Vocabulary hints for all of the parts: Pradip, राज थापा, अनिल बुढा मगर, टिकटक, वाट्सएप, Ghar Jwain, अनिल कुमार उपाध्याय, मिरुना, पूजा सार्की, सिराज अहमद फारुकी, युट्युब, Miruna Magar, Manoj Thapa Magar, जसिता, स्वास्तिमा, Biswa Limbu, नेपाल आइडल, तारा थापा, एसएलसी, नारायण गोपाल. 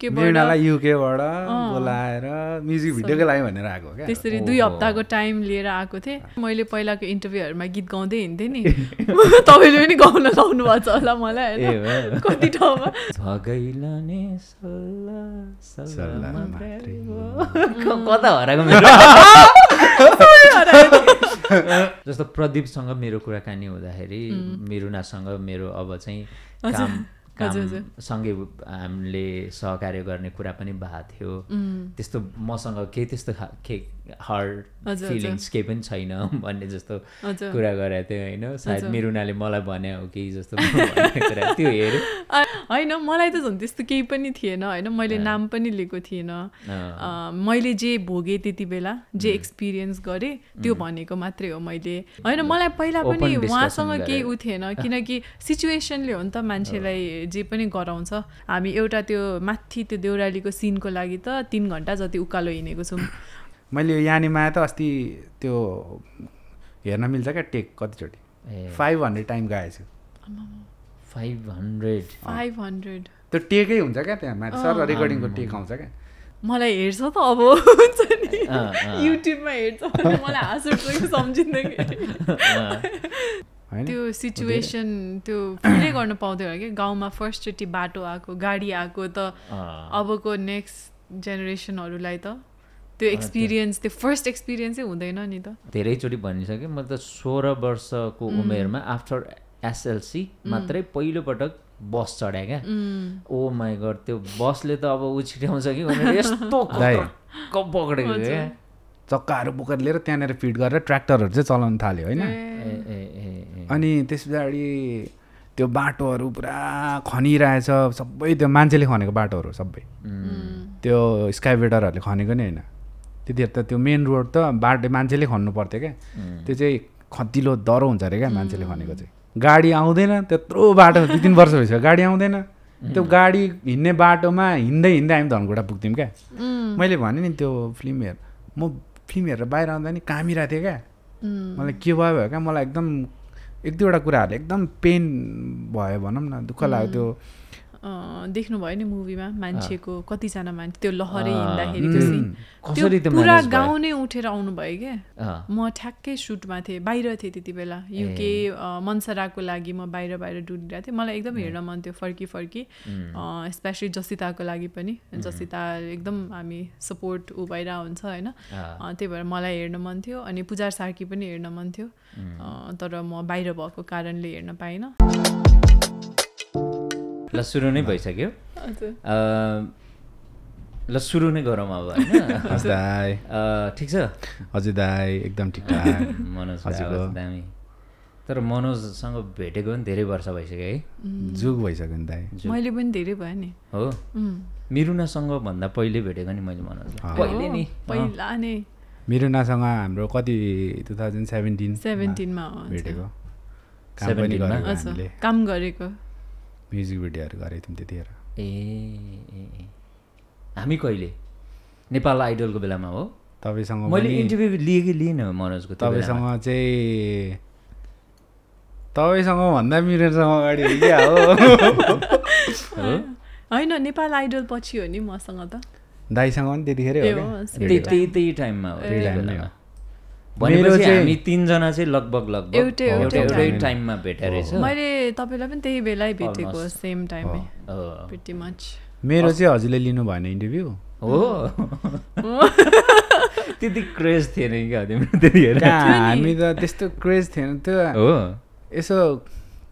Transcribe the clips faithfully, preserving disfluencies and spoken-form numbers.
के मिर्नालाई युके बाट बोलाएर म्युजिक भिडियो के लागि भनेर आएको के त्यसरी दुई हप्ताको टाइम लिएर आएको थिए मैले पहिलाको इन्टरभ्यूहरुमा गीत गाउँदै हिँड्थे नि तपाईले पनि गाउन लाउनु भछ होला मलाई हैन कति ठाउँमा झगैलाने सल्ला सल्ला मात्रै कता हराको मेरो जस्तो प्रदीपसँग मेरो कुराकानी हुँदाखेरि मिरुनासँग मेरो अब चाहिँ काम काम सँगै हामीले सहकार्य गर्ने कुरा पनि भएको थियो त्यस्तो मसँग के त्यस्तो के हार्ड फिलिंग्स के पनि छैन भन्ने जस्तो कुरा गरेथे हैन सायद मिरुनाले मलाई भने हो कि जस्तो कुरा त्यो हेर हैन मलाई त झन् त्यस्तो केही पनि थिएन हैन मैले नाम पनि लिएको थिएन मैले जे भोगे त्यतिबेला जे एक्सपीरियन्स गरे त्यो भनेको मात्रै हो मैले हैन मलाई पहिला पनि उहाँसँग केही उ थिएन किनकि सिचुएसनले हो नि त मान्छेलाई जे पनि गराउँछ हामी एउटा त्यो माथि त्यो देउरालीको सिनको लागि त तीन घण्टा जति उकालो हिनेको छौं मैले यानी माया त अस्ति त्यो हेर्न मिल्छ के टेक कतिचोटी पाँच सय टाइम गाएछु पाँच सय त्यो टेकै हुन्छ के त्यहाँ माथि सर रेकर्डिङको टेक आउँछ के मलाई हेर्छ त अब हुन्छ नि युट्युबमा हेर्छ भने मलाई हाँस उठ्छ समझिँदै त्यो सिचुएसन त्यो फिलै गर्न पाउँदैन के गाउँमा फर्स्टचोटी बाटो आको गाडी आको त अबको नेक्स्ट जेनेरेसनहरुलाई त त्यो एक्सपीरियन्स त्यो फर्स्ट एक्सपीरियन्स चाहिँ हुँदैन नि त धेरै चोटी भनिसके म त सोह्र वर्षको उमेरमा आफ्टर एसएलसी मात्रै पहिलो पटक बस चढे क्या ओ माय गॉड त्यो बसले त अब उछिट्याउँछ कि भनेर यस्तो कप पकडेको के चक्काहरु बोकेर लिएर त्यहाँनेर फिट गरेर ट्र्याक्टरहरु चाहिँ चलाउन थाल्यो हैन अनि त्यसपछि त्यो बाटोहरु पुरा खनिरहेछ सबै त्यो मान्छेले खनेको बाटोहरु सबै त्यो स्काइवेडरहरुले खनेको नि हैन त्यतिखेर त त्यो मेन रोड त बाटो मान्छेले खन्नु पर्थ्यो क्या त्यो चाहिँ खतिलो दरो हुन्छ रे क्या मान्छेले खनेको चाहिँ गाडी आउँदैन त्यत्रो बाटो दुई तीन वर्ष भइसक्यो गाडी आउँदैन त्यो गाडी हिँड्ने बाटोमा हिँड्दै हिँड्दै हामी धनकुटा पुग्थ्यौँ क्या मैले भने नि त्यो फिल्म हेर म फिल्म हेरेर बाहिर आउँदा नि कामिरहेको थिएँ क्या मलाई के भयो भयो क्या मलाई एकदम एक दुईवटा कुराहरूले एकदम पेन भयो भनौँ न दुःख लाग्यो त्यो देख्नु भयो नि मुभीमा मान्छेको कतिजना मान्छे त्यो लहरै हिँड्दाखेरि त्यो सिन पुरा गाउँ नै उठेर आउनु भयो के म ठ्याक्कै सुटमा थिए बाहिर थिए त्यतिबेला युके मनसराको लागि म बाहिर बाहिर डुलिरहेको थिएँ मलाई एकदम हेर्न मन थियो फर्की फर्की स्पेशली जसिताको लागि पनि जसिता एकदम हामी सपोर्ट उ भइरा हुन्छ हैन त्यही भएर मलाई हेर्न मन थियो अनि पूजा सार्की पनि हेर्न मन थियो तर म बाहिर भएको कारणले हेर्न पाइन ल सुरु नै भइसक्यो ल सुरु नै गरौँ अब दाइ ठीक छ अजय दाइ एकदम ठिकठाक मनोज हजुरको दामी तर मनोजसँग भेटेको पनि धेरै वर्ष भइसक्यो है जुग भइसक्यो नि दाइ मैले पनि धेरै भयो नि हो मिरुनासँग भन्दा पहिले भेटेको नि मैले मनोजलाई पहिले नि पहिला नै मिरुनासँग हाम्रो कति दुई हजार सत्रह सत्रह मा भेटेको काम गरेको म्युजिक भिडियोहरु गरे थियौं त्यतिखेर ए हामी कहिले नेपाल आइडलको बेलामा हो तपाईसँग मैले इन्टरभ्यु लिए कि लिएन मनोजको तपाईसँग चाहिँ तपाईसँग भन्दा मिरुनासँग अगाडि हो क्या हो हैन नेपाल आइडल पछि हो नि मसँग त दाइसँग पनि त्यतिखेर हो के त्यही त्यही टाइममा हो भनेपछि हामी तीन जना चाहिँ लगभग लगभग एउटै एउटै टाइममा भेटे रहेछ मैले तपाईलाई पनि त्यही बेलै भेटेको सेम टाइममै प्रिटी मच मेरो चाहिँ हजुरले लिनु भएन इन्टरभ्यु हो त्यति क्रेज थिएन के तिम्रो त्यतिखेर हामी त त्यस्तो क्रेज थिएन त्यो हो यसो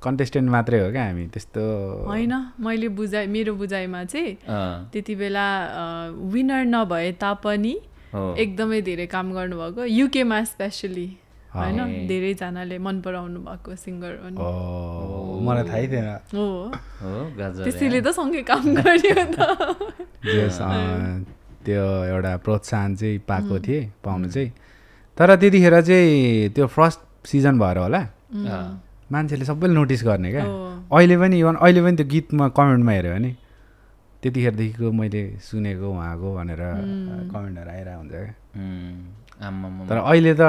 कन्टेस्टेन्ट मात्रै हो क्या हामी त्यस्तो हैन मैले बुझाइ मेरो बुझाइमा चाहिँ त्यतिबेला विनर नभए तापनि एकदमै धेरै काम गर्नुभएको युके मा स्पेशली हैन धेरै जनाले मन पराउनु भएको सिंगर हो मलाई थाहै थिएन हो हो गाजर त्यसैले त सँगै काम गर्यो त यस त्यो एउटा प्रोत्साहन चाहिँ पाएको थिए पाउनु चाहिँ तर त्यतिखेर चाहिँ त्यो फर्स्ट सिजन भएर होला मान्छेले सबैले नोटिस गर्ने क्या अहिले पनि इवन अहिले पनि त्यो गीतमा कमेन्टमा हेर्यो भने त्यतिखेरदेखिको मैले सुनेको उहाँको भनेर कमेन्टहरु आइरा हुन्छ क्या तर अहिले त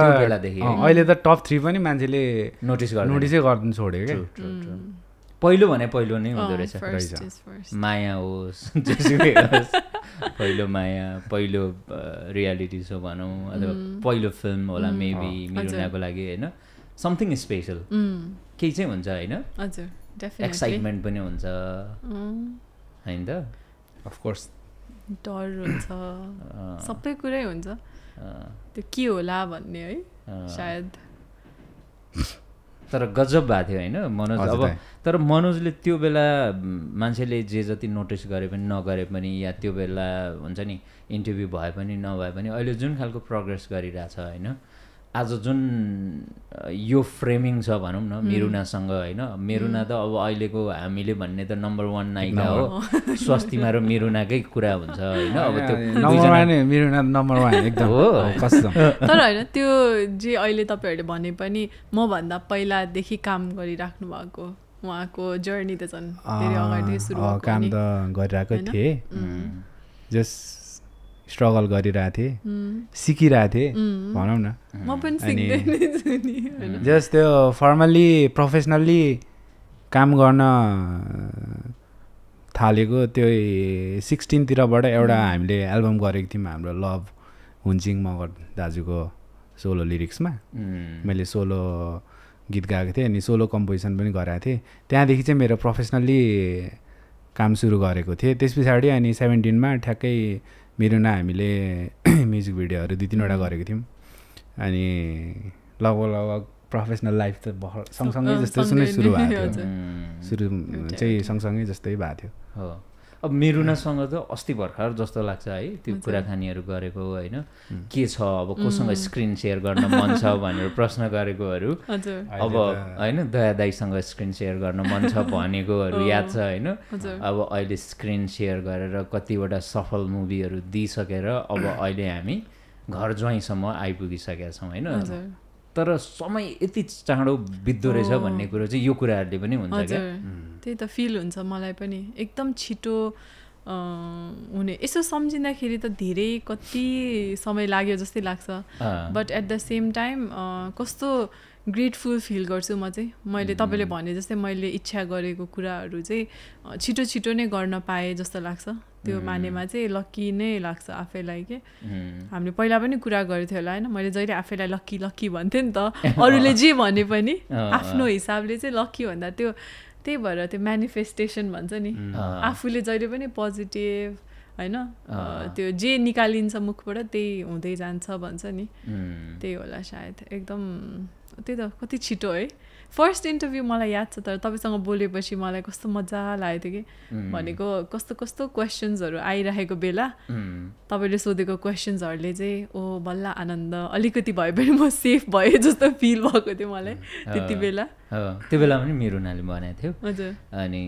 अहिले त टप थ्री पनि मान्छेले नोटिस गर्नु नोटिसै गर्नु छोड्यो क्या पहिलो भने पहिलो नै हुँदो रहेछ, माया होस् जेसुकै होस्, पहिलो माया, पहिलो रियालिटी सो भनौँ अथवा पहिलो फिल्म होला मेबी मिरुनाको लागि हैन, समथिङ स्पेशल केही चाहिँ हुन्छ हैन, हजुर डेफिनेटली एक्साइटमेन्ट पनि हुन्छ हैन त, अफ कोर्स डर हुन्छ, सबै कुरै हुन्छ, त्यो के होला भन्ने है सायद। तर गजब भएको थियो हैन मनोज, अब तर मनोजले त्यो बेला मान्छेले जे जति नोटिस गरे पनि नगरे पनि या त्यो बेला हुन्छ नि इन्टरभ्यु भए पनि नभए पनि अहिले जुन खालको प्रोग्रेस गरिरहेछ हैन, आज जुन यो फ्रेमिङ छ भनौँ न मिरुनासँग हैन, मिरुना त अब अहिलेको हामीले भन्ने त नम्बर वान नायिका हो, स्वास्तिमा र मिरुनाकै कुरा हुन्छ हैन, अब त्यो नम्बर वान मिरुना नम्बर वान एकदम हो कसम। तर हैन त्यो जे अहिले तपाईहरुले भने पनि म भन्दा पहिलादेखि काम गरिराख्नु भएको उहाँको जर्नी त झन् धेरै अगाडि सुरु भएको काम त गरिराखेको थिए, जस्ट स्ट्रगल गरिरहेको थिएँ, सिकिरहेको थिएँ भनौँ न, जस्ट त्यो फर्मल्ली प्रोफेसनल्ली काम गर्न थालेको त्यो सिक्सटिनतिरबाट एउटा हामीले एल्बम गरेको थियौँ हाम्रो लभ हुन्जिङ मगर दाजुको सोलो लिरिक्समा, मैले सोलो गीत गाएको थिएँ अनि सोलो कम्पोजिसन पनि गरेको थिएँ, त्यहाँदेखि चाहिँ मेरो प्रोफेसनल्ली काम सुरु गरेको थिएँ। त्यस पछाडि अनि सेभेन्टिनमा ठ्याक्कै मिरुना हामीले म्युजिक भिडियोहरू दुई तिनवटा गरेको थियौँ अनि लगभग लगभग प्रोफेसनल लाइफ त सँगसँगै जस्तो सुनै सुरु भएको थियो, सुरु चाहिँ सँगसँगै जस्तै भएको थियो। हो अब मिरुनासँग त अस्ति भर्खर जस्तो लाग्छ है त्यो कुराकानीहरू गरेको होइन, के छ अब कोसँग स्क्रिन सेयर गर्न मन छ भनेर प्रश्न गरेकोहरू, अब होइन दया दाईसँग स्क्रिन सेयर गर्न मन छ भनेकोहरू याद छ होइन, अब अहिले स्क्रिन सेयर गरेर कतिवटा सफल मुभीहरू दिइसकेर अब अहिले हामी घर ज्वाइँसम्म आइपुगिसकेका छौँ होइन, तर समय यति चाँडो बित्दो रहेछ भन्ने कुरो चाहिँ यो कुराहरूले पनि हुन्छ क्या, त्यही त फिल हुन्छ मलाई पनि एकदम छिटो हुने, यसो सम्झिँदाखेरि त धेरै कति समय लाग्यो जस्तै लाग्छ, but at the same time कस्तो ग्रेटफुल फिल गर्छु म चाहिँ, मैले तपाईँले भने जस्तै मैले इच्छा गरेको कुराहरू चाहिँ छिटो छिटो नै गर्न पाएँ जस्तो लाग्छ, त्यो मानेमा चाहिँ लक्की नै लाग्छ आफैलाई। के हामीले पहिला पनि कुरा गर्थ्यो होला हैन, मैले जहिले आफैलाई लक्की लक्की भन्थे नि त, अरूले जे भने पनि आफ्नो हिसाबले चाहिँ लक्की भन्दा त्यो त्यही भएर त्यो म्यानिफेस्टेसन भन्छ नि, आफूले जहिले पनि पोजिटिभ हैन त्यो जे निकालिन्छ मुखबाट त्यही हुँदै जान्छ भन्छ नि, त्यही होला सायद एकदम। त्यही त कति छिटो है, फर्स्ट इन्टरभ्यू मलाई याद छ तर तपाईँसँग बोलेपछि मलाई कस्तो मजा लाग्यो थियो कि, भनेको कस्तो कस्तो क्वेसन्सहरू आइरहेको बेला तपाईँले सोधेको क्वेसन्सहरूले चाहिँ ओ बल्ल आनन्द अलिकति भए पनि म सेफ भएँ जस्तो फिल भएको थियो मलाई त्यति बेला। त्यो बेला पनि मिरुनाले भनेको थियो हजुर, अनि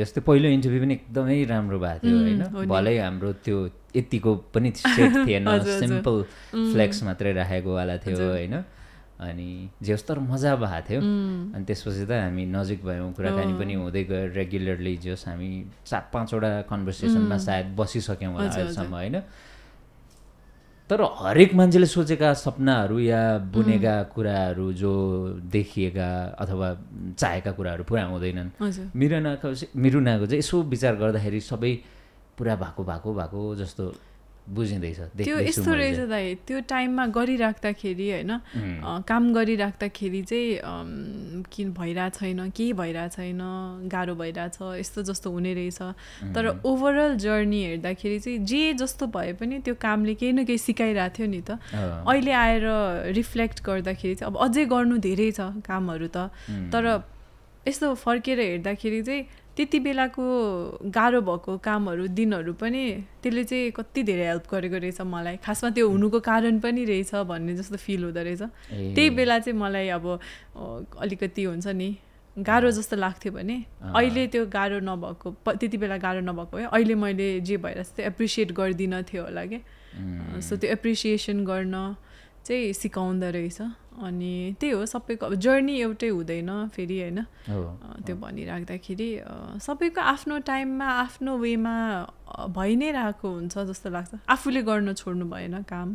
जस्तै पहिलो इन्टरभ्यू पनि एकदमै राम्रो भएको थियो होइन, भलै हाम्रो त्यो यतिको पनि सेट थिएन, सिम्पल फ्लेक्स मात्रै राखेकोवाला थियो होइन, अनि जेस्तर मजा भएको थियो। अनि त्यसपछि त हामी नजिक भयौँ, कुराकानी पनि हुँदै गयो रेगुलरली, जस हामी चार पाँचवटा कन्भर्सेसनमा सायद बसिसक्यौँ होला अहिलेसम्म होइन, तर हरेक मान्छेले सोचेका सपनाहरू या बुनेका कुराहरू जो देखिएका अथवा चाहेका कुराहरू पुरा हुँदैनन्। मिरुनाको मिरुनाको चाहिँ यसो विचार गर्दाखेरि सबै पुरा भएको भएको भएको जस्तो बुझिँदैछ। त्यो यस्तो रहेछ दाइ, त्यो टाइममा गरिराख्दाखेरि होइन, काम गरिराख्दाखेरि चाहिँ किन भइरहेको छैन, केही भइरहेको छैन, गाह्रो भइरहेछ यस्तो जस्तो हुने रहेछ, तर ओभरअल जर्नी हेर्दाखेरि चाहिँ जे जस्तो भए पनि त्यो कामले केही न केही सिकाइरहेको थियो नि त। अहिले आएर रिफ्लेक्ट गर्दाखेरि चाहिँ अब अझै गर्नु धेरै छ कामहरू त, तर यस्तो फर्केर हेर्दाखेरि चाहिँ त्यति बेलाको गाह्रो भएको कामहरू दिनहरू पनि त्यसले चाहिँ कति धेरै हेल्प गरेको रहेछ मलाई, खासमा त्यो हुनुको कारण पनि रहेछ भन्ने जस्तो फिल हुँदो रहेछ। त्यही बेला चाहिँ मलाई अब अलिकति हुन्छ नि गाह्रो जस्तो लाग्थ्यो भने अहिले त्यो गाह्रो नभएको, त्यति बेला गाह्रो नभएको है अहिले मैले जे भइरहेछ त्यो एप्रिसिएट गर्दिनँ थियो होला क्या, सो त्यो एप्रिसिएसन गर्न चाहिँ सिकाउँदो रहेछ। अनि त्यही हो सबैको अब जर्नी एउटै हुँदैन फेरि होइन, त्यो भनिराख्दाखेरि सबैको आफ्नो टाइममा आफ्नो वेमा भइ नै रहेको हुन्छ जस्तो लाग्छ, आफूले गर्न छोड्नु भएन काम,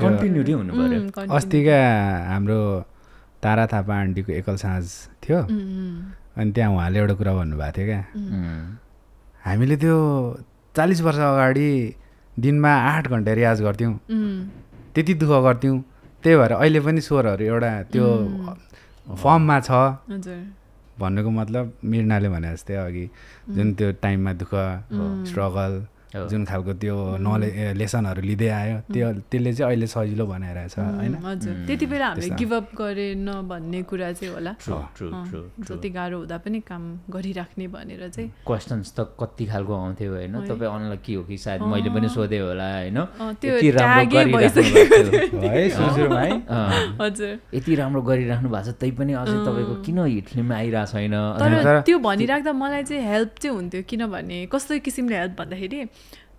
कन्टिन्युटी हुनु पर्यो। अस्तिका हाम्रो तारा थापा आन्टीको एकल साँझ थियो, अनि त्यहाँ उहाँले एउटा कुरा भन्नुभएको थियो क्या हामीले त्यो चालीस वर्ष अगाडि दिनमा आठ घण्टा रियाज गर्थ्यौं त्यति दुख गर्थ्यौं त्यही भएर अहिले पनि स्वरहरु एउटा त्यो फर्ममा छ हजुर भन्नुको मतलब मिर्नाले भने जस्तै अघि जुन त्यो टाइममा दुख स्ट्रगल जुन खालको त्यो नलेज लेसनहरु लिदै आयो त्यो त्यसले चाहिँ अहिले सजिलो बनाइरहेछ हैन हजुर त्यतिबेला हामीले गिभ अप गरे न भन्ने कुरा चाहिँ होला ट्रु ट्रु ट्रु जति गाह्रो हुँदा पनि काम गरिराख्ने भनेर चाहिँ क्वेशन्स त कति खालको आउँथ्यो हैन तपाई अनलकी हो कि सायद मैले पनि सोधे होला हैन यति राम्रो गरिराख्नु है सुजुर भाइ हजुर यति राम्रो गरिराख्नु भएको छ त्यै पनि अझै तपाईको किन हिट फिल्ममा आइरा छैन तर त्यो भनिराख्दा मलाई चाहिँ हेल्प चाहिँ हुन्थ्यो किनभने कस्तो किसिमले हेल्प भन्दाखेरि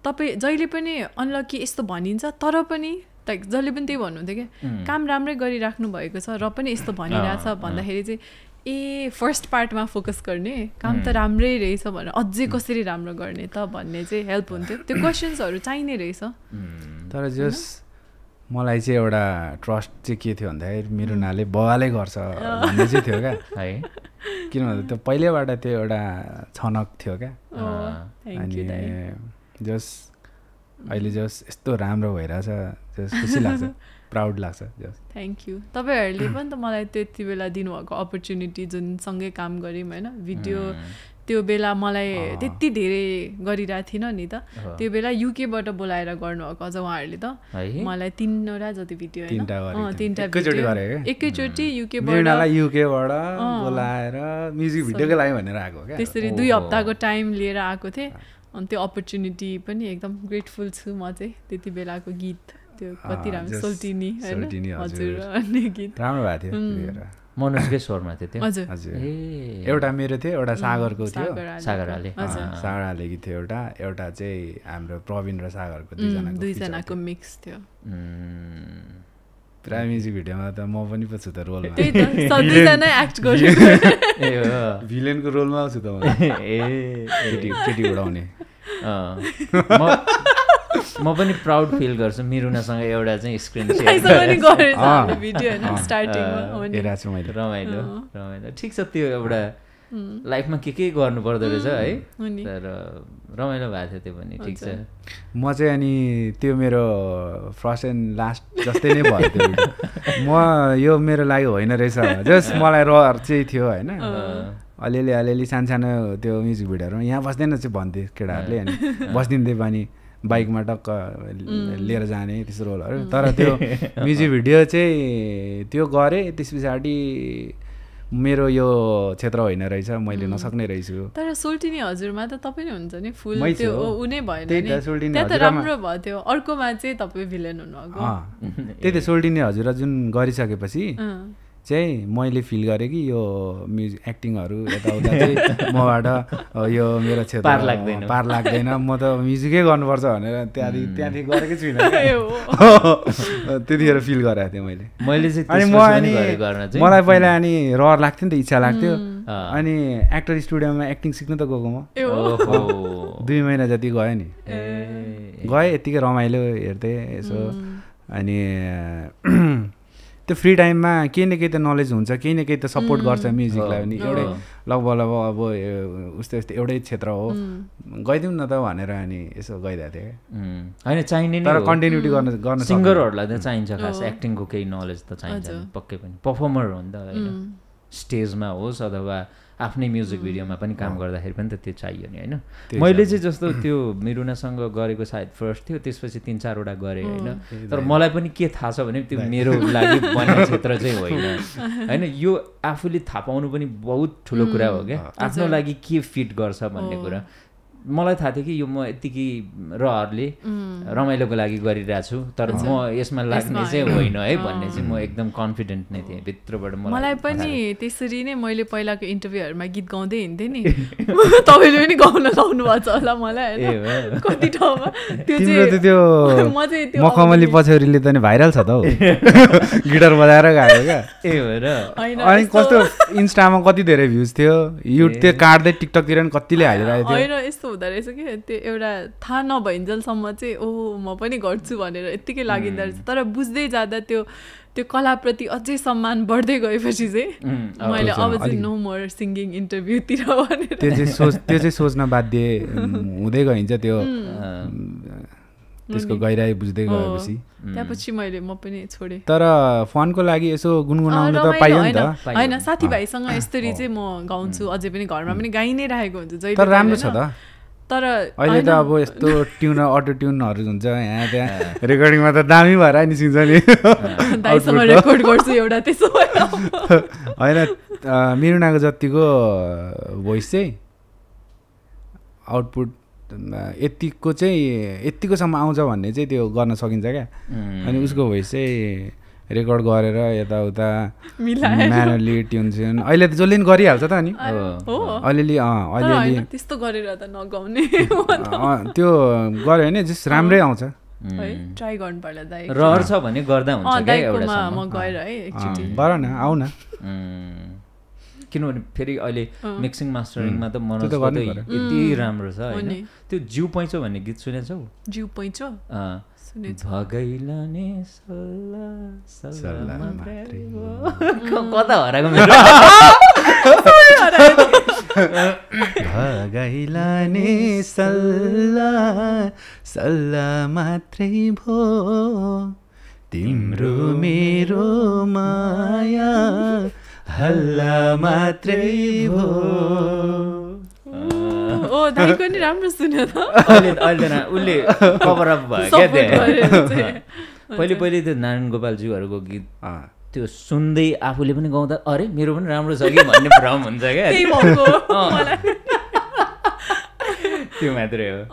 तपाईं जहिले पनि अनलकी यस्तो भनिन्छ तर पनि लाइक जहिले पनि त्यही भन्नुहुन्थ्यो के काम राम्रै गरिराख्नु भएको छ र पनि यस्तो भनिरहेछ भन्दाखेरि चाहिँ ए फर्स्ट पार्टमा फोकस गर्ने काम त राम्रै रहेछ भनेर अझै कसरी राम्रो गर्ने त भन्ने चाहिँ हेल्प हुन्थ्यो त्यो क्वेशन्सहरु चाहिने रहेछ तर जस मलाई चाहिँ एउटा ट्रस्ट चाहिँ के थियो भन्दाखेरि मिरुनाले बवालै गर्छ भन्ने चाहिँ थियो क्या है किन भन्दा त्यो पहिलेबाट त्यो एउटा छनक थियो क्या जस अहिले जस यस्तो राम्रो भइराछ जस खुसी लाग्छ प्राउड लाग्छ जस थ्यांक यू तपाईहरुले पनि त मलाई त्यति बेला दिनुभएको अपर्च्युनिटी जुन सँगै काम गर्यौं हैन भिडियो त्यो बेला मलाई त्यति धेरै गरिरा थिन नि त त्यो बेला युके बाट बोलाएर गर्नुभएको अझ उहाँहरुले त मलाई तीनवटा जति भिडियो हैन अ तीनटा एकैचोटी गरे एकैचोटी युके बाट मलाई युके बाट बोलाएर म्युजिक भिडियोको लागि भनेर आको के त्यसरी दुई हप्ताको टाइम लिएर आको थिए अनि त्यो अपर्च्युनिटी पनि एकदम ग्रेटफुल छु म चाहिँ त्यति बेलाको गीत त्यो कति राम्रो सोल्टिनी हैन हजुर अनि गीत राम्रो भएको थियो मनोजकै स्वरमा थियो त्यो हजुर ए एउटा मेरो थियो एउटा सागरको थियो सागरले सागरले गीत थियो एउटा एउटा चाहिँ हाम्रो प्रवीण र सागरको दुईजनाको दुईजनाको मिक्स थियो तर म्युजिक भिडियोमा त म पनि पछि त रोलमा त्यही त सधैँजना एक्ट गर्छु ए हो भिलेनको रोलमा आउँछु त म ए केटी केटी उडाउने अ म म पनि प्राउड फिल गर्छु मिरुनासँग एउटा चाहिँ स्क्रिन सेयर पनि गरेछ हाम्रो भिडियो हैन स्टार्टिङमा अनि हेरा छु मैले रमाइलो रमाइलो ठीक छ त्यो एउटा लाइफमा के के गर्नु पर्दो रहेछ है तर रमाइलो भएको थियो त्यो पनि ठीक छ म चाहिँ अनि त्यो मेरो फर्स्ट एन्ड लास्ट जस्तै नै भयो त्यो म यो मेरो लागि होइन रहेछ जस्ट मलाई रहर चाहिँ थियो हैन अलिअलि अलिअलि सानसानो त्यो म्युजिक भिडियोहरू यहाँ बस्दैन चाहिँ भन्थे केटाहरूले अनि बस्दिन्थे पनि बाइकमा टक्क लिएर जाने त्यस्तो रोलहरू तर त्यो म्युजिक भिडियो चाहिँ त्यो गरेँ त्यस पछाडि मेरो यो क्षेत्र होइन रहेछ मैले नसक्ने रहेछु तर सोल्टिनी हजुरमा त तपाईं हुनुहुन्छ नि फुल त्यो उनै भएन नि त्यही त राम्रो भयो त्यो अर्कोमा चाहिँ तपाईं भिलेन हुनुभएको त्यही त सोल्टिनी हजुर जुन गरिसकेपछि चाहिँ मैले फिल गरेँ कि यो म्युजिक एक्टिङहरु यताउता चाहिँ मबाट यो मेरो क्षेत्र पार लाग्दैन पार लाग्दैन म त म्युजिकै गर्नुपर्छ भनेर त्यहाँदेखि त्यहाँदेखि गरेकै छुइनँ त्यतिखेर फिल गरेको थिएँ मैले मैले चाहिँ मलाई पहिला अनि रहर लाग्थ्यो नि त इच्छा लाग्थ्यो अनि एक्टर स्टुडियोमा एक्टिङ सिक्न त गएको म दुई महिना जति गयो नि गएँ यतिकै रमाइलो हेर्थेँ यसो अनि त्यो फ्री टाइममा केही न केही त नलेज हुन्छ केही न केही त सपोर्ट गर्छ म्युजिकलाई पनि एउटै लगभग लगभग अब उस्तै उस्तै एउटै क्षेत्र हो गइदिउँ न त भनेर अनि यसो गइरहेको थिएँ क्या होइन चाहिने तर कन्टिन्युटी गर्न गर्न सिङ्गरहरूलाई त चाहिन्छ खास एक्टिङको केही नलेज त चाहिन्छ पक्कै पनि पर्फर्मर हो नि त होइन स्टेजमा होस् अथवा आफ्नै म्युजिक भिडियोमा पनि काम गर्दाखेरि पनि त त्यो चाहियो नि हैन मैले चाहिँ जस्तो त्यो मिरुनासँग गरेको सायद फर्स्ट थियो त्यसपछि तीन चारवटा गरे हैन तर मलाई पनि के थाहा छ भने त्यो मेरो लागि बन्ने क्षेत्र चाहिँ होइन हैन यो आफूले थाहा पाउनु पनि बहुत ठुलो कुरा हो के आफ्नो लागि के फिट गर्छ भन्ने कुरा मलाई थाहा थियो कि यो म यतिकै रहरले रमाइलोको लागि गरिरहेछु तर म यसमा लाग्ने चाहिँ होइन है भन्ने चाहिँ म एकदम कन्फिडेन्ट नै थिएँ भित्रबाट मलाई पनि त्यसरी नै मैले पहिलाको इन्टरभ्यूहरुमा गीत गाउँदै हिँड्थेँ नि तपाईले पनि गाउन गाउनु भएको छ होला मलाई हैन कति ठाउँमा त्यो चाहिँ त्यो म चाहिँ त्यो मखमली पछौरीले त नि भाइरल छ त हो गिटार बजाएर गाएको क्या ए भएर अनि कस्तो इन्स्टामा कति धेरै भ्युज थियो यु त्यो काट्दै टिकटकतिर नि कतिले हालिरहेथ्यो हैन यस्तो हुँदा रहेछ के त्यो एउटा थाहा नभइन्जेलसम्म चाहिँ ओ म पनि गर्छु भनेर यतिकै लागिन्दा रहेछ तर बुझ्दै जादा त्यो त्यो कलाप्रति अझै सम्मान बढ्दै गएपछि चाहिँ मैले अब चाहिँ नो मोर सिंगिङ इन्टरभ्यु तिर भनेर त्यो चाहिँ सोच त्यो चाहिँ सोच्न बाध्य हुँदै गइन्छ त्यो त्यसको गहिराई बुझ्दै गएपछि त्यसपछि मैले म पनि छोडे तर फोनको लागि यसो गुनगुनाउन त पाइयो नि त हैन साथीभाइसँग यसरी चाहिँ म गाउँछु अझै पनि घरमा पनि गाइ नै राखेको हुन्छ जहिले तर राम्रो छ त तर अहिले त अब यस्तो ट्युन अटो ट्युनहरु हुन्छ यहाँ त्यहाँ रेकर्डिङमा त दामी भएर निस्किन्छ नि दाइसँग रेकर्ड गर्छु एउटा त्यसो हैन मिरुनाको जतिको भोइस चाहिँ आउटपुट यतिको चाहिँ यतिकोसम्म आउँछ भन्ने चाहिँ त्यो गर्न सकिन्छ क्या अनि उसको भोइस चाहिँ रेकर्ड गरेर यताउता म्यानुअली ट्युन्सन अहिले त जसले पनि गरिहाल्छ त अनि अलिअलि अँ अलिअलि त्यस्तो गरेर त नगाउने त्यो गऱ्यो भने जस राम्रै आउँछ ट्राई गर्नुपर्ला दाइ रहर छ भने गर्दा हुन्छ क्या एउटा म गएर है एकचोटी गर न आउ न किनभने फेरि अहिले मिक्सिङ मास्टरिङमा त मनोज त यति राम्रो छ हैन त्यो जिउ पैँचो भन्ने गीत सुनेछौ जिउ पैँचो अ सुनेछौ भगैला ने सल्ला सल्ला मात्रै कता हराको मेरो भगैला ने सल्ला सल्ला मात्रै भो तिम्रो मेरो माया हल्ला मात्रै भो ओ दाइको नि राम्रो सुन्यो त अहिले अहिले न उले कभर अप भयो के पहिले पहिले त्यो नारायण गोपालज्यूहरुको गीत त्यो सुन्दै आफूले पनि गाउँदा अरे मेरो पनि राम्रो छ कि भन्ने भ्रम हुन्छ के त्यही मको मलाई त्यो मात्रै हो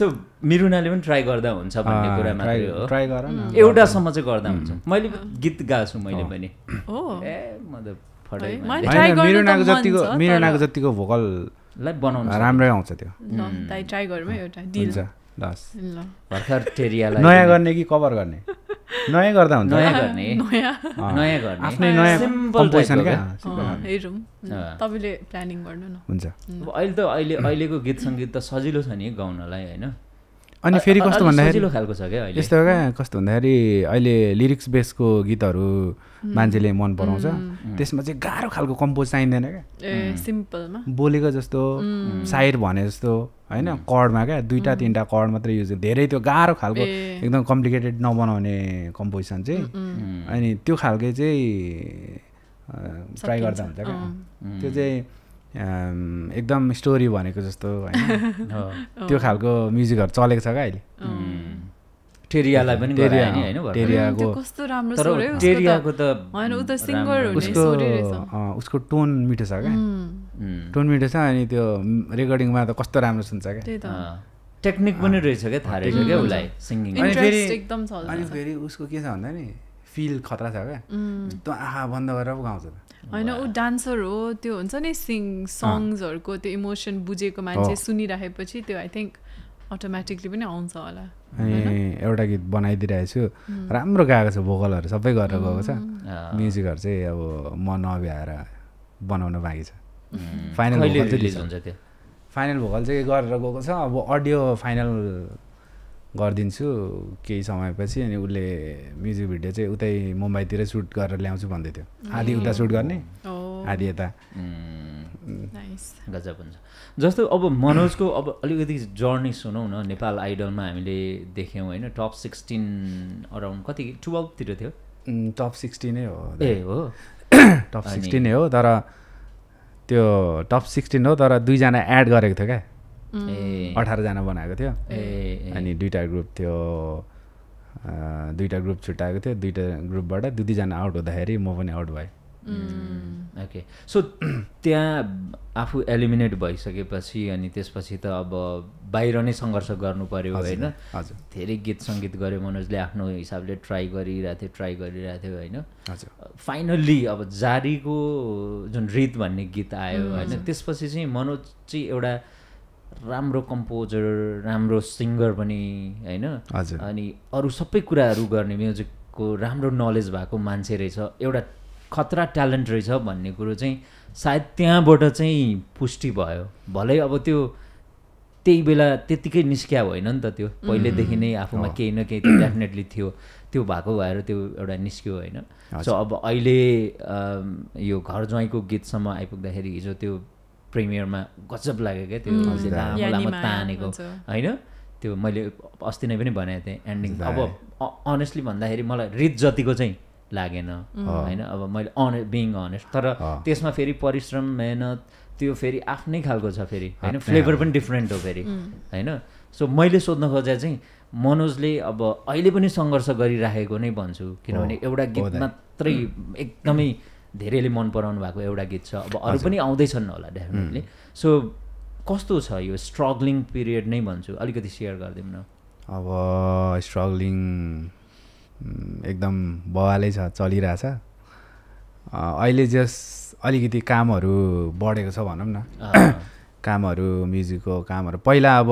सो मिरुनाले पनि ट्राई गर्दा हुन्छ भन्ने कुरा मात्रै हो ट्राई गर न एउटासम्म चाहिँ गर्दा हुन्छ मैले गीत गाएछु मैले पनि हो ए म त फटाइ मिरुनाको जतिको मिरुनाको जतिको भोकललाई बनाउनु राम्रै आउँछ त्यो ल दाइ ट्राई गरौँ एउटा डिल लस ल भर्खर टेरियालाई नयाँ गर्ने कि कभर गर्ने नयाँ गर्दा हुन्छ नयाँ गर्ने नयाँ नयाँ गर्ने आफ्नै नयाँ कम्पोजिसन के हेरौँ तपाईले प्लानिङ गर्नु न हुन्छ अब अहिले त अहिले अहिलेको गीत संगीत त सजिलो छ नि गाउनलाई हैन अनि फेरि कस्तो भन्दाखेरि सजिलो खालको छ के अहिले यस्तो हो के कस्तो भन्दाखेरि अहिले लिरिक्स बेसको गीतहरु मान्छेले मन पराउँछ त्यसमा चाहिँ गाह्रो खालको कम्पोज चाहिदैन के ए सिम्पलमा बोलेको जस्तो शायर भने जस्तो हैन कर्डमा के दुईटा तीनटा कर्ड मात्र युज धेरै त्यो गाह्रो खालको एकदम कम्प्लिकेटेड नबनाउने कम्पोजिसन चाहिँ अनि त्यो खालको चाहिँ ट्राई गर्दा हुन्छ के त्यो चाहिँ एकदम स्टोरी भनेको जस्तो हैन त्यो खालको म्युजिकहरु चलेको छ के अहिले टेरियालाई पनि गरायो नि हैन टेरियाको कस्तो राम्रो स्वर हो उसको टेरियाको त हैन उ त सिंगर हुने स्वर रहेछ उसको टोन मिठो छ के टोन मिठो छ अनि त्यो रेकर्डिङमा त कस्तो राम्रो सुन्छ के त्यही त टेक्निक पनि रहेछ के थाहा रहेछ के उलाई सिंगिङ अनि फेरि एकदम चल्छ अनि फेरि उसको के छ भन्दा नि फिल खतरा छ के त्यो आहा बन्द गरेर गाउँछ हैन ऊ डान्सर हो त्यो हुन्छ नि सिङ सङ्ग्सहरुको त्यो इमोसन बुझेको मान्छे सुनिराखेपछि त्यो आई थिंक अटोमेटिकली पनि आउँछ होला एउटा गीत बनाइदिरहेछु राम्रो गाएको छ भोकलहरु सबै गरेर गएको छ म्युजिकहरु चाहिँ अब म नभ्याएर बनाउन बाँकी छ फाइनल भोकल चाहिँ रिलिज हुन्छ त्यो फाइनल भोकल चाहिँ गरेर गएको छ अब अडियो फाइनल गरिदिन्छु केही समयपछि अनि उसले म्युजिक भिडियो चाहिँ उतै मुम्बईतिर सुट गरेर ल्याउँछु भन्दै थियो आधी उता सुट गर्ने आधी यता नाइस गजब हुन्छ जस्तो अब मनोजको अब अलिकति जर्नी सुनौ न नेपाल आइडलमा हामीले देख्यौँ होइन टप सिक्सटिन अराउन्ड कति ट्वेल्भतिर थियो टप सिक्सटिनै हो ए हो टप सिक्सटिनै हो तर त्यो टप सिक्सटिन हो तर दुईजना एड गरेको थियो क्या ए अठारजना बनाएको थियो ए अनि दुईटा ग्रुप थियो दुईटा ग्रुप छुट्याएको थियो दुईटा ग्रुपबाट दुई दुईजना आउट हुँदाखेरि म पनि आउट भएँ ओके सो त्यहाँ आफू एलिमिनेट भइसकेपछि अनि त्यसपछि त अब बाहिर नै सङ्घर्ष गर्नु पर्यो होइन धेरै गीत सङ्गीत गऱ्यो मनोजले आफ्नो हिसाबले ट्राई गरिरहेको थियो ट्राई गरिरहेको थियो होइन फाइनल्ली अब जारीको जुन रित भन्ने गीत आयो होइन त्यसपछि चाहिँ मनोज चाहिँ एउटा राम्रो कम्पोजर राम्रो सिङ्गर पनि हैन अनि अरु सबै कुराहरु गर्ने म्युजिकको राम्रो नलेज भएको मान्छे रहेछ एउटा खतरा ट्यालेन्ट रहेछ भन्ने कुरो चाहिँ सायद त्यहाँबाट चाहिँ पुष्टि भयो भलै अब त्यो त्यही बेला त्यतिकै निस्क्या होइन नि त त्यो पहिलेदेखि नै आफुमा केही न केही डेफिनेटली थियो त्यो भएको भएर त्यो एउटा निस्क्यो हैन सो अब अहिले यो घर ज्वाइँको गीतसम्म आइपुग्दाखेरि हिजो त्यो प्रीमियरमा गजब लाग्यो के त्यो लामो लामो तानेको हैन त्यो मैले अस्ति नै पनि भनेथे थिएँ एन्डिङ अब अनेस्टली भन्दाखेरि मलाई रित जतिको चाहिँ लागेन हैन अब मैले अन बीइङ अनेस्ट तर त्यसमा फेरि परिश्रम मेहनत त्यो फेरि आफ्नै खालको छ फेरि हैन फ्लेभर पनि डिफरेन्ट हो फेरि हैन सो मैले सोध्न खोजे चाहिँ मनोजले अब अहिले पनि संघर्ष गरिराखेको नै भन्छु किनभने एउटा गीत मात्रै एकदमै धेरैले मन पराउनु भएको एउटा गीत छ अब अरु पनि आउँदै छन् होला डेफिनेटली सो कस्तो छ यो स्ट्रगलिङ पिरियड नै भन्छु अलिकति शेयर गर्दिनु न अब स्ट्रगलिङ एकदम बवालै छ चलिराछ अहिले जस्ट अलिकति कामहरु बढेको छ भनम न कामहरु म्युजिकको कामहरु पहिला अब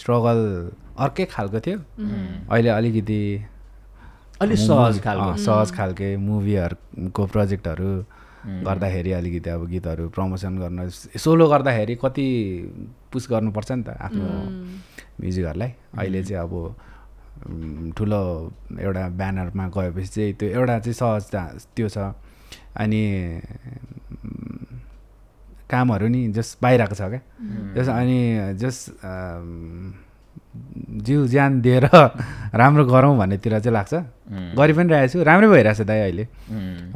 स्ट्रगल अर्कै खालको थियो अहिले अलिकति अलि सहज खालको सहज खालको मुभीहरुको प्रोजेक्टहरु गर्दाखेरि अलिकति अब गीतहरु प्रमोसन गर्न सोलो गर्दाखेरि कति पुश गर्नु पर्छ नि त आफ्नो म्युजिकहरुलाई अहिले चाहिँ अब ठुलो एउटा ब्यानरमा गएपछि चाहिँ त्यो एउटा चाहिँ सहज त्यो छ अनि कामहरु नि जस बाहिरको छ के जस अनि जस जीव जान दिएर राम्रो गरौं भन्नेतिर चाहिँ लाग्छ गरि पनि रहेछु राम्रै भइराछ दाइ अहिले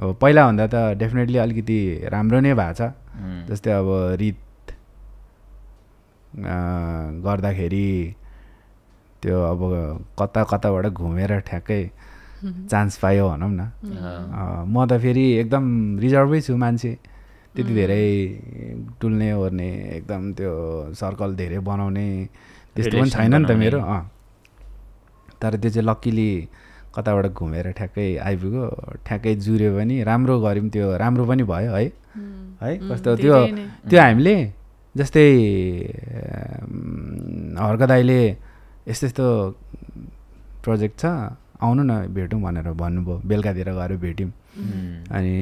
अब पहिला भन्दा त डेफिनेटली अलिकति राम्रो नै भएको छ जस्तै अब रित गर्दाखेरि त्यो अब कता कताबाट घुमेर ठ्याक्कै चान्स पायो भनौं न म त फेरि एकदम रिजर्भै छु मान्छे त्यति धेरै टुल्ने ओर्ने एकदम त्यो सर्कल धेरै बनाउने त्यस्तो पनि छैन नि त मेरो अ तर त्यो चाहिँ लक्कीली कताबाट घुमेर ठ्याक्कै आइपुग्यो ठ्याक्कै जुर्यो पनि राम्रो गर्यौं त्यो राम्रो पनि भयो है है कस्तो त्यो त्यो हामीले जस्तै हर्कदाइले यस्तो यस्तो प्रोजेक्ट छ आउनु न भेटौं भनेर भन्नुभयो बेलकातिर गएर भेट्यौं अनि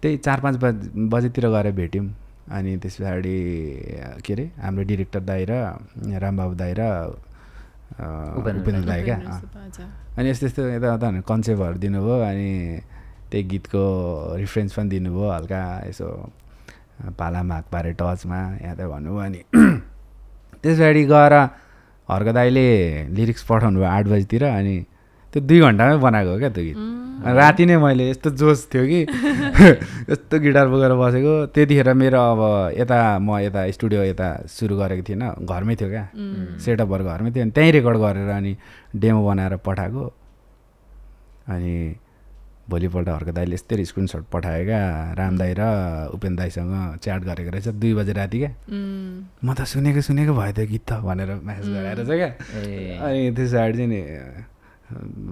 त्यही चार पाँच बजेतिर गएर भेट्यौं अनि त्यसपछि के रे हाम्रो डाइरेक्टर दाइ र रामबाबु दाइ र उपेन्द्र दाइ का अनि यस्तो यस्तो यता उता कन्सेप्टहरु दिनुभयो अनि त्यही गीतको रेफरेन्स पनि दिनुभयो हल्का यसो पालामा हात पारे टचमा यहाँ त भन्नुभयो अनि त्यसपछि गएर हर्क दाइले लिरिक्स पठाउनु भयो आठ बजीतिर अनि त्यो दुई घन्टामै बनाएको हो क्या त्यो गीत अनि राति नै मैले यस्तो जोस थियो कि यस्तो गिटार बोकेर बसेको त्यतिखेर मेरो अब यता म यता स्टुडियो यता सुरु गरेको थिइनँ घरमै थियो क्या सेटअपहरू घरमै थियो अनि त्यहीँ रेकर्ड गरेर अनि डेमो बनाएर पठाएको अनि भोलिपल्ट हर्क दाइले यस्तै स्क्रिनसट पठायो क्या राम दाइ र उपेन्द्र दाइसँग च्याट गरेको रहेछ दुई बजे राति क्या म त सुनेको सुनेको भयो त्यो गीत त भनेर म्यासेज गराएर चाहिँ क्या अनि त्यसबाट चाहिँ नि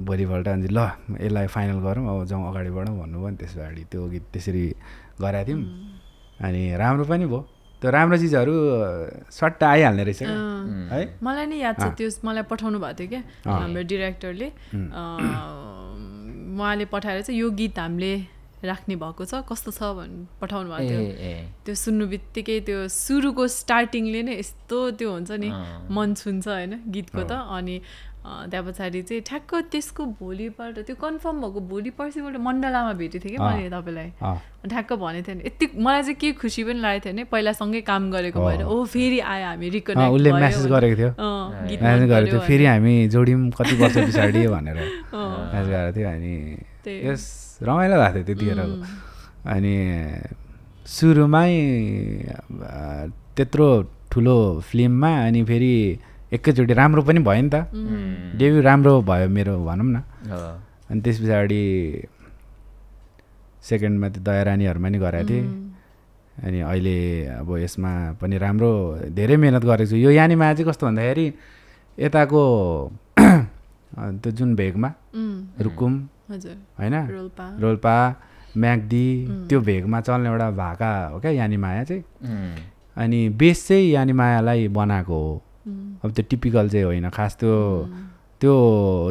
भोलिपल्ट अनि ल यसलाई फाइनल गरौँ अब जाउँ अगाडि बढौँ भन्नुभयो नि त्यसबाट त्यो गीत त्यसरी गराएको थियौँ अनि राम्रो पनि भयो त्यो राम्रो चिजहरु सट्ट आइहाल्ने रहेछ है मलाई नि याद छ त्यो मलाई पठाउनु भएको थियो क्या हाम्रो डाइरेक्टरले उहाँले पठाएर चाहिँ यो गीत हामीले राख्ने भएको छ कस्तो छ भन् पठाउनु भएको थियो त्यो सुन्नु बित्तिकै त्यो सुरुको स्टार्टिङले नै यस्तो त्यो हुन्छ नि मन छुन्छ होइन गीतको त अनि त्यहाँ पछाडि चाहिँ ठ्याक्क त्यसको भोलिपल्ट त्यो कन्फर्म भएको भोलि पर्सिपल्ट मण्डलामा भेटेको थिएँ कि मैले तपाईँलाई ठ्याक्क भनेको थिएँ यति मलाई चाहिँ के खुसी पनि लागेको थियो भने पहिलासँगै काम गरेको भएर ओ फेरि आयो हामी रिकनेक्ट उसले मेसेज गरेको थियो गीत गरेको थियो फेरि हामी जोड्यौँ कति वर्ष पछाडि भनेर मेसेज गरेको थियो अनि यस रमाइलो भएको थियो त्यतिखेर अनि सुरुमै त्यत्रो ठुलो फिल्ममा अनि फेरि एकैचोटि राम्रो पनि भयो नि त डेब्यु राम्रो भयो मेरो भनौँ न अनि त्यस पछाडि सेकेन्डमा त्यो दयारानीहरूमा नि गराएको थिएँ अनि अहिले अब यसमा पनि राम्रो धेरै मेहनत गरेको छु यो यानीमा चाहिँ कस्तो भन्दाखेरि यताको त्यो जुन भेगमा रुकुम होइन रोल्पा म्याग्दी त्यो भेगमा चल्ने एउटा भाका हो क्या यानी माया चाहिँ अनि बेस चाहिँ यानी मायालाई बनाएको हो अब त्यो टिपिकल चाहिँ होइन खास त्यो त्यो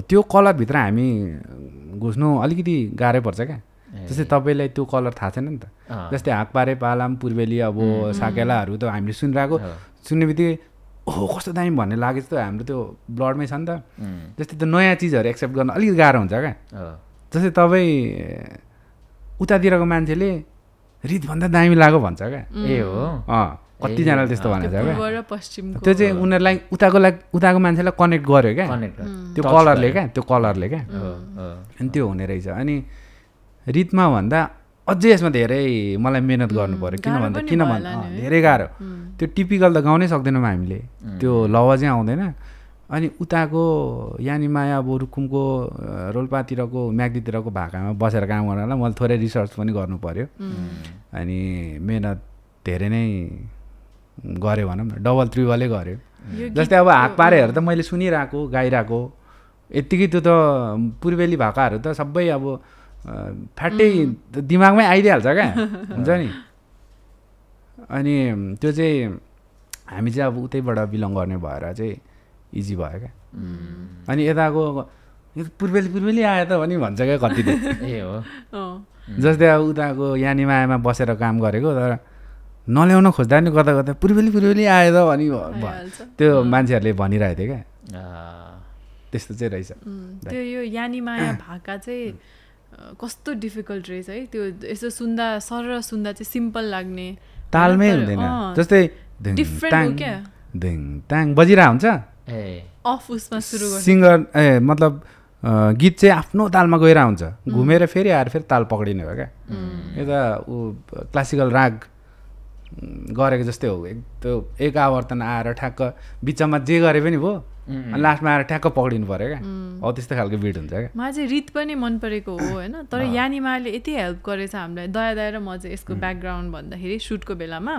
त्यो कलरभित्र हामी घुस्नु अलिकति गाह्रै पर्छ क्या जस्तै तपाईलाई त्यो कलर थाहा छैन नि त जस्तै हाकपारे पालाम पूर्वेली अब साकेलाहरु त हामीले सुनिराको सुन्नेबित्तिकै हो कस्तो दामी भन्ने लागेछ त हाम्रो त्यो ब्लडमै छ नि त जस्तै त्यो नयाँ चीजहरु एक्सेप्ट गर्न अलि गाह्रो हुन्छ के जस्तै तपाई उतातिरको मान्छेले रित भन्दा दामी लाग्यो भन्छ के ए हो अ कति जनाले त्यस्तो भनेछ के त्यो चाहिँ उनीहरुलाई उताको उताको मान्छेलाई कनेक्ट गर्यो के त्यो कलरले के त्यो कलरले के अनि त्यो हुने रहेछ अनि रितमा भन्दा अझै यसमा धेरै मलाई मेहनत गर्नु पर्यो किन भन्दा किन भन्दा धेरै गाह्रो त्यो टिपिकल त गाउनै सक्दैनौँ हामीले त्यो लवजै आउँदैन अनि उताको यानी माया अब रुकुमको रोल्पातिरको म्याग्दीतिरको भाकामा बसेर काम गर्नलाई मैले थोरै रिसर्च पनि गर्नु पर्यो अनि मेहनत धेरै नै गरे भनौँ न डबल त्रिबलै गरे जस्तै अब हाकपारेहरु त मैले सुनिराको गाइराको यतिकै त्यो त पूर्वेली भाकाहरु त सबै अब फ्याटै दिमागमै आइदिहाल्छ क्या हुन्छ नि अनि त्यो चाहिँ हामी चाहिँ अब उतैबाट बिलङ गर्ने भएर चाहिँ इजी भयो क्या अनि यताको पूर्वेली पूर्वेली आयो त भने भन्छ क्या कतिले ए हो जस्तै अब उताको यानी मायामा बसेर काम गरेको तर नल्याउन खोज्दा नि गर्दा गर्दा पूर्वेली पूर्वेली आयो त भने त्यो मान्छेहरूले भनिरहेको थियो क्या त्यस्तो चाहिँ रहेछ त्यो यो यानी माया भाका चाहिँ कस्तो डिफिकल्ट रहेछ है त्यो यसो सुन्दा सरर सुन्दा चाहिँ सिम्पल लाग्ने तालमै हुँदैन जस्तै डिफरेन्ट हो क्या दिङ ताङ बजिरा हुन्छ ए अफ उसमा सुरु गर्छ सिंगर ए मतलब गीत चाहिँ आफ्नो तालमा गएर हुन्छ घुमेर फेरि आएर फेरि ताल पक्डिने हो क्या यता उ क्लासिकल राग गरेको जस्तै हो त्यो एक आवर्तन आएर ठ्याक्क बिचमा जे गरे पनि भयो लास्टमा आएर ठ्याक्क पक्रिनु पर्यो क्या हो त्यस्तो खालको बिट हुन्छ क्या मलाई चाहिँ रित पनि मन परेको हो होइन तर यानी माले यति हेल्प गरेछ हामीलाई दया दया र म चाहिँ यसको ब्याकग्राउन्ड भन्दाखेरि सुटको बेलामा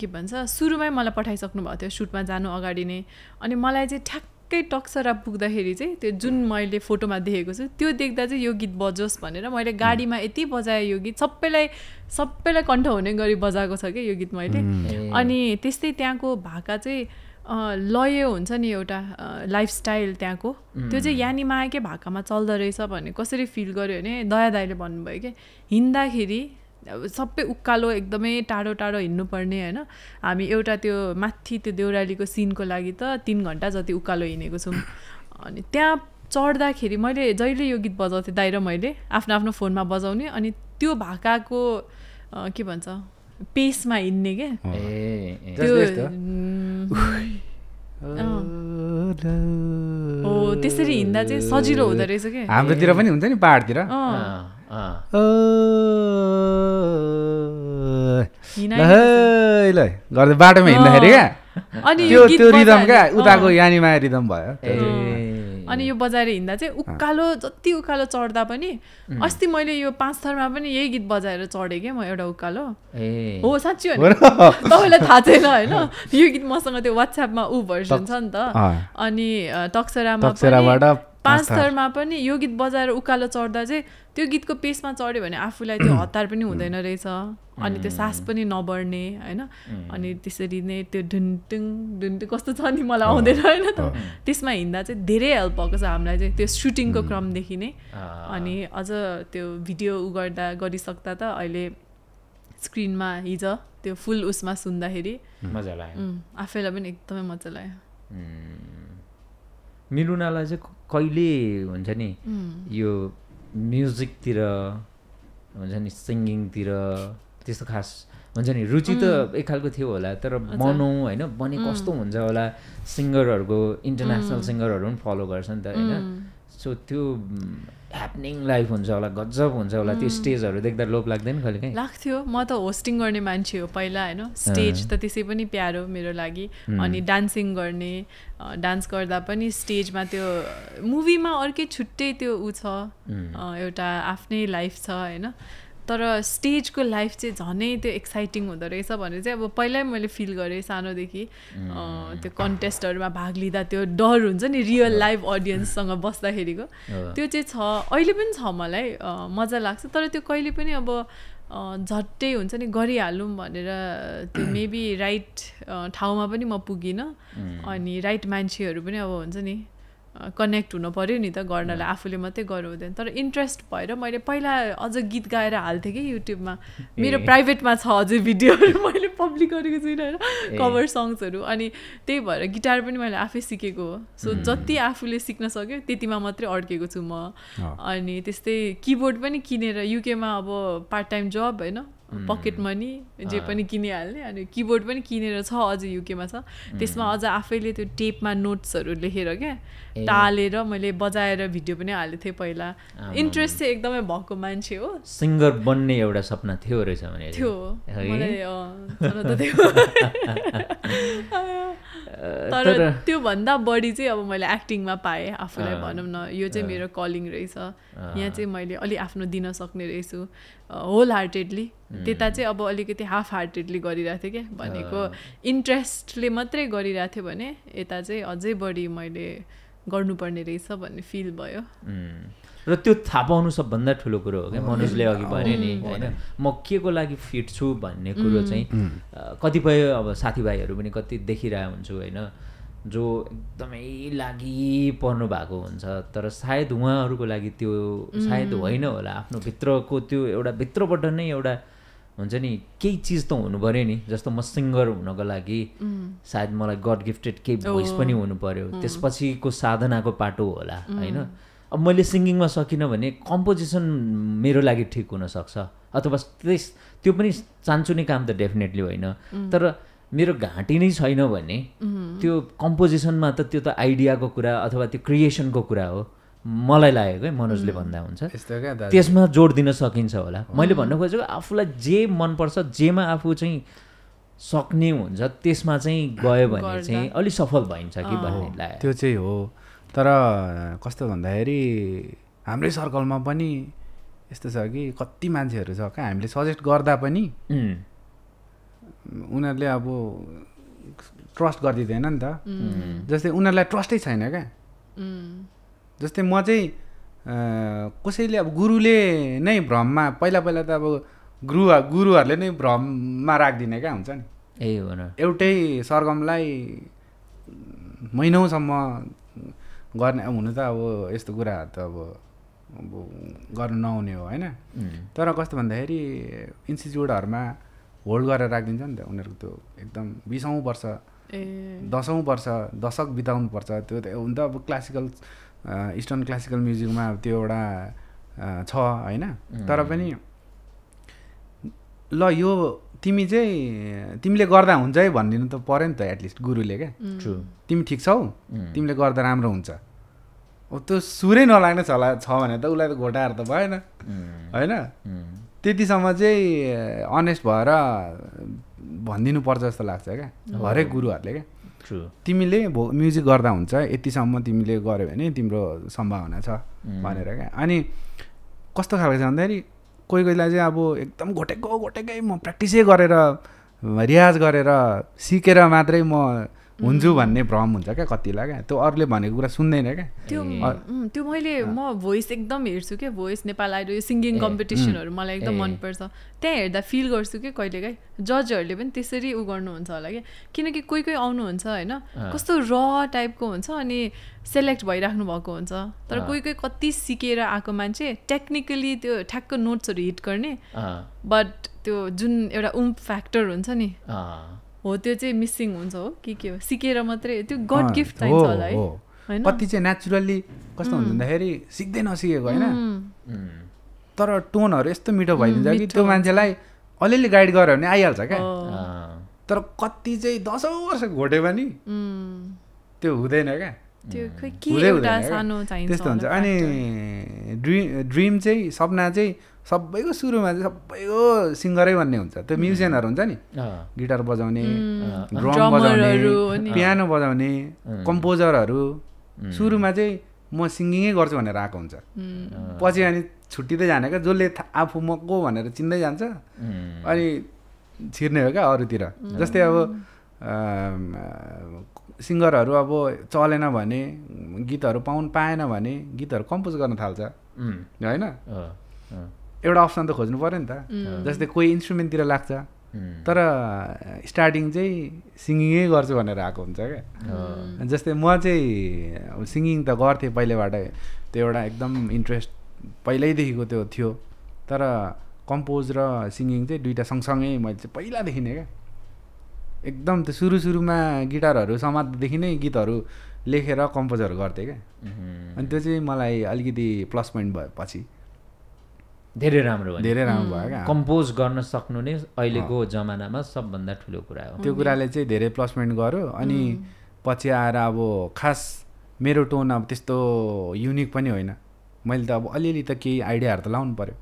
के भन्छ सुरुमै मलाई पठाइसक्नु भएको थियो सुटमा जानु अगाडि नै अनि मलाई चाहिँ ठ्याक्कै टक्सरा पुग्दाखेरि चाहिँ त्यो जुन मैले फोटोमा देखेको छु त्यो देख्दा चाहिँ यो गीत बजोस् भनेर मैले गाडीमा यति बजाएँ यो गीत सबैलाई सबैलाई कण्ठ हुने गरी बजाएको छ क्या यो गीत मैले अनि त्यस्तै त्यहाँको भाका चाहिँ लय हुन्छ नि एउटा लाइफस्टाइल त्यहाँको त्यो चाहिँ यानी मायाकै भाकामा चल्दो रहेछ भन्ने कसरी फिल गर्यो भने दया दाइले भन्नुभयो कि हिँड्दाखेरि सबै उकालो एकदमै टाढो टाढो हिँड्नुपर्ने होइन हामी एउटा त्यो माथि त्यो देउरालीको सिनको लागि त तीन घन्टा जति उकालो हिँडेको छौँ अनि त्यहाँ चढ्दाखेरि मैले जहिले यो गीत बजाउँथेँ दाइ र मैले आफ्नो आफ्नो फोनमा बजाउने अनि त्यो भाकाको के भन्छ पेसमा हिँड्ने क्या हो त्यसरी हिँड्दा चाहिँ सजिलो हुँदो रहेछ क्या हाम्रोतिर पनि हुन्छ नि पहाडतिर गर्दा बाटोमा हिँड्दाखेरि क्या अनि त्यो रिदम क्या उताको यानी माया रिदम भयो अनि यो बजाएर हिँड्दा चाहिँ उकालो जति उकालो चढ्दा पनि अस्ति मैले यो पाँच थरमा पनि यही गीत बजाएर चढेँ क्या म एउटा उकालो ए हो साँच्ची हो तपाईँलाई थाहा छैन होइन यो गीत मसँग त्यो वाट्सएपमा ऊ भर्सन छ नि त अनि तक्सरामा पाँच थरमा पनि यो गीत बजाएर उकालो चढ्दा चाहिँ त्यो गीतको पेसमा चढ्यो भने आफूलाई त्यो हतार पनि हुँदैन रहेछ अनि त्यो सास पनि नबढ्ने होइन अनि त्यसरी नै त्यो ढुन्टुङ ढुन्टुङ कस्तो छ नि मलाई आउँदैन होइन त त्यसमा हिँड्दा चाहिँ धेरै हेल्प भएको छ हामीलाई चाहिँ त्यो सुटिङको क्रमदेखि नै अनि अझ त्यो भिडियो उ गर्दा गरिसक्दा त अहिले स्क्रिनमा हिजो त्यो फुल उसमा सुन्दाखेरि मजा लाग्यो आफैलाई पनि एकदमै मजा लाग्यो मिलुनालाई चाहिँ कहिले हुन्छ नि यो म्युजिकतिर हुन्छ नि सिङ्गिङतिर त्यस्तो खास हुन्छ नि रुचि त एक खालको थियो होला तर बनाउँ होइन बने कस्तो हुन्छ होला सिङ्गरहरूको इन्टरनेसनल सिङ्गरहरू पनि फलो गर्छ नि त होइन सो त्यो ह्यापनिङ लाइफ हुन्छ होला गजब हुन्छ होला त्यो स्टेजहरू देख्दा लोभ लाग्दैन कहिलेकाहीँ लाग्थ्यो म त होस्टिङ गर्ने मान्छे हो पहिला होइन स्टेज त त्यसै पनि प्यारो मेरो लागि अनि डान्सिङ गर्ने डान्स गर्दा पनि स्टेजमा त्यो मुभीमा अर्कै छुट्टै त्यो ऊ छ एउटा आफ्नै लाइफ छ होइन तर स्टेजको लाइफ चाहिँ झनै त्यो एक्साइटिङ हुँदो रहेछ भनेर चाहिँ अब पहिल्यै मैले फिल गरेँ सानोदेखि त्यो कन्टेस्टहरूमा भाग लिँदा त्यो डर हुन्छ नि रियल लाइभ अडियन्ससँग बस्दाखेरिको त्यो चाहिँ छ अहिले पनि छ मलाई मजा लाग्छ तर त्यो कहिले पनि अब झट्टै हुन्छ नि गरिहालौँ भनेर त्यो मेबी राइट ठाउँमा पनि म पुगिनँ अनि राइट मान्छेहरू पनि अब हुन्छ नि कनेक्ट हुनु पर्यो नि त, गर्नलाई आफूले मात्रै गर्नु हुँदैन. तर इन्ट्रेस्ट भएर मैले पहिला अझ गीत गाएर हाल्थेँ कि युट्युबमा, मेरो प्राइभेटमा छ अझै भिडियोहरू, मैले पब्लिक गरेको छैन होइन, कभर सङ्ग्सहरू. अनि त्यही भएर गिटार पनि मैले आफै सिकेको हो. सो जति आफूले सिक्न सक्यो त्यतिमा मात्रै अड्केको छु म. अनि त्यस्तै किबोर्ड पनि किनेर युकेमा अब पार्ट टाइम जब होइन, पकेट मनी जे पनि किनिहाल्ने. अनि किबोर्ड पनि किनेर छ अझै युकेमा छ, त्यसमा अझ आफैले त्यो टेपमा नोट्सहरू लेखेर क्या टालेर मैले बजाएर भिडियो पनि हालेको थिएँ पहिला. इन्ट्रेस्ट चाहिँ एकदमै भएको मान्छे हो. सिङ्गर बन्ने एउटा सपना थियो रहेछ भने थियो मलाई, तर त्योभन्दा बढी चाहिँ अब मैले एक्टिङमा पाएँ आफूलाई. भनौँ न यो चाहिँ मेरो कलिङ रहेछ, यहाँ चाहिँ मैले अलि आफ्नो दिन सक्ने रहेछु होल हार्टेडली. त्यता चाहिँ अब अलिकति हाफ हार्टेडली गरिरहेको थिएँ क्या, भनेको इन्ट्रेस्टले मात्रै गरिरहेको थिएँ भने यता चाहिँ अझै बढी मैले गर्नुपर्ने रहेछ भन्ने फिल भयो. र त्यो थाहा पाउनु सबभन्दा ठुलो कुरो हो क्या. मनोजले अघि भन्यो नि होइन, म के को लागि फिट छु भन्ने कुरो चाहिँ कतिपय अब साथीभाइहरू पनि कति देखिरहेको हुन्छु होइन, जो एकदमै लागि पर्नु भएको हुन्छ, तर सायद उहाँहरूको लागि त्यो सायद होइन होला. आफ्नो भित्रको त्यो एउटा भित्रबाट नै एउटा हुन्छ नि केही चिज त हुनु पऱ्यो नि. जस्तो म सिङ्गर हुनको लागि सायद मलाई गड गिफ्टेड केही भोइस पनि हुनु पऱ्यो, त्यसपछिको साधनाको पाटो होला होइन. अब मैले सिङ्गिङमा सकिनँ भने कम्पोजिसन मेरो लागि ठिक हुनसक्छ, अथवा त्यस त्यो पनि चान्चुने काम त डेफिनेटली होइन. तर मेरो घाँटी नै छैन भने त्यो कम्पोजिसनमा त त्यो त आइडियाको कुरा अथवा त्यो क्रिएसनको कुरा हो, मलाई लाग्यो क्या. मनोजले भन्दा हुन्छ त्यसमा जोड दिन सकिन्छ होला. मैले भन्नु खोजेको आफूलाई जे मनपर्छ, जेमा आफू चाहिँ सक्ने हुन्छ त्यसमा चाहिँ गयो भने चाहिँ अलि सफल भइन्छ कि भन्ने लाग्यो. त्यो चाहिँ हो. तर कस्तो भन्दाखेरि हाम्रै सर्कलमा पनि यस्तो छ कि कति मान्छेहरू छ क्या, हामीले सजेस्ट गर्दा पनि उनीहरूले अब ट्रस्ट गरिदिँदैन नि त. जस्तै उनीहरूलाई ट्रस्टै छैन क्या. जस्तै म चाहिँ कसैले अब गुरुले नै भ्रममा, पहिला पहिला त अब गुरु गुरुहरूले नै भ्रममा राखिदिने क्या हुन्छ नि. ए हो न, एउटै सरगमलाई महिनौसम्म गर्ने हुनु त अब यस्तो कुराहरू त अब अब गर्नु नहुने हो होइन. तर कस्तो भन्दाखेरि इन्स्टिच्युटहरूमा होल्ड गरेर राखिदिन्छ नि त उनीहरूको. त्यो एकदम बिसौँ वर्ष दसौँ वर्ष दशक बिताउनुपर्छ. त्यो त हुन त अब क्लासिकल इस्टर्न क्लासिकल म्युजिकमा त्यो एउटा छ होइन. तर पनि ल यो तिमी चाहिँ तिमीले गर्दा हुन्छ है भनिदिनु त पऱ्यो नि त एटलिस्ट गुरुले क्या. तिमी ठिक छौ, तिमीले गर्दा राम्रो हुन्छ. अब त्यो सुरै नलाग्ने छ होला छ भने त उसलाई त घोटाएर त भएन होइन. त्यतिसम्म चाहिँ अनेस्ट भएर भनिदिनु पर्छ जस्तो लाग्छ क्या हरेक गुरुहरूले क्या. तिमीले भो म्युजिक गर्दा हुन्छ, यतिसम्म तिमीले गऱ्यो भने तिम्रो सम्भावना छ भनेर क्या. अनि कस्तो खालको छ भन्दाखेरि कोही कोहीलाई चाहिँ अब एकदम घोटेको घोटेकै म प्र्याक्टिसै गरेर रियाज गरेर सिकेर मात्रै म हुन्छु भन्ने भ्रम हुन्छ क्या कतिलाई क्या. त्यो अरूले भनेको कुरा सुन्दैन क्या. त्यो त्यो मैले म भोइस एकदम हेर्छु क्या. भोइस नेपाल आइडल सिङ्गिङ कम्पिटिसनहरू मलाई एकदम मनपर्छ. त्यहाँ हेर्दा फिल गर्छु कि कहिलेकाहीँ जजहरूले पनि त्यसरी उ गर्नुहुन्छ होला क्या. किनकि कोही कोही आउनुहुन्छ होइन कस्तो र टाइपको हुन्छ अनि सेलेक्ट भइराख्नु भएको हुन्छ. तर कोही कोही कति सिकेर आएको मान्छे टेक्निकली त्यो ठ्याक्क नोट्सहरू हिट गर्ने, बट त्यो जुन एउटा उम्प फ्याक्टर हुन्छ नि हो त्यो चाहिँ मिसिङ हुन्छ. हो कि के हो सिकेर मात्रै त्यो गड गिफ्ट चाहिन्छ होला है होइन. कति चाहिँ नेचुरली कस्तो हुन्छ भन्दाखेरि सिक्दै नसिकेको होइन, तर टोनहरू यस्तो मिठो भइदिन्छ कि त्यो मान्छेलाई अलिअलि गाइड गर्यो भने आइहाल्छ क्या. तर कति चाहिँ दसौँ वर्ष घोट्यो भने त्यो हुँदैन क्या. त्यस्तो हुन्छ. अनि ड्रिम ड्रिम चाहिँ सपना चाहिँ सबैको सुरुमा चाहिँ सबैको सिङ्गरै भन्ने हुन्छ. त्यो म्युजिसियनहरू हुन्छ नि, गिटार बजाउने, ड्रम बजाउने, पियानो बजाउने कम्पोजरहरू सुरुमा चाहिँ म सिङ्गिङै गर्छु भनेर आएको हुन्छ. पछि अनि छुट्टिँदै जाने क्या. जसले आफू म को भनेर चिन्दै जान्छ अनि छिर्ने हो क्या अरूतिर. जस्तै अब सिङ्गरहरू अब चलेन भने, गीतहरू पाउनु पाएन भने गीतहरू कम्पोज गर्न थाल्छ होइन. एउटा अप्सन त खोज्नु पऱ्यो नि त. जस्तै कोही इन्स्ट्रुमेन्टतिर लाग्छ, तर स्टार्टिङ चाहिँ सिंगिङै गर्छु भनेर आएको हुन्छ के जस्तै म चाहिँ सिंगिङ त गर्थे पहिलेबाट त्यो एउटा एकदम इन्ट्रेस्ट पहिल्यैदेखिको त्यो थियो तर कम्पोज र सिंगिङ चाहिँ दुईटा सँगसँगै मैले चाहिँ पहिला देखिने के एकदम त्यो सुरु सुरुमा गिटारहरु समात्देखि नै गीतहरु लेखेर कम्पोजहरु गर्थे के अनि त्यो चाहिँ मलाई अलिकति प्लस पोइन्ट भएपछि धेरै राम्रो भयो धेरै राम्रो भयो के कम्पोज गर्न सक्नु नै अहिलेको जमानामा सबभन्दा ठूलो कुरा हो त्यो कुराले चाहिँ धेरै प्लस पोइन्ट गर्यो अनि पछि आएर अब खास मेरो टोन अब त्यस्तो युनिक पनि होइन मैले त अब अलिअलि त केही आइडियाहरु त लाउनु पर्यो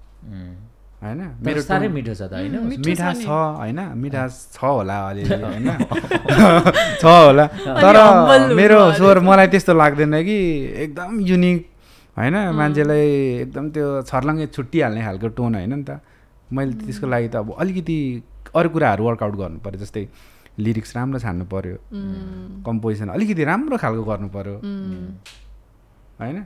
हैन मेरो सारै मिठो छ त हैन मिठा छ हैन मिठा छ होला अलिअलि हैन छ होला तर मेरो स्वर मलाई त्यस्तो लाग्दैन कि एकदम युनिक हैन मान्छेलाई एकदम त्यो छर्लङ्गे छुट्टी हाल्ने खालको टोन हैन नि त मैले त्यसको लागि त अब अलिकति अरु कुराहरु वर्कआउट गर्नु पर्यो जस्तै लिरिक्स राम्रो छान्नु पर्यो कम्पोजिसन अलिकति राम्रो खालको गर्नु पर्यो हैन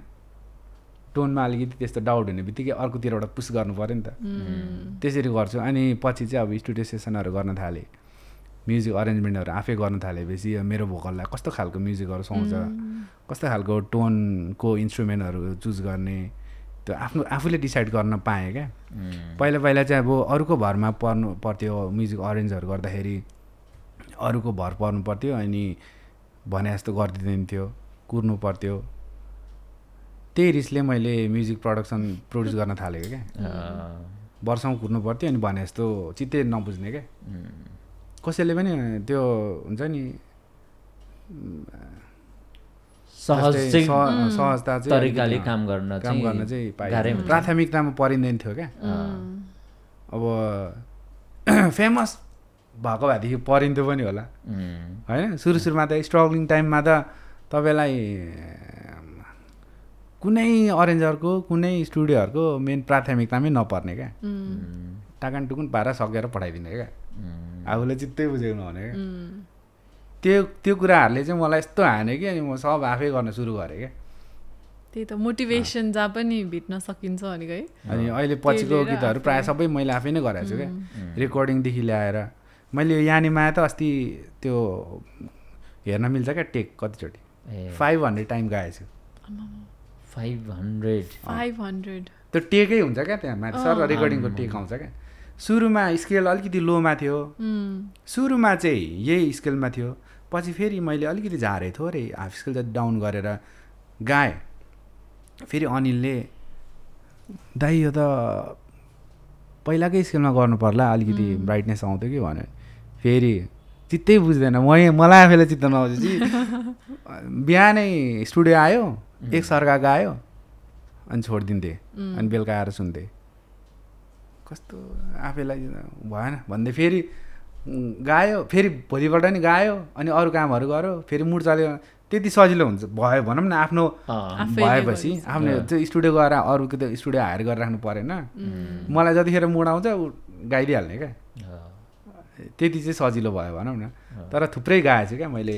टोनमा अलिकति त्यस्तो डाउट हुनेबित्तिकै अर्कोतिर एउटा पुश गर्नु पर्यो नि त त्यसरी गर्छु अनि पछि चाहिँ अब स्टुडियो सेसनहरु गर्न थाले म्युजिक अरेन्जमेन्टहरु आफै गर्न थालेपछि मेरो भोकललाई कस्तो खालको म्युजिकहरु सुन्छ कस्तो खालको टोन को इन्स्ट्रुमेन्टहरु चुज गर्ने त्यो आफ्नो आफुले डिसाइड गर्न पाए के पहिला पहिला चाहिँ अब अरुको भरमा पर्नु पर्थ्यो म्युजिक अरेन्जहरु गर्दाखेरि अरुको भर पर्नु पर्थ्यो अनि भने जस्तो गर्दिदैन थियो कुर्नु पर्थ्यो त्यही रिसले मैले म्युजिक प्रोडक्सन प्रोड्युस गर्न थालेको के वर्षौं कुर्नु पर्थ्यो अनि भने जस्तो चित्ते नबुझ्ने के कसैले पनि त्यो हुन्छ नि सहज चाहिँ सहजता चाहिँ तरिकाले काम गर्न काम गर्न चाहिँ पाइयो प्राथमिकतामा परिँदैन थियो के अब फेमस भएको भएदेखि परिन्थ्यो पनि होला हैन सुरु सुरुमा त स्ट्रगलिङ टाइममा त तपाईलाई कुनै अरेन्जरको कुनै स्टुडियोहरुको मेन प्राथमिकतामै नपर्ने के टाकन टुकुन पारा सकेर पठाइदिने के आफूले चित्तै बुझेको नहुने क्या त्यो त्यो कुराहरुले चाहिँ मलाई यस्तो हाने कि अनि म सब आफै गर्न सुरु गरे क्या त्यही त मोटिभेसन जहाँ पनि भेट्न सकिन्छ अनि है अनि अहिले पछिको गीतहरु प्राय सबै मैले आफै नै गरेछु के रेकर्डिङदेखि ल्याएर मैले यानीमा त अस्ति त्यो हेर्न मिल्छ क्या टेक कतिचोटी फाइभ हंड्रेड टाइम गाएछु फाइभ हंड्रेड फाइभ हंड्रेड त्यो टेकै हुन्छ क्या त्यहाँ माथि सर रेकर्डिङको टेक आउँछ क्या सुरुमा स्केल अलिकति लोमा थियो सुरुमा चाहिँ यही स्केलमा थियो पछि फेरि मैले अलिकति झारे थोरै हाफ स्केल जति डाउन गरेर गाएँ फेरि अनिलले दाइ यो त पहिलाकै स्केलमा गर्नु पर्ला अलिकति ब्राइटनेस आउँथ्यो कि भने फेरि चित्तै बुझ्दैन म मलाई आफैले चित्त नबुझेपछि बिहानै स्टुडियो आयो एक सर्का गायो अनि छोडिदिन्थे अनि बेलुका आएर सुन्थे कस्तो आफैलाई भएन भन्दै फेरि गायो फेरि भोलिपल्ट नि गायो अनि अरू कामहरु गर्यो फेरि मुड चल्यो त्यति सजिलो हुन्छ भयो भनौं न आफ्नो भएपछि आफ्नो त्यो स्टुडियो गएर अरूको त्यो स्टुडियो हायर गरेर राख्नु परेन मलाई जतिखेर मुड आउँछ गाइदिहाल्ने के त्यति चाहिँ सजिलो भयो भनौं न तर थुप्रै गाएछु के मैले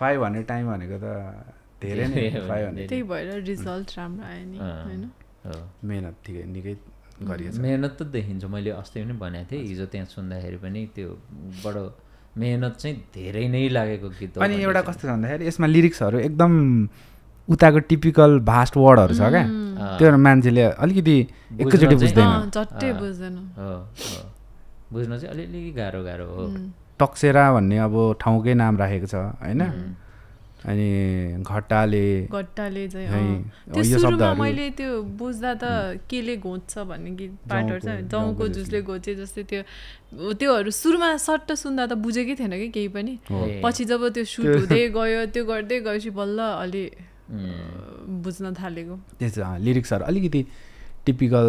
फाइभ हन्ड्रेड टाइम भनेको त धेरै नै फाइभ हन्ड्रेड त्यही भएर रिजल्ट राम्रो आयो नि हैन मेहनत ठिकै निकै मेहनत त देखिन्छ मैले अस्ति पनि भनेको थिएँ हिजो त्यहाँ सुन्दाखेरि पनि त्यो बडो मेहनत चाहिँ धेरै नै लागेको गीत हो अनि एउटा कस्तो छ भन्दाखेरि यसमा लिरिक्सहरु एकदम उताको टिपिकल भास्ट वर्डहरु छ के त्यो मान्छेले अलिकति एकैचोटी बुझ्दैन झट्टै बुझ्दैन हो बुझ्न चाहिँ अलिअलि गाह्रो गाह्रो हो टक्सेरा भन्ने अब ठाउँकै नाम राखेको छ हैन अनि घट्टाले घट्टाले चाहिँ त्यो सुरुमा मैले त्यो बुझ्दा त केले घोच्छ भन्ने गीत पार्टहरु चाहिँ जौको जुसले घोचे जस्तै त्यो त्योहरु सुरुमा सट्ट सुन्दा त बुझेकै थिएन कि केही पनि पछि जब त्यो सुट हुँदै गयो त्यो गर्दै गएपछि बल्ल अलि बुझ्न थालेको त्यसो लिरिक्सहरु अलिकति टिपिकल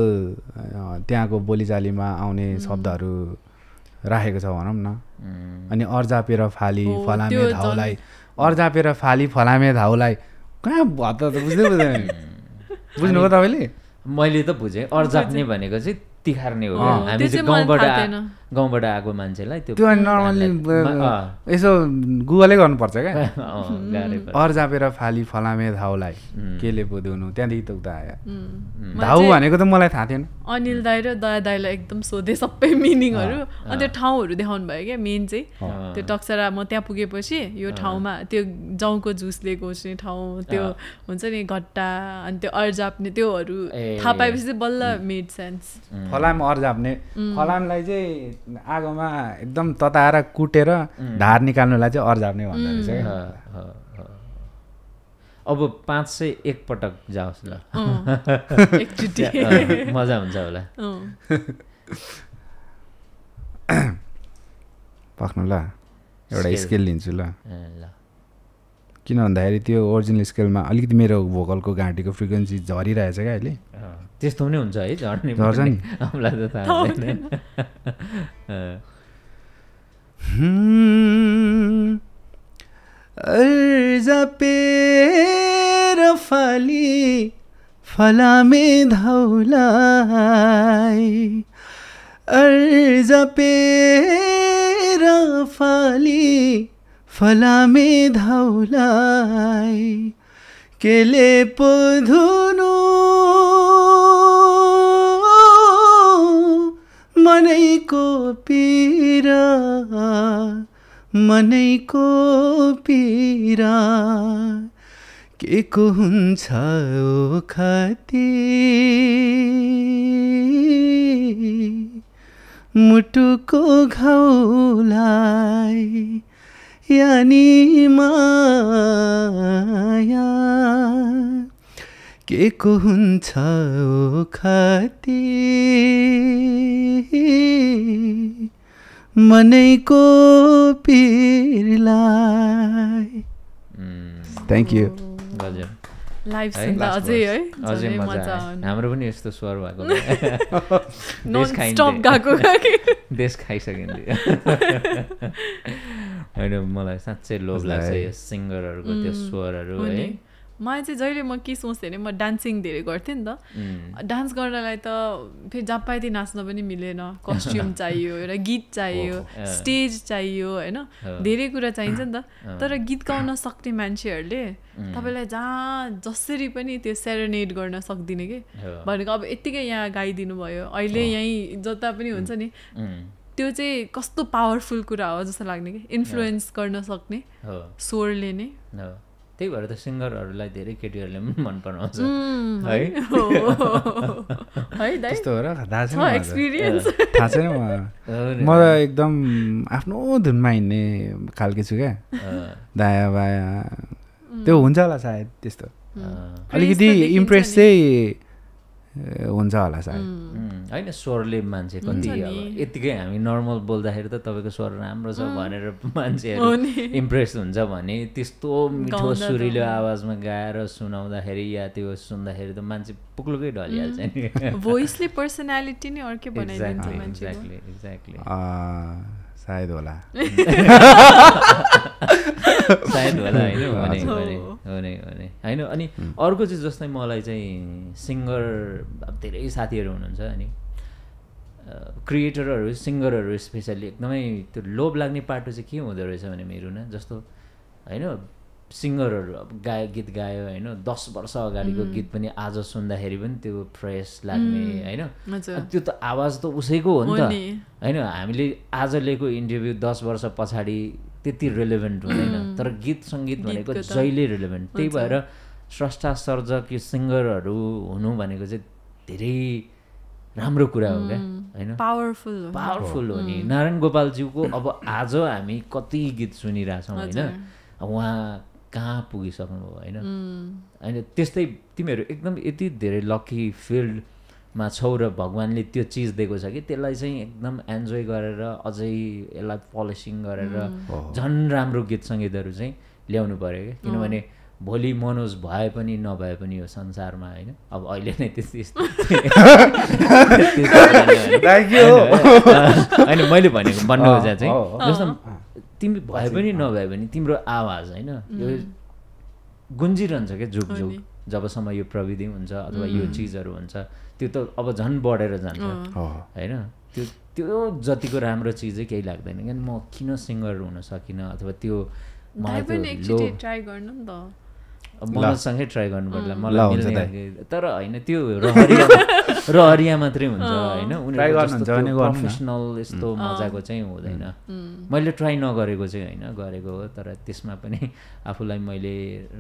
त्यहाँको बोलीचालीमा आउने शब्दहरु राखेको छ भनौं न अनि अर्जापेर फाली फलामे धाउलाई अर्जापेर फाली फलामे धाउलाई कहाँ भत्ता त बुझ्दै बुझ्दैन बुझ्नुभयो तपाईँले मैले त बुझेँ अर्जाप्ने भनेको चाहिँ तिखार्ने हो हामी चाहिँ गाउँबाट गाउँबाट आएको मान्छेलाई त्यो नर्मली यसो गुगलै गर्नु पर्छ के अर जापेर फाली फलामे धाउलाई केले बुझ्नु त्यहाँदेखि त उता आयो धाउ भनेको त मलाई थाहा थिएन अनिल दाइ र दया दाइलाई एकदम सोधे सबै मिनिङहरु अनि त्यो ठाउँहरु देखाउनु भयो के मेन चाहिँ त्यो टक्सरा म त्यहाँ पुगेपछि यो ठाउँमा त्यो जाउँको जुसले गोस्ने ठाउँ त्यो हुन्छ नि घट्टा अनि त्यो अर्जाप्ने त्योहरु थाहा पाएपछि चाहिँ बल्ल मेड सेन्स फलाम अर्जाप्ने फलामलाई चाहिँ आगोमा एकदम तताएर कुटेर धार निकाल्नुलाई चाहिँ अर्जाप्ने भन्दै रहेछ के अब पाँच सय एक पटक जाओस् ल एकचोटी मजा हुन्छ होला पाक्नु ल एउटा स्केल लिन्छु ल किन भन्दाखेरि त्यो ओरिजिनल स्केलमा अलिकति मेरो भोकलको घाँटीको फ्रिक्वेन्सी झरिरहेछ क्या अहिले त्यस्तो नै हुन्छ है झर्ने झर्छ नि हामीलाई त थाहा छैन अर्जापेर फाली फलामे धाउलाई अर्जापेर फाली फलामे धाउलाई केले पधुनु मनको पीरा मनको पीरा के को हुन्छ ओखती मुटुको घाउलाई यानी माया के को हुन्छ खती मनको पीरलाई थ्याङ्क यू लाइभ सुन्दा अझै है अझै मजा आयो हाम्रो पनि यस्तो स्वर भएको नन स्टप गाको देश खाइसकिन्थ्यो होइन मलाई साँच्चै लोभ लाग्छ यो सिङ्गरहरूको त्यो स्वरहरू है मलाई चाहिँ जहिले म के सोच्थेँ भने म डान्सिङ धेरै गर्थेँ नि त डान्स गर्नलाई त फेरि जापाती नाच्न पनि मिलेन कस्ट्युम चाहियो एउटा गीत चाहियो स्टेज चाहियो होइन धेरै कुरा चाहिन्छ नि त तर गीत गाउन सक्ने मान्छेहरूले तपाईँलाई जहाँ जसरी पनि त्यो सेरेनेड गर्न सक्दिने कि भनेको अब यत्तिकै यहाँ गाइदिनु भयो अहिले यहीँ जता पनि हुन्छ नि त्यो चाहिँ कस्तो पावरफुल कुरा हो जस्तो लाग्ने कि इन्फ्लुएन्स गर्न सक्ने स्वरले नै त्यही भएर त सिङ्गरहरूलाई धेरै केटीहरूले पनि मन पराउँछ है है दाइ त्यस्तो हो र थाहा छैन एक्सपीरियन्स थाहा छैन म म एकदम आफ्नो धुनमा हिँड्ने खालको छु क्या दाया बाया त्यो हुन्छ होला सायद त्यस्तो अलिकति इम्प्रेस चाहिँ हुन्छ होला सायद होइन स्वरले मान्छे कति अब यतिकै हामी नर्मल बोल्दाखेरि त तपाईँको स्वर राम्रो छ भनेर मान्छेहरू इम्प्रेस हुन्छ भने त्यस्तो मिठो सुरिलो आवाजमा गाएर सुनाउँदाखेरि या त्यो सुन्दाखेरि त मान्छे पुग्लुकै ढलिहाल्छ नि भोइसले पर्सनालिटी नै अर्कै बनाइदिन्छ एक्ज्याक्टली एक्ज्याक्टली सायद होला सायद होला होइन हो नै हो नै होइन अनि अर्को चाहिँ जस्तै मलाई चाहिँ सिङ्गर अब धेरै साथीहरू हुनुहुन्छ अनि क्रिएटरहरू सिङ्गरहरू स्पेसल्ली एकदमै त्यो लोभ लाग्ने पाटो चाहिँ के हुँदो रहेछ भने मिरुना जस्तो होइन सिङ्गरहरू अब गाए गीत गायो होइन दस वर्ष अगाडिको गीत पनि आज सुन्दाखेरि पनि त्यो फ्रेस लाग्ने होइन त्यो त आवाज त उसैको हो नि त होइन हामीले आज लिएको इन्टरभ्यू दस वर्ष पछाडि त्यति रेलेभेन्ट हुँदैन तर गीत सङ्गीत भनेको जहिले रेलेभेन्ट त्यही भएर स्रष्टा सर्जक यो सिङ्गरहरू हुनु भनेको चाहिँ धेरै राम्रो कुरा हो क्या होइन पावरफुल पावरफुल हो नि नारायण गोपालज्यूको अब आज हामी कति गीत सुनिरहेछौँ होइन उहाँ कहाँ पुगिसक्नुभयो होइन होइन त्यस्तै तिमीहरू एकदम यति धेरै लकी फिल्डमा छौ र भगवान्ले त्यो चिज दिएको छ कि त्यसलाई चाहिँ एकदम एन्जोय गरेर अझै यसलाई पलिसिङ गरेर झन् राम्रो गीत सङ्गीतहरू चाहिँ ल्याउनु पऱ्यो क्या किनभने भोलि मनोज भए पनि नभए पनि यो संसारमा होइन अब अहिले नै त्यस्तै होइन मैले भनेको भन्नु खोजेको चाहिँ जस्तो तिमी भए पनि नभए पनि तिम्रो आवाज होइन यो गुन्जिरहन्छ क्या झुक झुक जबसम्म यो प्रविधि हुन्छ अथवा यो चीजहरु हुन्छ त्यो त अब झन् बढेर जान्छ हैन त्यो त्यो जतिको राम्रो चीज केही लाग्दैन किन म किन सिंगर हुन सकिन अथवा त्यो मलाई पनि एकचोटी ट्राई गर्नु नि त मलाई सँगै ट्राई गर्नु पर्ला मलाई मिल्दैन तर हैन त्यो रहरिया रहरिया मात्रै हुन्छ हैन ट्राई गर्नुहुन्छ भने प्रोफेसनल यस्तो मजाको चाहिँ हुँदैन मैले ट्राई नगरेको चाहिँ हैन गरेको हो तर त्यसमा पनि आफुलाई मैले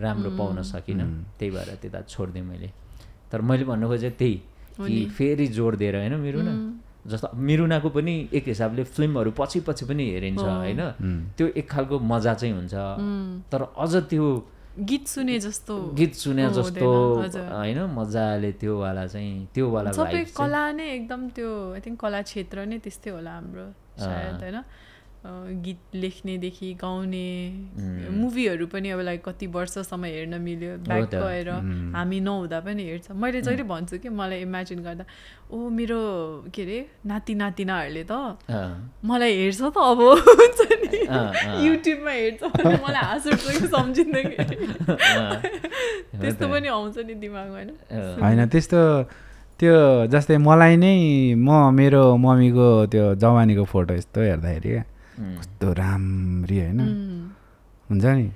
राम्रो पाउन सकिन त्यही भएर त्यता छोड्दै मैले तर मैले भन्नु खोजे त्यही कि फेरि जोड दिएर हैन मिरुना जस्तो मिरुनाको पनि एक हिसाबले फिल्महरु पछि पछि पनि हेरिन्छ हैन त्यो एक खालको मजा चाहिँ हुन्छ तर अझ त्यो गीत सुने जस्तो गीत सुने जस्तो हैन मजाले त्यो वाला चाहिँ त्यो वाला सबै कला नै एकदम त्यो आई थिंक कला क्षेत्र नै त्यस्तै होला हाम्रो सायद हैन गीत लेख्ने देखि गाउने मुभीहरु पनि अब लाइक कति वर्षसम्म हेर्न मिल्यो ब्याक गएर हामी नहुँदा पनि हेर्छ मैले जहिले भन्छु कि मलाई इमेजिन गर्दा ओ मेरो के रे नाति नातिनाहरुले त मलाई हेर्छ त अब हुन्छ नि युट्युबमा हेर्छ मलाई हाँस उठ्छ कि समझिँदैन त्यस्तो पनि आउँछ नि दिमागमा हैन हैन त्यस्तो त्यो जस्तै मलाई नै म मेरो मम्मीको त्यो जवानीको फोटो यस्तो हेर्दाखेरि कस्तो राम्री हैन हुन्छ नि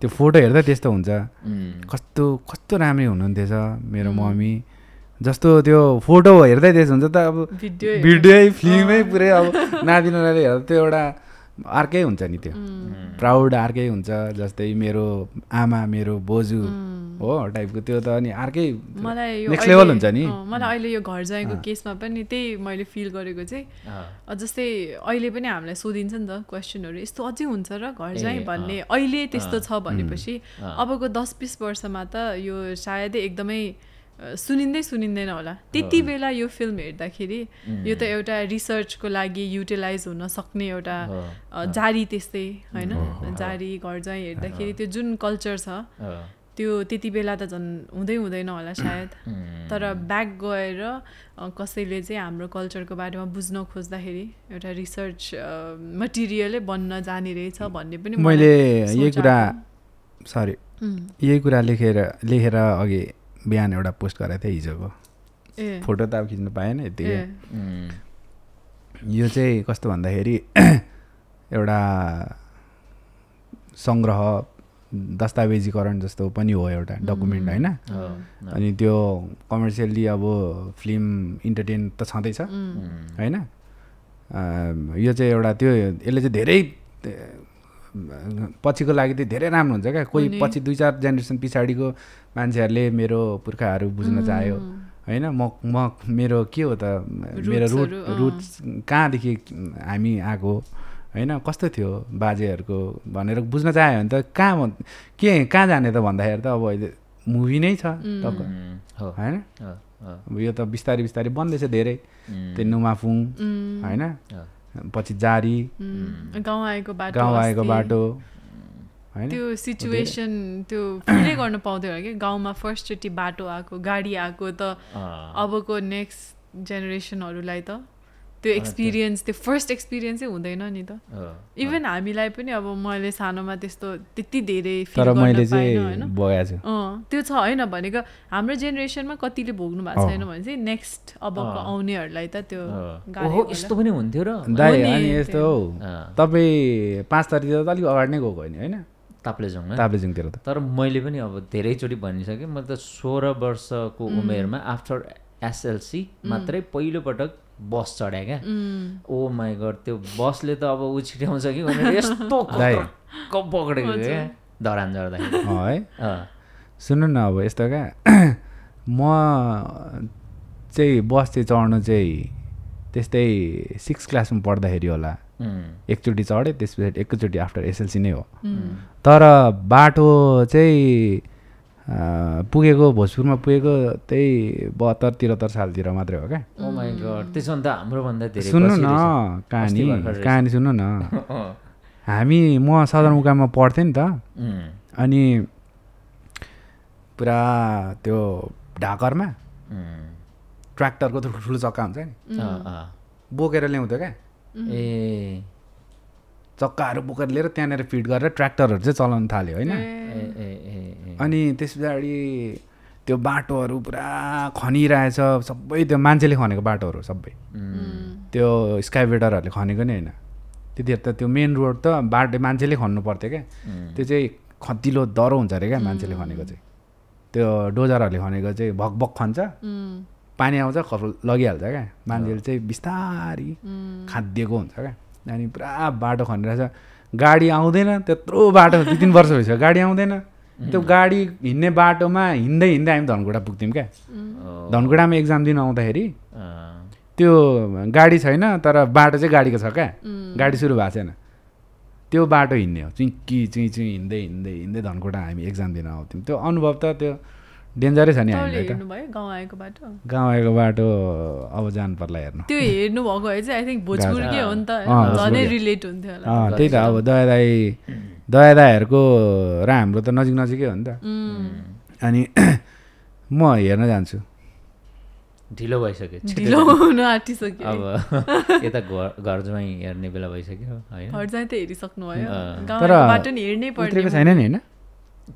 त्यो फोटो हेर्दा त्यस्तो हुन्छ कस्तो कस्तो राम्री हुनुहुन्थेछ मेरो मम्मी जस्तो त्यो फोटो हेर्दै त्यस्तो हुन्छ त अब भिडियो फिल्मै पुरै अब नादिनुले हेर्दा त्यो एउटा अर्कै हुन्छ नि त्यो प्राउड अर्कै हुन्छ जस्तै मेरो आमा मेरो बोजू हो टाइपको त्यो त अनि अर्कै नेक्स्ट लेभल हुन्छ नि मलाई अहिले यो घर जाएको केसमा पनि त्यही मैले फिल गरेको चाहिँ जस्तै अहिले पनि हामीलाई सोधिन्छ नि त क्वेश्चनहरु यस्तो अझै हुन्छ र घर जाई भन्ने अहिले त्यस्तो छ भनेपछि अबको दस बीस वर्षमा त यो सायदै एकदमै सुनिन्दै सुनिन्दैन होला त्यति बेला यो फिल्म हेर्दाखेरि यो त एउटा रिसर्चको लागि युटिलाइज हुन सक्ने एउटा जारी त्यस्तै हैन जारी घर जाई हेर्दाखेरि त्यो जुन कल्चर छ त्यो त्यति बेला त झन् हुँदै हुँदैन होला सायद तर ब्याक गएर कसैले चाहिँ हाम्रो कल्चरको बारेमा बुझ्न खोज्दाखेरि एउटा रिसर्च मटेरियलै बन्न जाने रहेछ भन्ने पनि मैले यही कुरा सरी यही कुरा लेखेर लेखेर अघि बिहान एउटा पोस्ट गरेको थिएँ हिजोको फोटो त अब खिच्नु पाएन यतिकै यो चाहिँ कस्तो भन्दाखेरि एउटा संग्रह दस्तावेजीकरण जस्तो पनि हो एउटा डकुमेन्ट हैन अनि त्यो कमर्सियली अब फिल्म इन्टरटेन त छँदैछ हैन यो चाहिँ एउटा त्यो यसले चाहिँ धेरै पछिको लागि चाहिँ धेरै राम्रो हुन्छ क्या कोही पछि दुई चार जेनेरेसन पछाडीको मान्छेहरुले मेरो पुर्खाहरु बुझ्न चाह्यो हैन म म मेरो के हो त मेरो रुट रुट कहाँदेखि हामी आएको हैन कस्तो थियो बाजेहरुको भनेर बुझ्न चाह्यो भने त कहाँ के कहाँ जाने त भन्दाखेरि त अब अहिले मुभी नै छ टक्क हो हैन अब यो त बिस्तारै बिस्तारै बन्दैछ धेरै त्यो नुमाफुङ हैन पछि जारी गाउँ आएको बाटो गाउँ आएको बाटो हैन त्यो सिचुएसन त्यो फिलै गर्न पाउँदैन के गाउँमा फर्स्ट चोटी बाटो आको गाडी आको त अबको नेक्स्ट जेनेरेसनहरुलाई त त्यो एक्सपिरियन्स त्यो फर्स्ट एक्सपिरियन्सै हुँदैन नि त इभन हामीलाई पनि अब मैले सानोमा त्यस्तो त्यति धेरै फिल गर्न पाएन हैन त्यो छ हैन भनेको हाम्रो जेनेरेसनमा कतिले भोग्नु भएको छैन भने चाहिँ नेक्स्ट अबको आउनेहरुलाई त त्यो गाह्रो यस्तो पनि हुन्थ्यो र दाइ अनि यस्तो हो तपाई पाँच तारिख त अलिक अगाडि नै गएको हैन हैन ताप्लेजुङ ताप्लेजुङतिर त तर मैले पनि अब धेरै चोटी भनिसके म त सोह्र वर्षको उमेरमा आफ्टर एसएलसी मात्रै पहिलो पटक बस चढ्या क्या ओ माय गॉड त्यो बसले त अब उ छिट्याउँछ कि भनेर यस्तो कप पकडेको क्या धरान झर्दाखेरि है सुन्नु न अब यस्तो क्या म चाहिँ बस चाहिँ चढ्नु चाहिँ त्यस्तै सिक्स क्लासमा पढ्दाखेरि होला एकचोटि चढे त्यसपछि एकैचोटि आफ्टर एसएलसी नै हो तर बाटो चाहिँ पुगेको भोजपुरमा पुगेको त्यही बहत्तर त्रिहत्तर सालतिर मात्रै हो क्या सुन्नु न कहानी कहानी सुन्नु न हामी म सदरमुकाममा पढ्थेँ नि त अनि पुरा त्यो ढाकरमा ट्र्याक्टरको त्यो ठुल्ठुलो चक्का हुन्छ नि बोकेर ल्याउँथ्यो क्या ए चक्काहरू बोकेर लिएर त्यहाँनिर फिट गरेर ट्र्याक्टरहरू चाहिँ चलाउनु थाल्यो होइन अनि त्यस पछाडि त्यो बाटोहरु पुरा खनिरहेछ सबै त्यो मान्छेले खनेको बाटोहरु सबै त्यो स्काइवेटरहरुले खनेको नि हैन त्यतिहरु त त्यो मेन रोड त बाटो मान्छेले खन्नु पर्थ्यो के त्यो चाहिँ खतिलो दरो हुन्छ रे के मान्छेले खनेको चाहिँ त्यो डोजरहरुले खनेको चाहिँ भकभक खन्छ पानी आउँछ लगिहाल्छ के मान्छेले चाहिँ बिस्तारी खादिएको हुन्छ के अनि पुरा बाटो खनिरहेछ गाडी आउँदैन त्यत्रो बाटो दुई तीन वर्ष भइसक्यो गाडी आउँदैन त्यो गाडी हिन्ने बाटोमा हिँड्दै हिँड्दै हामी धनकुटा पुग्थ्यौं के धनकुटामा एक्जाम दिन आउँदाखेरि त्यो गाडी छैन तर बाटो चाहिँ गाडीको छ के गाडी सुरु भएको छैन त्यो बाटो हिँड्ने हो चिंकी चिं चिं हिँड्दै हिँड्दै हिँड्दै धनकुटा हामी एक्जाम दिन आउँथ्यौं त्यो अनुभव त त्यो डेन्जरै छ नि हामीलाई त गाउँ आएको बाटो गाउँ आएको बाटो अब जान पर्ला हेर्नु त्यो हेर्नु भएको है चाहिँ आई थिंक भोजपुरकै हो नि त झनै रिलेट हुन्थ्यो होला अ त्यही त अब दया दाइ दया दाइहरुको र हाम्रो त नजिक नजिकै हो नि त अनि म हेर्न जान्छु ढिलो भइसक्यो ढिलो हुन आटिसक्यो अब यता घर ज्वाइँ हेर्ने बेला भइसक्यो हैन घर ज्वाइँ त हेरिसक्नु भयो गाउँ आएको बाटो नि हेर्नै पर्छ त्यो छैन नि हैन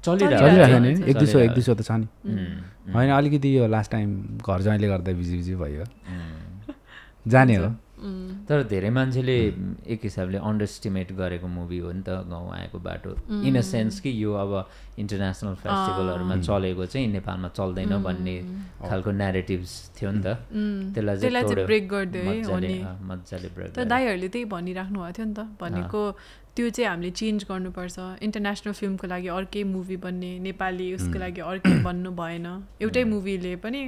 चलिरहेको नि एक दुई सौ एक दुई सौ त छ नि होइन अलिकति यो लास्ट टाइम घर ज्वाइँले गर्दा बिजी बिजी भयो जाने हो तर धेरै मान्छेले एक हिसाबले अन्डरएस्टिमेट गरेको मुभी हो नि त गाउँ आएको बाटो इन अ सेन्स कि यो अब इन्टरनेसनल फेस्टिभलहरुमा चलेको चाहिँ नेपालमा चल्दैन भन्ने खालको न्यारेटिभ्स थियो नि त त्यसलाई चाहिँ ब्रेक गर्दै मज्जाले ब्रेक त दाइहरुले त्यही भनिराख्नु भएको थियो नि त भनेको त्यो चाहिँ हामीले चेन्ज गर्नुपर्छ इन्टरनेसनल फिल्मको लागि अर्कै मुभी बन्ने नेपाली उसको लागि अर्कै बन्नु भएन एउटै मुभीले पनि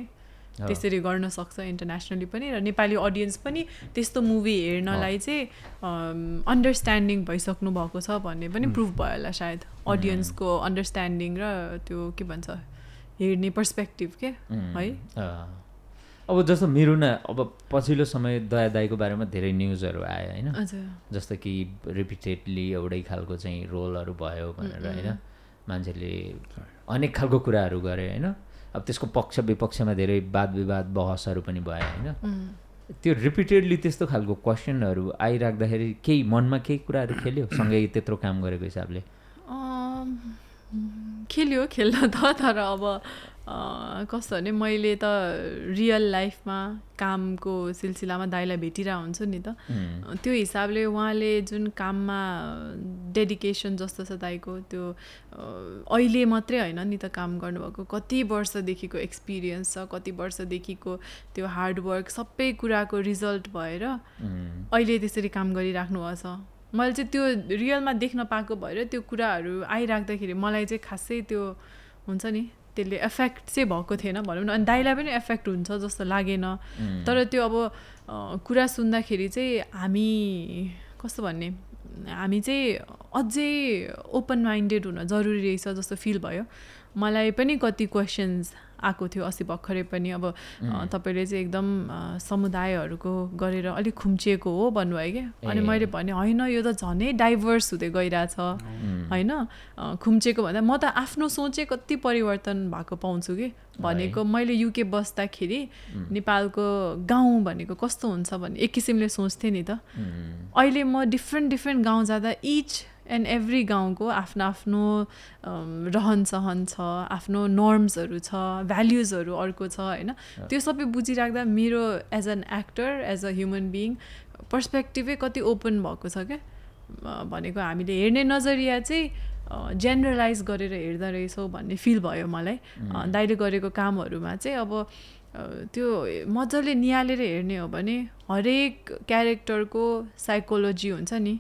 त्यसरी गर्न सक्छ इन्टरनेसनली पनि र नेपाली अडियन्स पनि त्यस्तो मुभी हेर्नलाई चाहिँ अन्डरस्ट्यान्डिङ भइसक्नु भएको छ भन्ने पनि प्रुफ भयो होला सायद अडियन्सको अन्डरस्ट्यान्डिङ र त्यो के भन्छ हेर्ने पर्सपेक्टिभ के है अब जस्तो मिरुना अब पछिल्लो समय दया दाइको बारेमा धेरै न्युजहरु आए हैन जस्तो कि रिपिटेडली एउटै खालको चाहिँ रोलहरु भयो भनेर हैन मान्छेले अनेक खालको कुराहरु गरे हैन अब त्यसको पक्ष विपक्षमा धेरै वाद विवाद बहसहरु पनि भए हैन त्यो रिपिटेडली त्यस्तो खालको क्वेशनहरु आइराख्दाखेरि केही मनमा केही कुराहरु खेल्यो सँगै त्यत्रो काम गरेको हिसाबले खेल्यो खेल्न त तर अब कस्तो भने मैले त रियल लाइफमा कामको सिलसिलामा दाइलाई भेटिरहेको हुन्छु नि त त्यो हिसाबले उहाँले जुन काममा डेडिकेसन जस्तो छ दाइको त्यो अहिले मात्रै होइन नि त काम गर्नुभएको कति वर्षदेखिको एक्सपिरियन्स छ कति वर्षदेखिको त्यो हार्डवर्क सबै कुराको रिजल्ट भएर अहिले त्यसरी काम गरिराख्नु भएको छ मैले चाहिँ त्यो रियलमा देख्न पाएको भएर त्यो कुराहरू आइराख्दाखेरि मलाई चाहिँ खासै त्यो हुन्छ नि त्यसले एफेक्ट चाहिँ भएको थिएन भनौँ न अनि दाइलाई पनि एफेक्ट हुन्छ जस्तो लागेन तर त्यो अब कुरा सुन्दाखेरि चाहिँ हामी कस्तो भन्ने हामी चाहिँ अझै ओपन माइन्डेड हुन जरुरी रहेछ जस्तो फिल भयो मलाई पनि कति क्वेसन्स आएको थियो अस्ति भर्खरै पनि अब तपाईले चाहिँ एकदम समुदायहरुको गरेर अलिक खुम्चिएको हो भन्नुभयो के अनि मैले भने हैन यो त झनै डाइभर्स हुँदै गइराछ हैन खुम्चिएको भन्दा म त आफ्नो सोचे कति परिवर्तन भएको पाउँछु के भनेको मैले युके बस्दाखेरि नेपालको गाउँ भनेको कस्तो हुन्छ भन्ने एक किसिमले सोच्थे नि त अहिले म डिफ्रेन्ट डिफ्रेन्ट गाउँ जाँदा इच एन्ड एभ्री गाउँको आफ्नो आफ्नो रहन सहन छ आफ्नो नर्म्सहरु छ भ्याल्युजहरु अर्को छ हैन त्यो सबै बुझिराख्दा मेरो as an actor as a human being पर्सपेक्टिभै कति ओपन भएको छ के भनेको हामीले हेर्ने नजरिया चाहिँ जेनरलाइज गरेर हेर्दा रहेछौँ भन्ने फिल भयो मलाई दाइले गरेको कामहरुमा चाहिँ अब त्यो मज्जाले नियालेर हेर्ने हो भने हरेक क्यारेक्टरको साइकोलोजी हुन्छ नि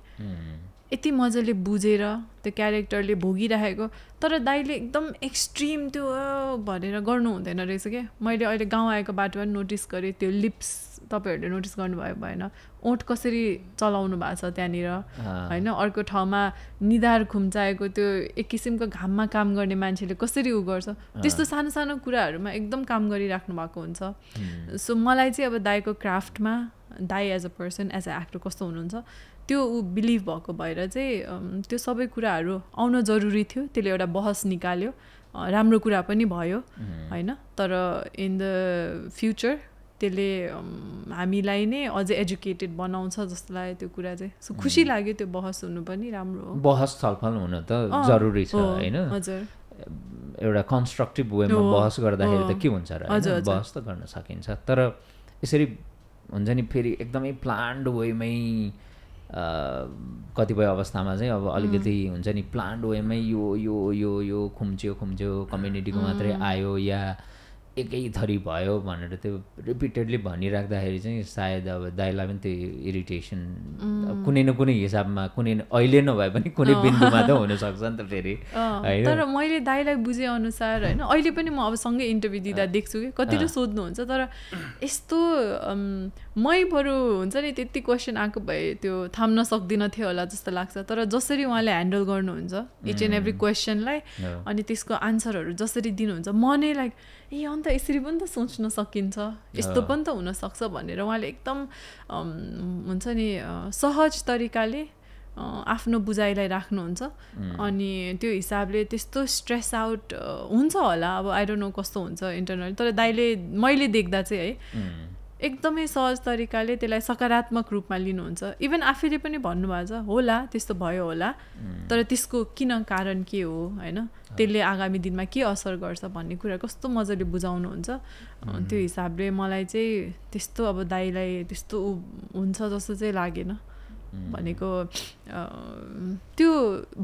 यति मजाले बुझेर त्यो क्यारेक्टरले भोगिरहेको तर दाइले एकदम एक्सट्रिम त्यो भनेर गर्नु हुँदैन रहेछ क्या मैले अहिले गाउँ आएको बाटो पनि नोटिस गरेँ त्यो लिप्स तपाईहरूले नोटिस गर्नुभयो भएन ओठ कसरी चलाउनु भएको छ त्यहाँनिर हैन अर्को ठाउँमा निधार खुम्चाएको त्यो एक किसिमको घाममा काम गर्ने मान्छेले कसरी उ गर्छ त्यस्तो सानो सानो कुराहरूमा एकदम काम गरिराख्नु भएको हुन्छ सो मलाई चाहिँ अब दाइको क्राफ्टमा दाइ as a person as a actor कस्तो हुनुहुन्छ त्यो ऊ बिलिभ भएको भएर चाहिँ त्यो सबै कुराहरू आउन जरुरी थियो त्यसले एउटा बहस निकाल्यो राम्रो कुरा पनि भयो हैन तर इन द फ्युचर त्यसले हामीलाई नै अझै एजुकेटेड बनाउँछ जस्तो लाग्यो त्यो कुरा चाहिँ सो खुसी लाग्यो त्यो बहस हुनु पनि राम्रो हो बहस छलफल हुन त जरुरी छ हैन हजुर एउटा कन्स्ट्रक्टिभ वेमा बहस गर्दाखेरि त के हुन्छ र बहस त गर्न सकिन्छ तर यसरी हुन्छ नि फेरि एकदमै प्लान्ड वेमै कतिपय अवस्थामा चाहिँ अब अलिकति हुन्छ नि प्लान्ड वेमै यो यो यो यो खुम्च्यो खुम्च्यो कम्युनिटीको मात्रै आयो या एकै थरी भयो भनेर त्यो रिपिटेडली भनिराख्दाखेरि चाहिँ सायद अब दाइलाई पनि त्यो इरिटेसन कुनै न कुनै हिसाबमा कुनै अहिले नभए पनि कुनै बिन्दुमा त हुन सक्छ नि त फेरि हैन तर मैले दाइलाई बुझे अनुसार हैन अहिले पनि म अब सँगै इन्टरभ्यु दिदा देख्छु कि कतिले सोध्नु हुन्छ तर यस्तो मै बरु हुन्छ नि त्यति क्वेशन आको भए त्यो थाम्न सक्दिन थियो होला जस्तो लाग्छ तर जसरी उहाँले ह्यान्डल गर्नुहुन्छ इच एन्ड एभ्री क्वेशनलाई अनि त्यसको आन्सरहरू जसरी दिनुहुन्छ म नै लाइक ए अन्त यसरी पनि त सोच्न सकिन्छ यस्तो पनि त हुन सक्छ भनेर उहाँले एकदम हुन्छ नि सहज तरिकाले आफ्नो बुझाइलाई राख्नुहुन्छ अनि त्यो हिसाबले त्यस्तो स्ट्रेस आउट हुन्छ होला अब आई डोन्ट नो कस्तो हुन्छ इन्टरनली तर दाइले मैले देख्दा चाहिँ है एकदमै सहज तरिकाले त्यसलाई सकारात्मक रूपमा लिनुहुन्छ इभन आफैले पनि भन्नुभएको छ होला त्यस्तो भयो होला तर त्यसको किन कारण के हो हैन त्यसले आगामी दिनमा के असर गर्छ भन्ने कुरा कस्तो मजाले बुझाउनुहुन्छ त्यो हिसाबले मलाई चाहिँ त्यस्तो अब दाइलाई त्यस्तो हुन्छ जस्तो चाहिँ लागेन भनेको त्यो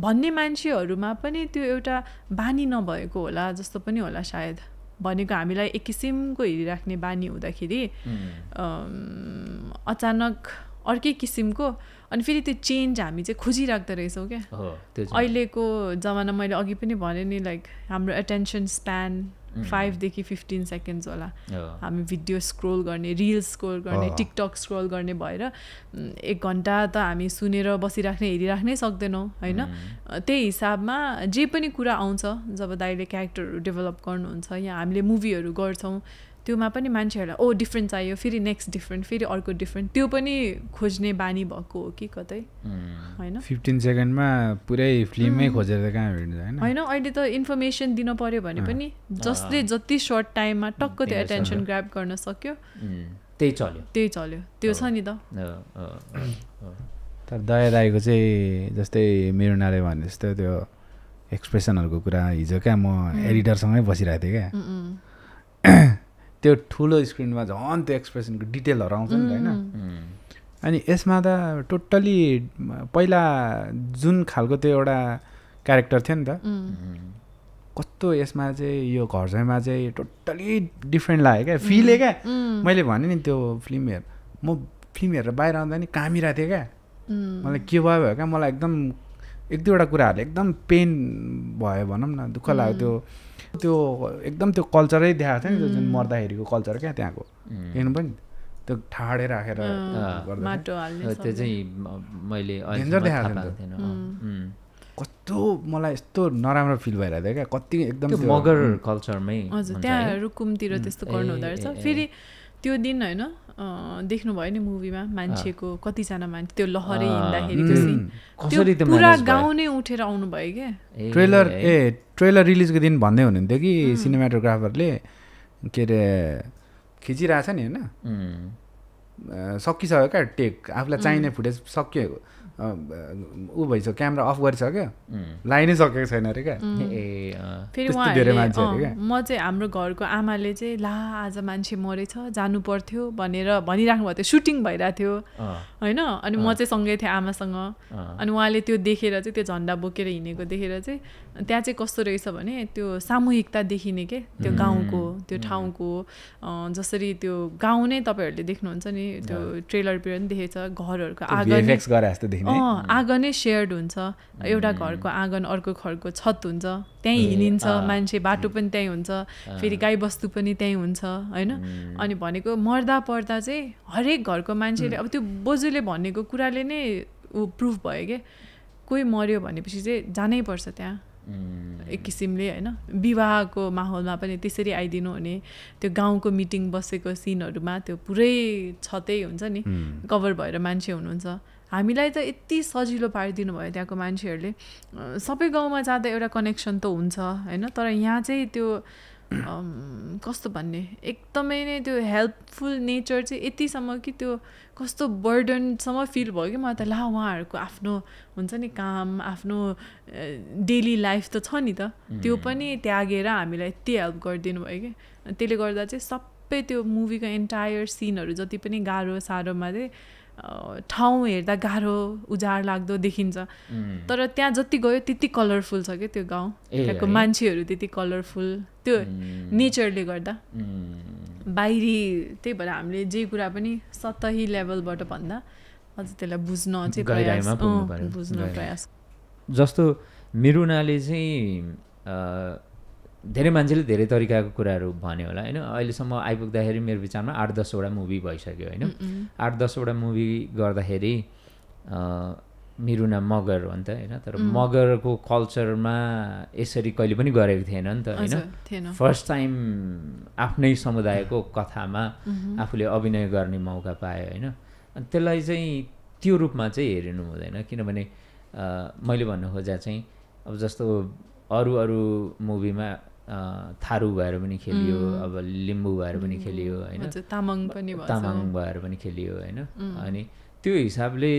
भन्ने मान्छेहरुमा पनि त्यो एउटा बानी नभएको होला जस्तो पनि होला सायद भनेको हामीलाई एक किसिमको हिरिराख्ने बानी हुँदाखेरि अचानक अर्कै किसिमको अनि फेरि त्यो चेन्ज हामी चाहिँ खोजिराख्दै रहेछौँ क्या अहिलेको जमाना मैले अघि पनि भने नि लाइक हाम्रो एटेन्सन स्प्यान फाइभदेखि फिफ्टिन सेकेन्ड्स होला हामी भिडियो स्क्रोल गर्ने रिल्स स्क्रोल गर्ने टिकटक स्क्रोल गर्ने भएर एक घन्टा त हामी सुनेर बसिराख्ने हेरिराख्नै सक्दैनौँ होइन त्यही हिसाबमा जे पनि कुरा आउँछ जब दाइले क्यारेक्टरहरू डेभलप गर्नुहुन्छ या हामीले मुभीहरू गर्छौँ त्योमा पनि मान्छेहरूलाई ओ डिफ्रेन्ट चाहियो फेरि नेक्स्ट डिफ्रेन्ट फेरि अर्को डिफ्रेन्ट त्यो पनि खोज्ने बानी भएको हो कि कतै हैन फिफ्टिन सेकेन्डमा पुरै फिल्ममै खोजेर कहाँ भेट्छ हैन हैन अहिले त इन्फर्मेसन दिन पर्यो भने पनि जसले जति सर्ट टाइममा टक्क त्यो एटेन्सन ग्र्याब गर्न सक्यो त्यही चल्यो त्यही चल्यो त्यो छ नि त तर दया दाइको चाहिँ जस्तै मिरुनाले भने जस्तो त्यो एक्सप्रेसनहरुको कुरा हिजो क्या म एडिटरसँगै बसिरहेको थिएँ क्या त्यो ठुलो स्क्रिनमा झन् त्यो एक्सप्रेसनको डिटेलहरू आउँछ नि होइन अनि यसमा त टोटली पहिला जुन खालको त्यो एउटा क्यारेक्टर थियो नि त कस्तो यसमा चाहिँ यो घर जवाइँमा चाहिँ टोटली डिफ्रेन्ट लाग्यो क्या फिलै क्या मैले भने नि त्यो फिल्म हेर म फिल्म हेरेर बाहिर आउँदा नि कामिरहेको थिएँ क्या मलाई के भयो भयो क्या मलाई एकदम एक दुईवटा कुराहरूले एकदम पेन भयो भनौँ न दुःख लाग्यो त्यो त्यो एकदम त्यो कल्चरै देखाएको थियो नि जुन मर्दाखेरिको कल्चर क्या त्यहाँको हेर्नु पनि त्यो ठाडे राखेर त्यो चाहिँ मैले कस्तो मलाई यस्तो नराम्रो फिल भइरहेको थियो क्या कति एकदम मगर कल्चरमै त्यहाँ रुकुमतिर त्यस्तो गर्नु हुँदो रहेछ फेरि त्यो दिन होइन देख्नुभयो नि मुभीमा मान्छेको कतिजना मान्छे त्यो लहरै हिँड्दाखेरि त्यो पुरा गाउँ नै उठेर आउनुभयो क्या ट्रेलर ए ट्रेलर रिलिजको दिन भन्दै हुनुहुन्थ्यो कि सिनेमाटोग्राफरले के अरे खिचिरहेछ नि होइन सकिसक्यो क्या टेक आफूलाई चाहिने फुटेज सक्यो ऊ भइसक्यो क्यामेरा अफ गरिसक्यो लाइनै सकेको छैन अरे क्या फेरि म चाहिँ हाम्रो घरको आमाले चाहिँ ला आज मान्छे मरेछ जानु पर्थ्यो भनेर भनिराख्नु भएको थियो सुटिङ भइरहेको थियो होइन अनि म चाहिँ सँगै थिएँ आमासँग अनि उहाँले त्यो देखेर चाहिँ त्यो झन्डा बोकेर हिँडेको देखेर चाहिँ त्यहाँ चाहिँ कस्तो रहेछ भने त्यो सामूहिकता देखिने के त्यो गाउँको त्यो ठाउँको जसरी त्यो गाउँ नै तपाईँहरूले देख्नुहुन्छ नि त्यो ट्रेलरतिर पनि देखेछ घरहरूको आँगन आँगन नै सेयर्ड हुन्छ एउटा घरको आँगन अर्को घरको छत हुन्छ त्यहीँ हिँडिन्छ मान्छे बाटो पनि त्यहीँ हुन्छ फेरि गाईबस्तु पनि त्यहीँ हुन्छ होइन अनि भनेको मर्दा पर्दा चाहिँ हरेक घरको मान्छेले अब त्यो बोजूले भनेको कुराले नै ऊ प्रुफ भयो क्या कोही मर्यो भनेपछि चाहिँ जानैपर्छ त्यहाँ एक किसिमले होइन विवाहको माहौलमा पनि त्यसरी आइदिनु हुने त्यो गाउँको मिटिङ बसेको सिनहरूमा त्यो पुरै छतै हुन्छ नि कभर भएर मान्छे हुनुहुन्छ हामीलाई त यति सजिलो पारिदिनु भयो त्यहाँको मान्छेहरूले सबै गाउँमा जाँदा एउटा कनेक्सन त हुन्छ होइन तर यहाँ चाहिँ त्यो कस्तो भन्ने एकदमै नै त्यो हेल्पफुल नेचर चाहिँ यतिसम्म कि त्यो कस्तो बर्डनसम्म फिल भयो कि म त ला उहाँहरुको आफ्नो हुन्छ नि काम आफ्नो डेली लाइफ त छ नि त त्यो पनि त्यागेर हामीलाई यति हेल्प गरिदिनु भयो कि त्यसले गर्दा चाहिँ सबै त्यो मुभीको एन्टायर सिनहरु जति पनि गाह्रो साह्रोमा चाहिँ ठाउँ हेर्दा गाह्रो उजार लाग्दो देखिन्छ तर त्यहाँ जति गयो त्यति कलरफुल छ के त्यो गाउँ त्यहाँको मान्छेहरु त्यति कलरफुल त्यो नेचरले गर्दा बाहिरी त्यही भएर हामीले जे कुरा पनि सतही लेभलबाट भन्दा अझ त्यसलाई बुझ्न चाहिँ प्रयास बुझ्न प्रयास जस्तो मिरुनाले चाहिँ धेरै मान्छेले धेरै तरिकाको कुराहरु भन्यो होला हैन अहिलेसम्म आइपुग्दाखेरि मेरो विचारमा आठ दश वटा मुभी भइसक्यो हैन आठ दश वटा मुभी गर्दाखेरि मिरुना मगर हो नि त हैन तर मगरको कल्चरमा यसरी कहिले पनि गरेको थिएन नि त हैन फर्स्ट टाइम आफ्नै समुदायको कथामा आफूले अभिनय गर्ने मौका पाए हैन अनि त्यसलाई चाहिँ त्यो रूपमा चाहिँ हेरिनु हुँदैन किनभने मैले भन्नु खोजे चाहिँ अब जस्तो अरु अरु मुभीमा थारू भएर पनि खेलियो अब लिम्बू भएर पनि खेलियो हैन तामाङ पनि भयो तामाङ भएर पनि खेलियो हैन अनि त्यो हिसाबले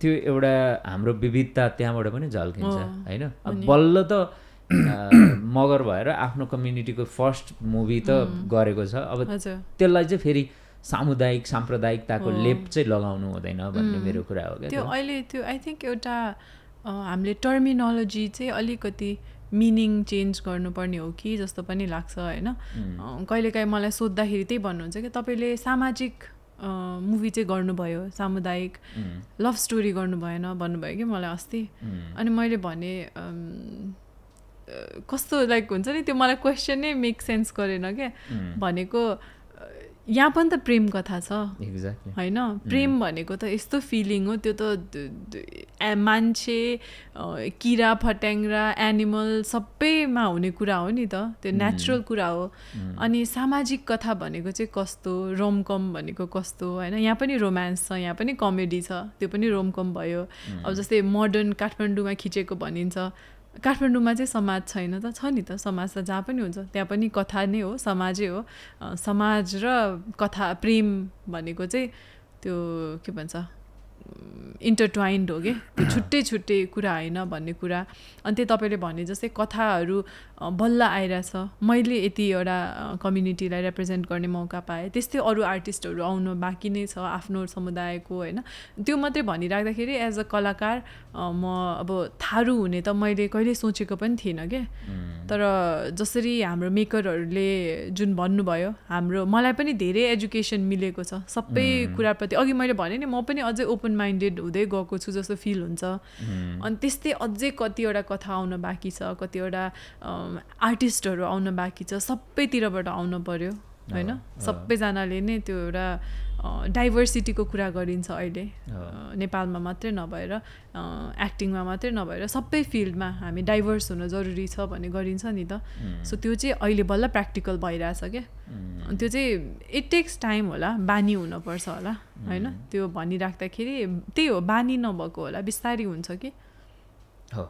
त्यो एउटा हाम्रो विविधता त्यहाँबाट पनि झल्किन्छ हैन अब बल्ल त मगर भएर आफ्नो कम्युनिटीको फर्स्ट मुभी त गरेको छ अब त्यसलाई चाहिँ फेरि सामुदायिक साम्प्रदायिकताको लेप चाहिँ लगाउनु हुँदैन भन्ने मेरो कुरा हो के त्यो अहिले त्यो आई थिंक एउटा हामीले टर्मिनोलोजी चाहिँ अलिकति मिनिङ चेन्ज गर्नुपर्ने हो कि जस्तो पनि लाग्छ हैन कहिलेकाही मलाई सोध्दाखेरि त्यही भन्नुहुन्छ कि तपाईले सामाजिक मुभी चाहिँ गर्नुभयो सामुदायिक लभ स्टोरी गर्नु भएन भन्नुभयो कि मलाई अस्ति अनि मैले भने कस्तो लाइक हुन्छ नि त्यो मलाई क्वेशन नै मेक सेन्स गरेन के भनेको यहाँ पनि त प्रेम कथा छ एक्ज्याक्टली हैन प्रेम भनेको त यस्तो फिलिङ हो त्यो त मान्छे किरा फट्याङ्ग्रा एनिमल सबैमा हुने कुरा हो नि त त्यो नेचुरल कुरा हो अनि सामाजिक कथा भनेको चाहिँ कस्तो रोमकम भनेको कस्तो हैन यहाँ पनि रोमान्स छ यहाँ पनि कमेडी छ त्यो पनि रोमकम भयो अब जस्तै मोडर्न काठमाडौँमा खिचेको भनिन्छ काठमाडौँमा चाहिँ समाज छैन त छ नि त समाज त जहाँ पनि हुन्छ त्यहाँ पनि कथा नै हो समाजै हो समाज र कथा प्रेम भनेको चाहिँ त्यो के भन्छ इन्टरट्वाइन्ड हो के त्यो छुट्टै छुट्टै कुरा हैन भन्ने कुरा अनि त्यो तपाईले भने जस्तै कथाहरु बल्ल आइराछ मैले यति एउटा कम्युनिटीलाई रिप्रेजेन्ट गर्ने मौका पाए त्यस्तै अरु आर्टिस्टहरु आउनु बाँकी नै छ आफ्नो समुदायको हैन त्यो मात्रै भनिराख्दाखेरि एज अ कलाकार म अब थारू हुने त मैले कहिले सोचेको पनि थिएन के तर जसरी हाम्रो मेकरहरुले जुन भन्नुभयो हाम्रो मलाई पनि धेरै एजुकेसन मिलेको छ सबै कुराप्रति अघि मैले भने नि म पनि अझै ओपन माइन्डेड हुँदै गएको छु जस्तो फिल हुन्छ अनि त्यस्तै अझै कतिवटा कथा आउन बाँकी छ कतिवटा आर्टिस्टहरु आउन बाँकी छ सबैतिरबाट आउन पर्यो हैन सबैजनाले नै त्यो एउटा डाइभर्सिटीको कुरा गरिन्छ अहिले नेपालमा मात्रै नभएर एक्टिङमा मात्रै नभएर सबै फिल्डमा हामी डाइभर्स हुन जरुरी छ भन्ने गरिन्छ नि त सो त्यो चाहिँ अहिले बल्ल प्र्याक्टिकल भइराछ के अनि त्यो चाहिँ इट टेक्स टाइम होला बानी हुनुपर्छ होला हैन त्यो भनिराख्दाखेरि त्यही हो बानी नभएको होला बिस्तारै हुन्छ कि हो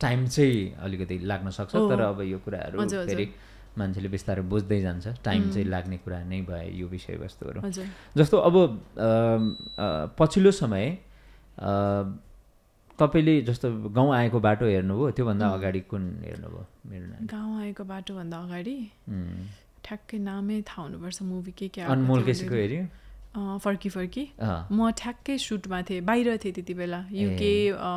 टाइम चाहिँ अलिकति लाग्न सक्छ तर अब यो कुराहरु फेरि मान्छेले बिस्तारै बुझ्दै जान्छ टाइम चाहिँ लाग्ने कुरा नै भयो यो विषयवस्तुहरु जस्तो अब पछिल्लो समय तपाईले जस्तो गाउँ आएको बाटो हेर्नुभयो त्यो भन्दा अगाडि कुन हेर्नुभयो मिरुना गाउँ आएको बाटो भन्दा अगाडि ठ्याक्कै नामै थाहा हुनुपर्छ मुभी के के अनमोल केसीको हेर्यो फर्की फर्की म ठ्याक्कै सुटमा थिएँ बाहिर थिएँ त्यति बेला युके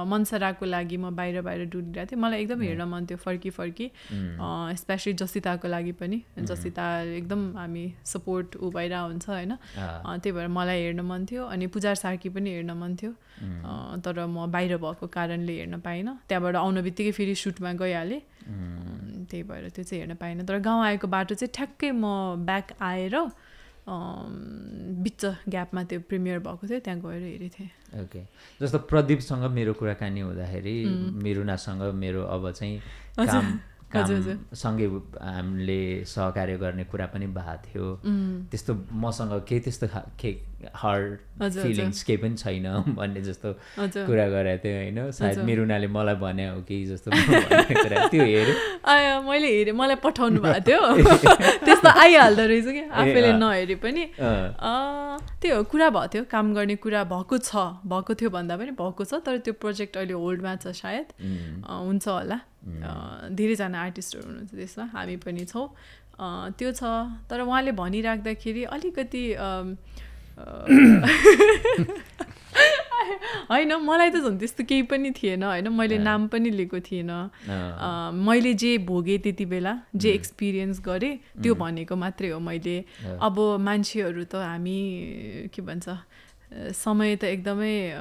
मनसराको लागि म बाहिर बाहिर डुलिरहेको थिएँ मलाई एकदम हेर्न मन थियो फर्की फर्की स्पेसली जसिताको लागि पनि जसिता एकदम हामी सपोर्ट उ भइरहेको हुन्छ हैन त्यही भएर मलाई हेर्न मन थियो अनि पूजा सार्की पनि हेर्न मन थियो तर म बाहिर भएको कारणले हेर्न पाइनँ त्यहाँबाट आउन बित्तिकै फेरि सुटमा गइहालेँ त्यही भएर त्यो चाहिँ हेर्न पाइनँ तर गाउँ आएको बाटो चाहिँ ठ्याक्कै म ब्याक आएर बिच ग्यापमा त्यो प्रिमियर भएको थियो त्यहाँ गएर हेरेको थिएँ ओके जस्तो प्रदीपसँग मेरो कुराकानी हुँदाखेरि मिरुनासँग मेरो अब चाहिँ काम सँगै हामीले सहकार्य गर्ने कुरा पनि भएको थियो त्यस्तो मसँग केही त्यस्तो हार्ड फिलिङ्स केही पनि छैन भन्ने जस्तो कुरा गरेको थियो हैन सायद मिरुनाले मलाई भन्यो कि जस्तो कुरा त्यो हेरेँ I am only my paton badio. This the ayal the reason I feel annoyed. Penny, ah, Theo Kurabatio, Kamgarni Kura Bakutsa, Bakutio Bandabani, Bakusa, thirty project early old mats a shayat, Unsola. There is an artist, this Hami Penito, ah, Theo, Tarawale Bonnie Rag the Kiri, Alicati, um. I know Malay doesn't this the keep any theena. I know Malay Nampani Ligotina, Malay J. Boge Titibella, J. Experience Gori, Tubonico Matrio, my day, Abo Manchio Ruto, Ami Kibanza, Somay the Egdame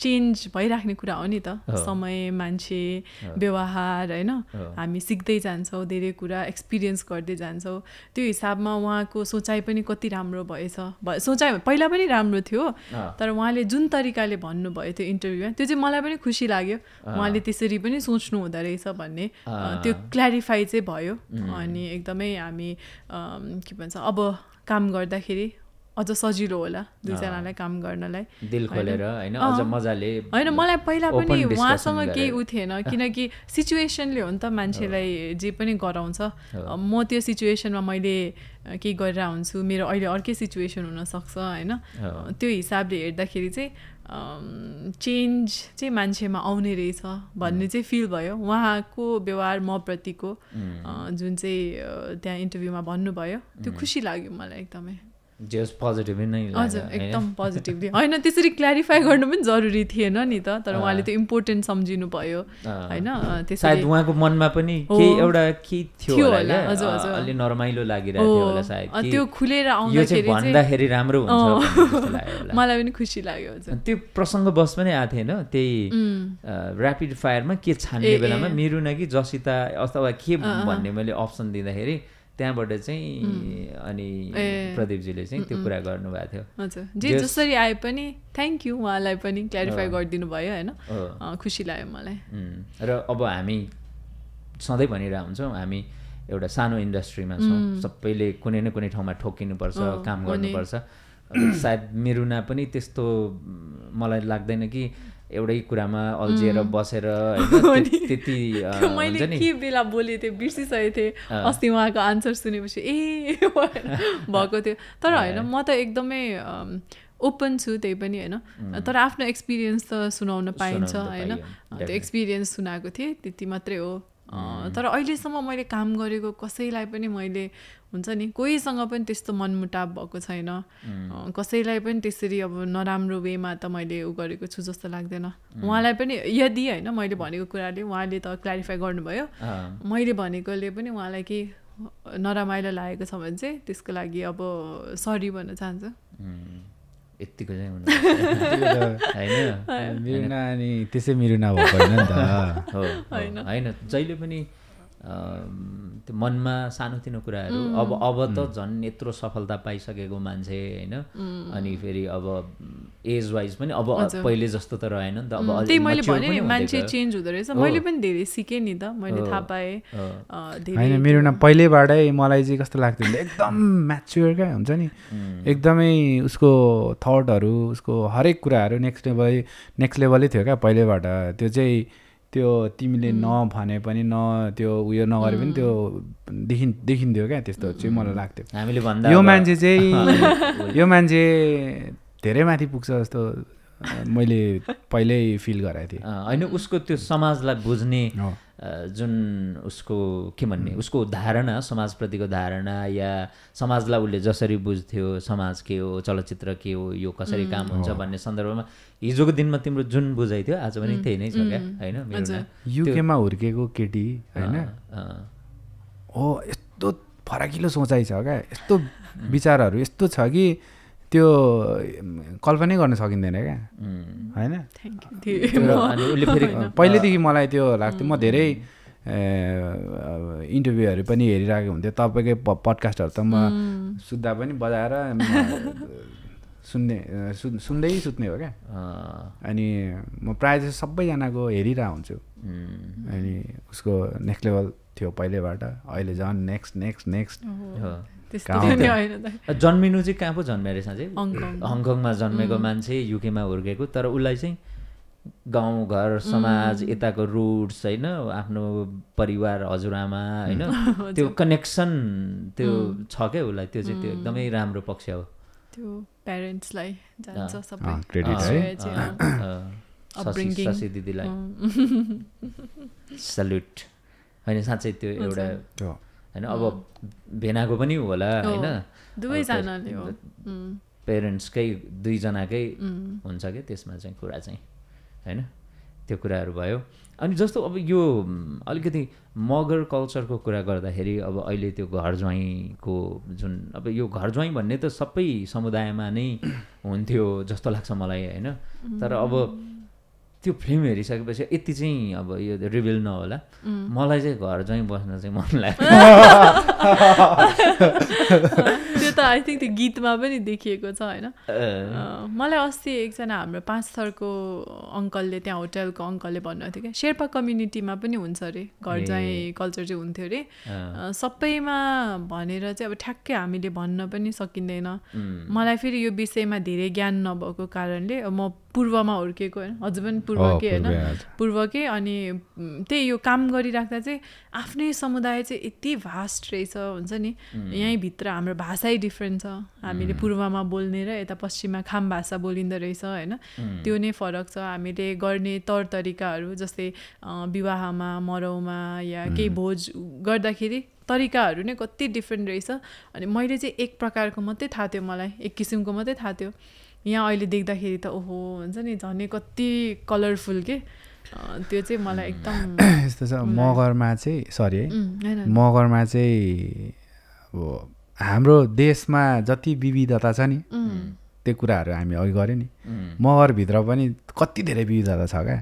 change by Rachnicura onita, Somay Manchi, Bewahad, I know, Ami sick days and so, Derecura, experience Gordis and so, do Sabma Wako, so Chaipani Ramro boysa, but so Chai Pilabani Ramro too, Tarwale Juntaricale Bono boy to interview, to the Malabani Kushi Lagio, Malitis Ribani Sunchno, the race of Bane, to clarify the boyo, Ani Egdame, Ami, um, Kibansa, Abo, Kam Gorda Hiri. अझ सजिलो होला दुई जनालाई काम गर्नलाई दिल खोलेर हैन अझ मजाले हैन मलाई पहिला पनि उहाँसँग केही उ थिएन किनकि सिचुएसनले हो नि त मान्छेलाई जे पनि गराउँछ म त्यो सिचुएसनमा मैले के गरेर हुन्छु मेरो अहिले अर्कै सिचुएसन हुन सक्छ हैन त्यो हिसाबले हेर्दाखेरि चाहिँ चेन्ज चाहिँ मान्छेमा आउने रहेछ भन्ने चाहिँ फिल भयो उहाँको व्यवहार म प्रतिको जुन चाहिँ त्यहाँ इन्टरभ्युमा भन्नु भयो त्यो खुसी लाग्यो मलाई एकदमै Just positive in a एकदम positively. I know this is clarify government already here, no Nita, Taramali important some genupayo. I know this I do have one mapani, K or a key theola, as well. Normalo lagida side. A two culera on the Wanda Harry Ramro Malavin Kushilayo. Two prosonga bosman athena, the rapid fire, my kids handle Mirunagi, Josita, Ostawa keep one name option in the Harry. त्यहाँबाट चाहिँ अनि प्रदीप जीले चाहिँ त्यो कुरा गर्नु भएको थियो हजुर जे जसरी आए पनि थ्यांक यू उहाँलाई पनि क्ल्यारिफाई गरिदिनु भयो हैन खुसी लाग्यो मलाई र अब हामी सधैँ भनिरा हुन्छौं हामी एउटा सानो इन्डस्ट्रीमा छौं सबैले कुनै न कुनै ठाउँमा ठोकिनु पर्छ काम गर्नु पर्छ सायद मिरुना पनि त्यस्तो मलाई लाग्दैन कि एउटै कुरामा अल्झिएर बसेर हैन त्यति हुन्छ नि मैले के बेला बोले त्यो बिर्सिसके थिए अस्ति उहाँको आन्सर सुनेपछि ए भएको थियो तर हैन म त एकदमै ओपन छु त्यै पनि हैन तर आफ्नो एक्सपीरियन्स त सुनाउन पाइन्छ हैन त्यो एक्सपीरियन्स सुनाएको थिए त्यति मात्रै हो तर अहिलेसम्म मैले काम गरेको कसैलाई पनि मैले हुन्छ नि कोहीसँग पनि त्यस्तो मनमुटाव भएको छैन कसैलाई पनि त्यसरी अब नराम्रो वेमा त मैले उ गरेको छु जस्तो लाग्दैन उहाँलाई पनि यदि हैन मैले भनेको कुराले उहाँले त क्ल्यारिफाई गर्नुभयो मैले भनेकोले पनि उहाँलाई के नरामाइलो लागेको छ भने चाहिँ त्यसको लागि अब सरी भन्न चाहन्छु यतिको चाहिँ हुनु हैन मिरुना अनि त्यसै मिरुना भएको हैन नि त हो हैन हैन जहिले पनि त्यो मनमा सानोतिनो कुराहरु अब अब त झन् यत्रो सफलता पाइसकेको मान्छे हैन अनि फेरि अब एज वाइज पनि अब पहिले जस्तो त रहेन नि त अब अलि मैले भने मान्छे चेन्ज हुँदो रहेछ मैले पनि धेरै सिके नि त मैले थाहा पाए धेरै हैन मिरुना पहिलेबाटै मलाई चाहिँ कस्तो लाग्थ्यो एकदम म्याच्युर गए हुन्छ नि एकदमै उसको थटहरु उसको हरेक कुराहरु नेक्स्ट लेभल नेक्स्ट लेभलै थियो क्या पहिलेबाट त्यो चाहिँ त्यो तिमीले न भने पनि न त्यो उयो नगरे पनि त्यो देखिन देखिन्थ्यो क्या त्यस्तो चाहिँ मलाई लाग्थ्यो हामीले भन्दा यो मान्छे चाहिँ यो मान्छे धेरै माथि पुग्छ जस्तो मैले पहिल्यै फिल गराएको थिएँ हैन उसको त्यो समाजलाई बुझ्ने जुन उसको के भन्ने उसको धारणा समाजप्रतिको धारणा या समाजलाई उले जसरी बुझ्थ्यो समाज के हो चलचित्र के हो यो कसरी काम हुन्छ भन्ने सन्दर्भमा हिजोको दिनमा तिम्रो जुन बुझाइ थियो आज पनि त्यही नै छ क्या हैन मेरो युकेमा हुर्केको केटी हैन ओ यस्तो फराकिलो सोचाइ छ क्या यस्तो विचारहरु यस्तो छ कि त्यो कल्पना गर्न सकिँदैन क्या हैन पहिलेदेखि मलाई त्यो लाग्थ्यो म धेरै इन्टरभ्युहरु पनि हेरिरहेको हुन्थे तपाईकै पडकास्टहरु त म सुत्दा पनि बजाएर सुन्ने सुन्दै सुत्ने हो क्या अनि म प्रायः सबैजनाको हेरिरहेको हुन्छु अनि उसको नेक्स्ट लेभल थियो पहिलेबाट अहिले झन् नेक्स्ट नेक्स्ट नेक्स्ट जन्मिनु चाहिँ कहाँ पो जन्मे रहेछ चाहिँ हङकङमा जन्मेको मान्छे युकेमा हुर्केको तर उसलाई चाहिँ गाउँ घर समाज यताको रूट्स हैन आफ्नो परिवार हजुरआमा हैन त्यो कनेक्सन त्यो छ के होला त्यो चाहिँ त्यो एकदमै राम्रो पक्ष हो त्यो पेरेन्ट्स लाई जान्छ सबै क्रेडिट है अपब्रिंगिङ ससी दिदीलाई सल्युट हैन साच्चै त्यो एउटा हैन अब भेनाको पनि होला हैन दुवै जनाले हो पेरेन्ट्सकै दुई जनाकै हुन्छ के त्यसमा चाहिँ कुरा चाहिँ हैन त्यो कुराहरु भयो अनि जस्तो अब यो अलिकति मगर कल्चरको कुरा गर्दाखेरि अब अहिले त्यो घर ज्वाइँको जुन अब यो घर ज्वाइँ भन्ने त सबै समुदायमा नै हुन्थ्यो जस्तो लाग्छ मलाई हैन तर अब त्यो फिल्म हेरिसकेपछि यति चाहिँ अब यो रिभिल नहोला मलाई चाहिँ घर ज्वाइँ बस्न चाहिँ मन लाग्यो त्यो त आई थिंक त्यो गीतमा पनि देखिएको छ हैन मलाई अस्ति एकजना हाम्रो पाँच सरको अंकलले त्यहाँ होटलको अंकलले भन्नु थियो के शेर्पा कम्युनिटीमा पनि हुन्छ रे घर ज्वाइँ कल्चर चाहिँ हुन्थ्यो रे सबैमा भनेर चाहिँ अब ठ्याक्कै हामीले भन्न पनि सकिदैन मलाई फेरि यो विषयमा धेरै ज्ञान नभएको कारणले म पूर्वमा हुर्केको हैन अझै पनि पूर्वकै हैन पूर्वकै अनि त्यही यो काम गरिराख्दा चाहिँ आफ्नै समुदाय चाहिँ यति भास्ट रहेछ हुन्छ नि यही भित्र हाम्रो भाषा डिफरेन्ट छ हामीले पूर्वमा बोल्ने र यता पश्चिममा खाम भाषा बोलिँदै रहेछ हैन त्यो नै फरक छ हामीले गर्ने तरतरिकाहरू जस्तै विवाहमा मरौमा या केही भोज गर्दाखेरि तरिकाहरू नै कति डिफरेन्ट रहेछ अनि मैले चाहिँ एक प्रकारको मात्रै थाहा थियो मलाई एक किसिमको मात्रै थाहा थियो यहाँ अहिले देख्दाखेरि त ओहो हुन्छ नि झनै कति कलरफुल के त्यो चाहिँ मलाई एकदम यस्तो छ मगरमा चाहिँ सरी है मगरमा चाहिँ अब हाम्रो देशमा जति विविधता छ नि त्यो कुराहरू हामी अघि गरे नि मगर भित्र पनि कति धेरै विविधता छ क्या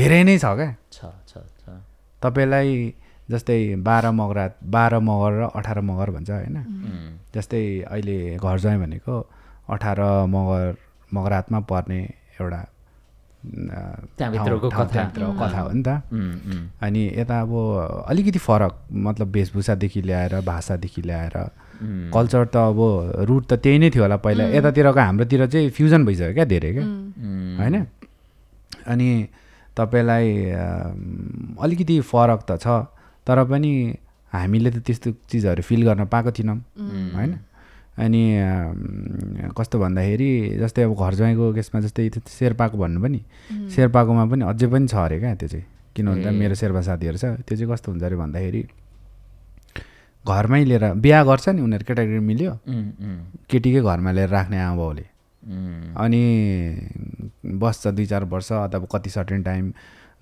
धेरै नै छ क्या छ छ छ तपाईलाई जस्तै बाह्र मगरा बाह्र मगर र अठार मगर भन्छ हैन जस्तै अहिले घर ज्वाइँ भनेको अठार मगर मगरातमा पर्ने एउटा त्यहाँभित्रको कथा कथा हो नि त अनि यता अब अलिकति फरक मतलब वेशभूषादेखि ल्याएर भाषादेखि ल्याएर कल्चर त अब रुट त त्यही नै थियो होला पहिला यतातिरको हाम्रोतिर चाहिँ फ्युजन भइसक्यो क्या धेरै क्या होइन अनि तपाईलाई अलिकति फरक त छ तर पनि हामीले त त्यस्तो चिजहरू फिल गर्न पाएको थिएनौँ होइन अनि कस्तो भन्दाखेरि जस्तै अब घर ज्वाइँको केसमा जस्तै शेर्पाको भन्नु पनि शेर्पाकोमा पनि अझै पनि छ अरे क्या त्यो चाहिँ किन भन्दा मेरो शेर्पा साथीहरु छ त्यो चाहिँ कस्तो हुन्छ अरे भन्दाखेरि घरमै लिएर बिहा गर्छ नि उनीहरु केटाकेटी मिल्यो केटीकै घरमा लिएर राख्ने आमाबाउले अनि बस्छ दुई चार वर्ष अथवा कति सर्टेन टाइम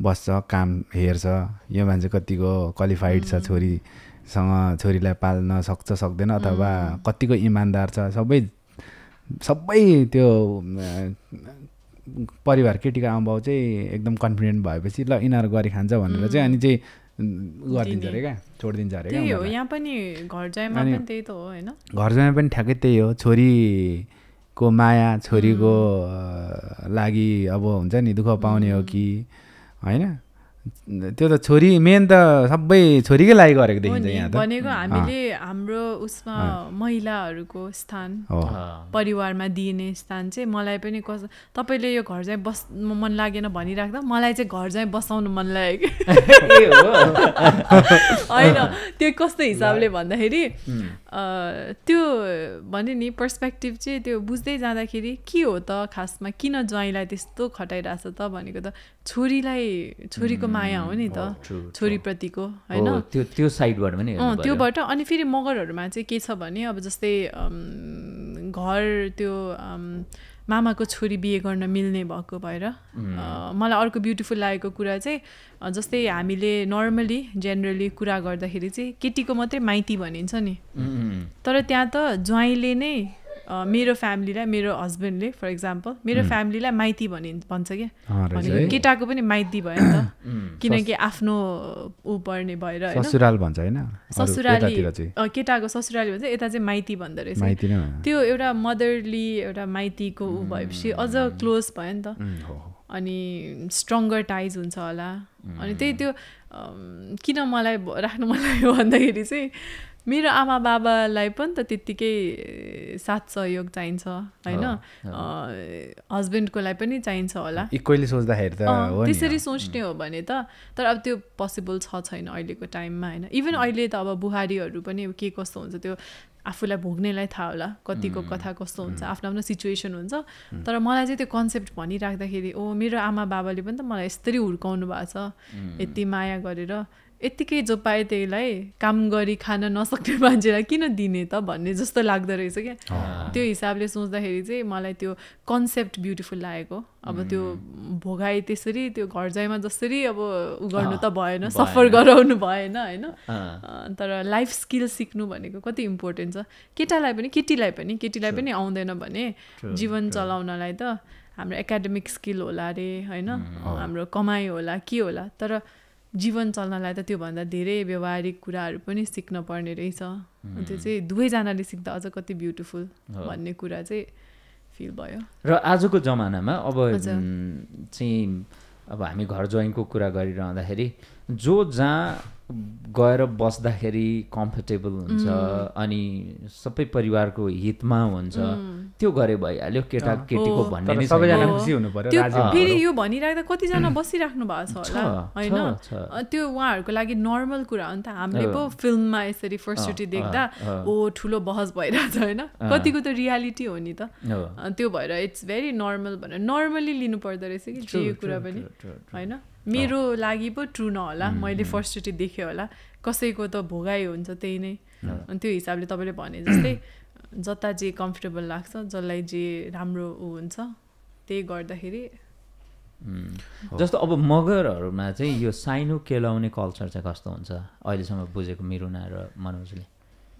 बस्छ काम हेर्छ यो मान्छे कतिको क्वालिफाइड छ छोरी सँग छोरीलाई पाल्न सक्छ सक्दैन अथवा कतिको इमानदार छ सबै सबै त्यो परिवार केटीको आमाबाउ चाहिँ एकदम कन्फिडेन्ट भएपछि ल इनार गरी खान्छ भनेर चाहिँ अनि चाहिँ गरिदिन्छ अरे क्या छोडिदिन्छ अरे क्या हो यहाँ पनि घर जाइमा पनि त्यही त हो हैन घर जाइमा पनि ठ्याक्कै त्यही हो छोरीको माया छोरीको लागि अब हुन्छ नि दुःख पाउने हो कि हैन त्यो त छोरी मेन त सबै छोरीकै लागि गरेको देखिन्छ यहाँ त भनेको हामीले हाम्रो उसमा महिलाहरुको स्थान परिवारमा दिने स्थान चाहिँ मलाई पनि तपाईले यो घर चाहिँ बस मन लागेन भनिराख्दा मलाई चाहिँ घर चाहिँ बसाउन मन लाग्यो के हो हैन त्यो कस्तो हिसाबले भन्दाखेरि त्यो भने नि पर्सपेक्टिभ चाहिँ त्यो बुझ्दै जाँदाखेरि के हो त खासमा किन ज्वाइँलाई त्यस्तो खटाइराछ त भनेको त छोरीलाई छोरीको माया हो नि त छोरी प्रतिको हैन त्यो त्यो साइडबाट पनि हेर्नु पर्यो त्योबाट अनि फेरि मगरहरुमा चाहिँ के छ भने अब जस्तै घर त्यो मामाको छोरी बिहे गर्न मिल्ने भएको भएर मलाई अर्को ब्युटिफुल लागेको कुरा चाहिँ जस्तै हामीले नर्मली जेनरली कुरा गर्दाखेरि चाहिँ केटीको मात्रै माइती भनिन्छ नि तर त्यहाँ त ज्वाइँले नै मेरो फ्यामिलीलाई मेरो हस्बेन्डले फर एक्जाम्पल मेरो फ्यामिलीलाई माइती भनि भन्छ क्या भनेको केटाको पनि माइती भयो नि त किनकि आफ्नो ऊ पर्ने भएर हैन ससुराल भन्छ हैन ससुराली केटाको ससुराली भन्छ यता चाहिँ माइती भन्दो रहेछ त्यो एउटा मदरली एउटा माइतीको ऊ भएपछि अझ क्लोज भयो नि त अनि स्ट्रङ्गर टाइज हुन्छ होला अनि त्यही त्यो किन मलाई राख्नु मन लाग्यो भन्दाखेरि चाहिँ मेरो आमा बाबालाई पनि त त्यतिकै साथ सहयोग चाहिन्छ हैन हस्बेन्डको लागि पनि चाहिन्छ होला इक्वली सोच्दाखेरि त हो नि त्यसरी सोच्ने हो भने त तर अब त्यो पोसिबल छ छैन अहिलेको टाइममा हैन इभन अहिले त अब बुहारीहरु पनि के कस्तो हुन्छ त्यो आफुलाई भोग्नेलाई थाहा होला कतिको कथा कस्तो हुन्छ आफ्नो आफ्नो सिचुएसन हुन्छ तर मलाई चाहिँ त्यो कन्सेप्ट भनि राख्दाखेरि ओ मेरो आमा बाबाले पनि त मलाई यसरी हुर्काउनु भएको छ यति माया गरेर यतिकै जो पाए त्यसलाई काम गरी खान नसक्ने मान्छेलाई किन दिने त भन्ने जस्तो लाग्दो रहेछ के त्यो हिसाबले सोच्दाखेरि चाहिँ मलाई त्यो कन्सेप्ट ब्युटीफुल लागेको अब त्यो भोगाई त्यसरी त्यो घरजाइमा जसरी अब उ गर्नु त भएन सफर गराउनु भएन हैन तर लाइफ स्किल सिक्नु भनेको कति इम्पोर्टेन्ट छ केटालाई पनि केटीलाई पनि केटीलाई पनि आउँदैन भने जीवन चलाउनलाई त हाम्रो एकाडेमिक स्किल होला रे हैन हाम्रो कमाई होला के होला तर जीवन चल्नलाई त त्यो भन्दा धेरै व्यवहारिक कुराहरु पनि सिक्न पर्ने रहेछ त्यो चाहिँ दुवै जनाले सिक्दा अझ कति ब्युटीफुल भन्ने कुरा चाहिँ फिल भयो र आजको जमानामा अब चाहिँ अब हामी घर ज्वाइनको कुरा गरिरहँदाखेरि जो जहाँ गएर बस्दाखेरि कम्फर्टेबल हुन्छ अनि सबै परिवारको हितमा हुन्छ त्यो गरे भइहाल्यो केटा केटीको भन्ने नि सबैजना खुसी हुनु पर्यो राजी फेरि यो भनिराख्दा कति जना बसिराख्नु भएको छ होला हैन त्यो उहाँहरुको लागि नर्मल कुरा हो नि त हामीले पो फिल्ममा यसरी फर्स्टचोटी देख्दा ओ ठुलो बहस भइराछ हैन कतिको त रियालिटी हो नि त त्यो भएर इट्स भेरी नर्मल भनेर नर्मली लिनु पर्दो रहेछ कि जे कुरा पनि हैन मेरो लागि पो ट्रु नहोला मैले फर्स्टचोटी देखे होला कसैको त भोगाई हुन्छ त्यही नै अनि त्यो हिसाबले तपाईले भने जस्तै जता जे कम्फर्टेबल लाग्छ जसलाई जे राम्रो हुन्छ त्यही गर्दाखेरि जस्तो अब मगरहरुमा चाहिँ यो साइनो केलाउने कल्चर चाहिँ कस्तो हुन्छ अहिलेसम्म बुझेको मिरुना र मनोजले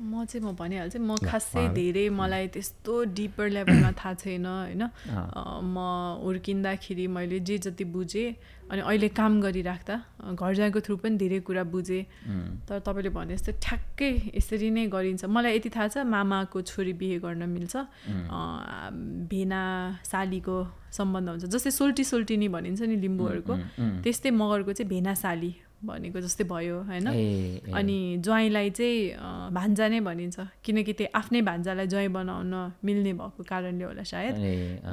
म चाहिँ म भनिहाल्छु म खासै धेरै मलाई त्यस्तो डिपर लेभलमा थाहा छैन हैन म हुर्किँदाखेरि मैले जे जति बुझेँ अनि अहिले काम गरिराख्दा घर जाएको थ्रु पनि धेरै कुरा बुझेँ तर तपाईँले भने जस्तो ठ्याक्कै यसरी नै गरिन्छ मलाई यति थाहा छ मामाको छोरी बिहे गर्न मिल्छ भेना सालीको सम्बन्ध हुन्छ जस्तै सोल्टी सोल्टिनी भनिन्छ नि लिम्बूहरुको त्यस्तै मगरको चाहिँ भेना साली भनेको जस्तै भयो हैन अनि ज्वाइँलाई चाहिँ भान्जा नै भनिन्छ किनकि त्यो आफ्नै भान्जालाई ज्वाइँ बनाउन मिल्ने भएको कारणले होला सायद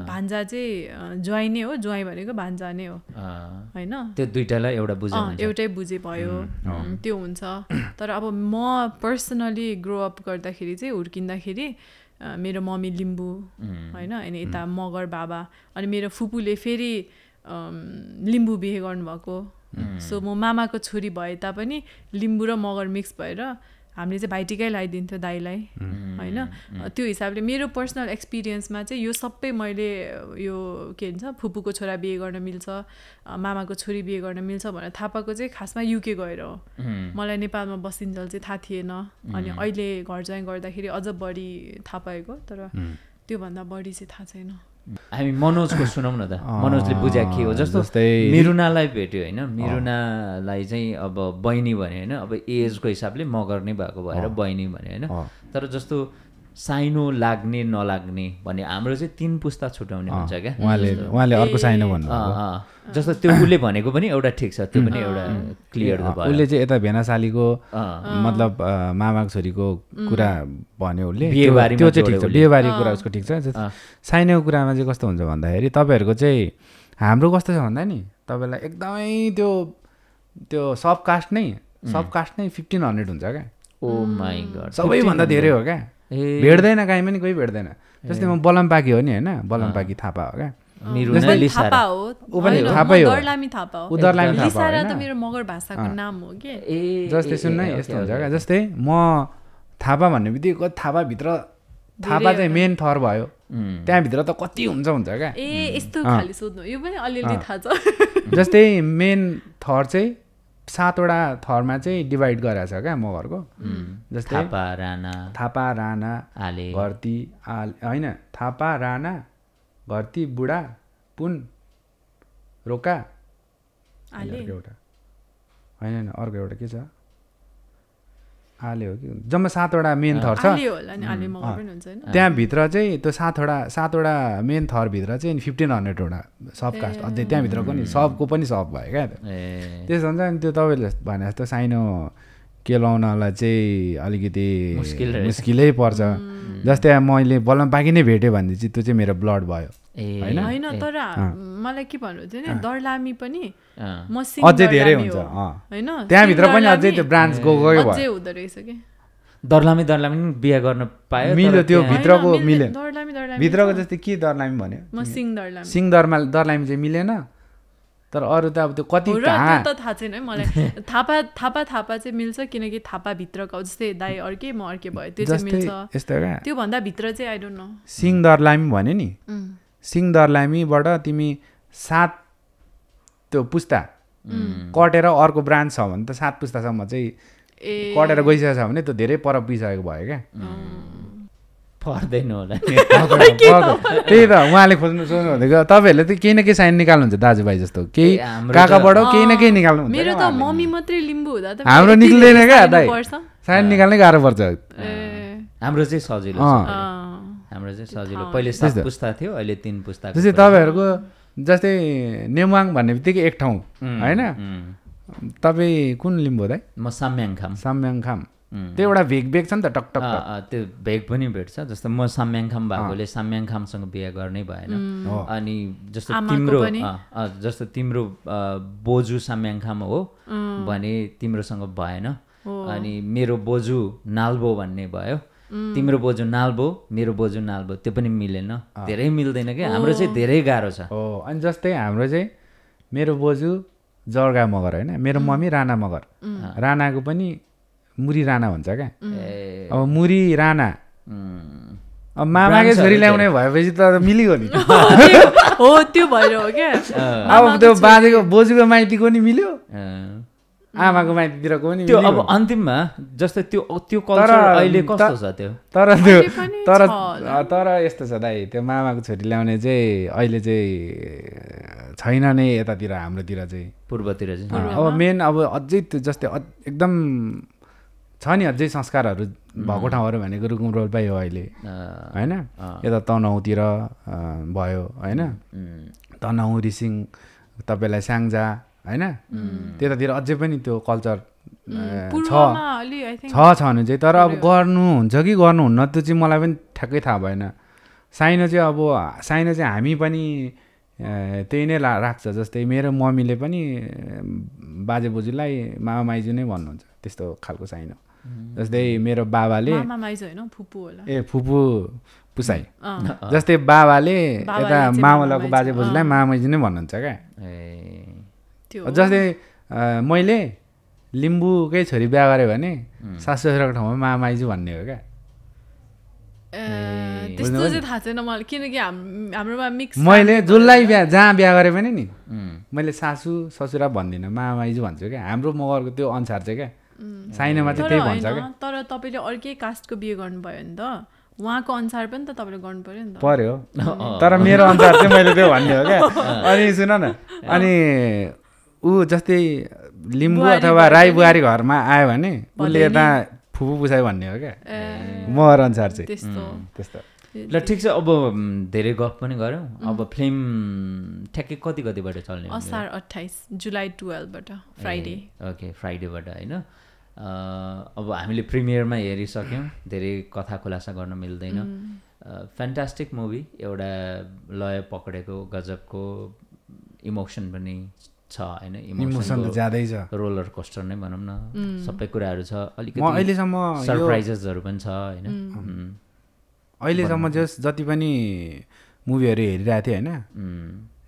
भान्जा चाहिँ ज्वाइँ नै हो ज्वाइँ भनेको भान्जा नै हो हैन त्यो दुईटालाई एउटा बुझे हुन्छ एउटै बुझे भयो त्यो हुन्छ तर अब म पर्सनली ग्रो अप गर्दाखेरि चाहिँ हुर्किँदाखेरि मेरो मम्मी लिम्बू हैन अनि यता मगर बाबा अनि मेरो फुपूले फेरि लिम्बू बिहे गर्नुभएको सो म मामाको छोरी भए तापनि लिम्बू र मगर मिक्स भएर हामीले चाहिँ भाइटिकै लगाइदिन्थ्यो दाइलाई हैन त्यो हिसाबले मेरो पर्सनल एक्सपिरियन्समा चाहिँ यो सबै मैले यो के भन्छ फुपूको छोरा बिहे गर्न मिल्छ मामाको छोरी बिहे गर्न मिल्छ भनेर थाहा पाएको चाहिँ खासमा युके गएर हो मलाई नेपालमा बसिन्जेल चाहिँ थाहा थिएन अनि अहिले घर ज्वाइन गर्दाखेरि अझ बढी थाहा पाएको तर त्योभन्दा बढी चाहिँ थाहा छैन हामी मनोजको सुनौँ न त मनोजले बुझ्या के हो जस्तो मिरुनालाई भेट्यो हैन मिरुनालाई चाहिँ अब बहिनी भने हैन अब एजको हिसाबले मगर नै भएको भएर बहिनी भने हैन तर जस्तो साइनो लाग्ने नलाग्ने भन्ने हाम्रो चाहिँ तीन पुस्ता छुटाउने हुन्छ के उहाँले उहाँले अर्को साइनो भन्नु जस्तो त्यो उले भनेको पनि एउटा ठीक छ त्यो पनि एउटा क्लियर भयो उले चाहिँ एता भेनासालीको मतलब मामाको छोरीको कुरा भन्यो उले त्यो चाहिँ ठीक छ बिहेबारीको कुरा उसको ठीक छ साइनोको कुरामा चाहिँ कस्तो हुन्छ भन्दाखेरि तपाईहरुको चाहिँ हाम्रो कस्तो छ भन्दा नि तपाईलाई एकदमै त्यो त्यो सब कास्ट नै सब कास्ट नै फिफ्टीन हन्ड्रेड हुन्छ के ओ माय गॉड सबैभन्दा धेरै हो के भेट्दैन काहीँ पनि कोही भेट्दैन जस्तै म बलमपाकी हो नि हैन बलमपाकी थापा हो क्या मिरुना लिसारा थापा हो उ पनि थापा हो उदरलामी थापा हो उदरलामी थापा लिसारा त मेरो मगर भाषाको नाम हो के जस्तै सुन्न है यस्तो हुन्छ क्या जस्तै म थापा भन्नेबित्तिकै थापा भित्र थापा चाहिँ मेन थर भयो त्यहाँ भित्र त कति हुन्छ हुन्छ क्या ए यस्तो खाली सोध्नु यो पनि अलिअलि थाहा छ जस्तै मेन थर चाहिँ सातवटा थरमा चाहिँ डिभाइड गरेको छ क्या मगरको जस्तै थापा राणा थापा राणा आले घरती आले हैन थापा राणा घरती बुढा पुन रोका आले एउटा हैन हैन अर्को एउटा के छ आले हो कि जम्मा सातवटा मेन थर छ आले होला नि आले मगर पनि हुन्छ हैन त्यहाँ भित्र चाहिँ त्यो सातवटा सातवटा मेन थर भित्र चाहिँ फिफ्टीन हन्ड्रेड वटा सब कास्ट अझै त्यहाँ भित्र पनि सबको पनि सब भयो क्या त त्यसो हुन्छ अनि त्यो तपाईले भने जस्तो साइनो केलाउनलाई चाहिँ अलिकति मुस्किलै पर्छ। जस्तै मैले बलम पाकी नै भेटे भन्दै चाहिँ त्यो चाहिँ मेरो ब्लड भयो हैन हैन। तर मलाई के भन्नु थियो नि दर्लामी पनि म सिङ अझै धेरै हुन्छ हैन। त्यहाँ भित्र पनि अझै त्यो ब्रान्च गयो गयो अझै हुँदै रहेछ के दर्लामी दर्लामी पनि बिहे गर्न पायो मिल्यो त्यो भित्रको मिल्यो दर्लामी दर्लामी भित्रको। जस्तै के दर्लामी भन्यो म सिङ दर्लामी सिङ दर्मा दर्लामी चाहिँ मिलेन। तर अरु त अब त्यो कति थाहा त थाहा छैन है मलाई। थापा थापा थापा चाहिँ मिल्छ किनकि थापा भित्रको जस्तै दाइ अर्के म अर्के भयो त्यो चाहिँ मिल्छ यस्तो का त्यो भन्दा भित्र चाहिँ आई डोन्ट नो। सिङ दर्लामी भने नि सिङ दर्लामीबाट तिमी सात त्यो पुस्ता कटेर अर्को ब्रान्च छ भने त सात पुस्तासम्म चाहिँ कटेर गइसकेको छ भने त्यो धेरै पर पिसकेको भयो क्या पर्दैन होला त्यही त। उहाँले खोज्नु सोच्नु भनेको तपाईँहरूले त केही न केही साइन निकाल्नुहुन्छ दाजुभाइ जस्तो केही काकाबाट केही न केही निकाल्नु। मेरो त मम्मी मात्रै लिम्बू हुँदा त हाम्रो निक्लिँदैन क्या दाइ साइन निकाल्नै गाह्रो पर्छ। हाम्रो चाहिँ सजिलो हाम्रो चाहिँ सजिलो पहिले सात पुस्ता थियो अहिले तीन पुस्ता। जस्तै तपाईँहरूको जस्तै नेमवाङ भन्ने बित्तिकै एक ठाउँ होइन। तपाईँ कुन लिम्बू दाइ? म साम्याङखाम। साम्याङखाम त्यो एउटा भेग भेग छ नि त टकटक त्यो भेग पनि भेट्छ। जस्तो म साम्याङखाम भएकोले साम्याङखामसँग बिहा गर्नै भएन। अनि जस्तो तिम्रो जस्तो तिम्रो बोजू साम्याङखाम हो भने तिम्रोसँग भएन। अनि मेरो बोजू नाल्बो भन्ने भयो तिम्रो बोजू नाल्बो मेरो बोजू नाल्बो त्यो पनि मिलेन। धेरै मिल्दैन क्या हाम्रो चाहिँ धेरै गाह्रो छ। अनि जस्तै हाम्रो चाहिँ मेरो बोजू जर्गा मगर होइन मेरो मम्मी राणा मगर राणाको पनि मुरी राणा भन्छ क्या। अब मुरी राणा अब मामाकै छोरी ल्याउने भएपछि त मिलिगयो नि हो त्यो भएर हो क्या। अब त्यो बाजेको बोजूको माइतीको नि मिल्यो आमाको माइतीतिरको नि मिल्यो। अब अन्तिममा जस्तै त्यो त्यो कल्चर अहिले कस्तो छ त्यो तर त्यो तर तर यस्तो छ दाइ त्यो मामाको छोरी ल्याउने चाहिँ अहिले चाहिँ छैन नै यतातिर हाम्रोतिर चाहिँ पूर्वतिर चाहिँ। अब मेन अब अझै त्यो जस्तै एकदम छ नि अझै संस्कारहरू भएको ठाउँहरू भनेको रुकुम रोल्पाई हो अहिले होइन। यता तनहुँतिर भयो होइन तनहुँ रिसिङ तपाईँलाई स्याङ्जा होइन त्यतातिर अझै पनि त्यो कल्चर छ छ भने चाहिँ। तर अब गर्नुहुन्छ कि गर्नुहुन्न त्यो चाहिँ मलाई पनि ठ्याक्कै थाहा भएन। साइनो चाहिँ अब साइनो चाहिँ हामी पनि त्यही नै राख्छ। जस्तै मेरो मम्मीले पनि बाजेबोजूलाई मामा माइजू नै भन्नुहुन्छ त्यस्तो खालको साइनो। जस्तै मेरो बाबाले ए फुपू पुसाई जस्तै बाबाले यता मावलाको बाजे बोजूलाई मामाइजू नै भन्नुहुन्छ क्या। जस्तै मैले लिम्बूकै छोरी बिहा गरेँ भने सासु ससुराको ठाउँमा मामाइजू भन्ने हो क्या। त्यस्तो चाहिँ थाहा छैन मलाई किनकि हाम्रोमा मिक्स मैले जसलाई बिहा जहाँ बिहा गरेँ भने नि मैले सासु ससुरा भन्दिनँ मामाइजू भन्छु क्या। हाम्रो मगरको त्यो अनुसार चाहिँ क्या साइनामा चाहिँ त्यही भन्छ क्या। तर तपाईँले अर्कै कास्टको बिहे गर्नुभयो नि त उहाँको अनुसार पनि त तपाईँले गर्नु पर्यो नि त पर्यो। तर मेरो अनुसार चाहिँ मैले त्यो भन्ने हो क्या। अनि सुन न अनि ऊ जस्तै लिम्बू अथवा राई बुहारी घरमा आयो भने उसले यता फुपू पुसाई भन्ने हो क्या मगर अनुसार चाहिँ त्यस्तो। ल ठिक छ अब धेरै गफ पनि गऱ्यौँ। अब फिल्म ठ्याक्कै कति कतिबाट चल्ने? असार अट्ठाइस जुलाई टुवेल्भबाट फ्राइडे। ओके फ्राइडेबाट होइन। अब हामीले प्रिमियरमा हेरिसक्यौँ धेरै कथा खुलासा गर्न मिल्दैन। फ्यान्टास्टिक मुभी एउटा लय पक्रेको गजबको इमोसन पनि छ होइन। इमोसन ज्यादै छ रोलर कोस्टर नै भनौँ न सबै कुराहरू छ अलिकति अहिलेसम्म सरप्राइजेसहरू पनि छ होइन। अहिलेसम्म जस जति पनि मुभीहरू हेरिरहेको थिएँ होइन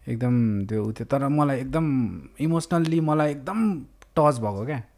एकदम त्यो उ थियो। तर मलाई एकदम इमोसनल्ली मलाई एकदम टच भएको क्या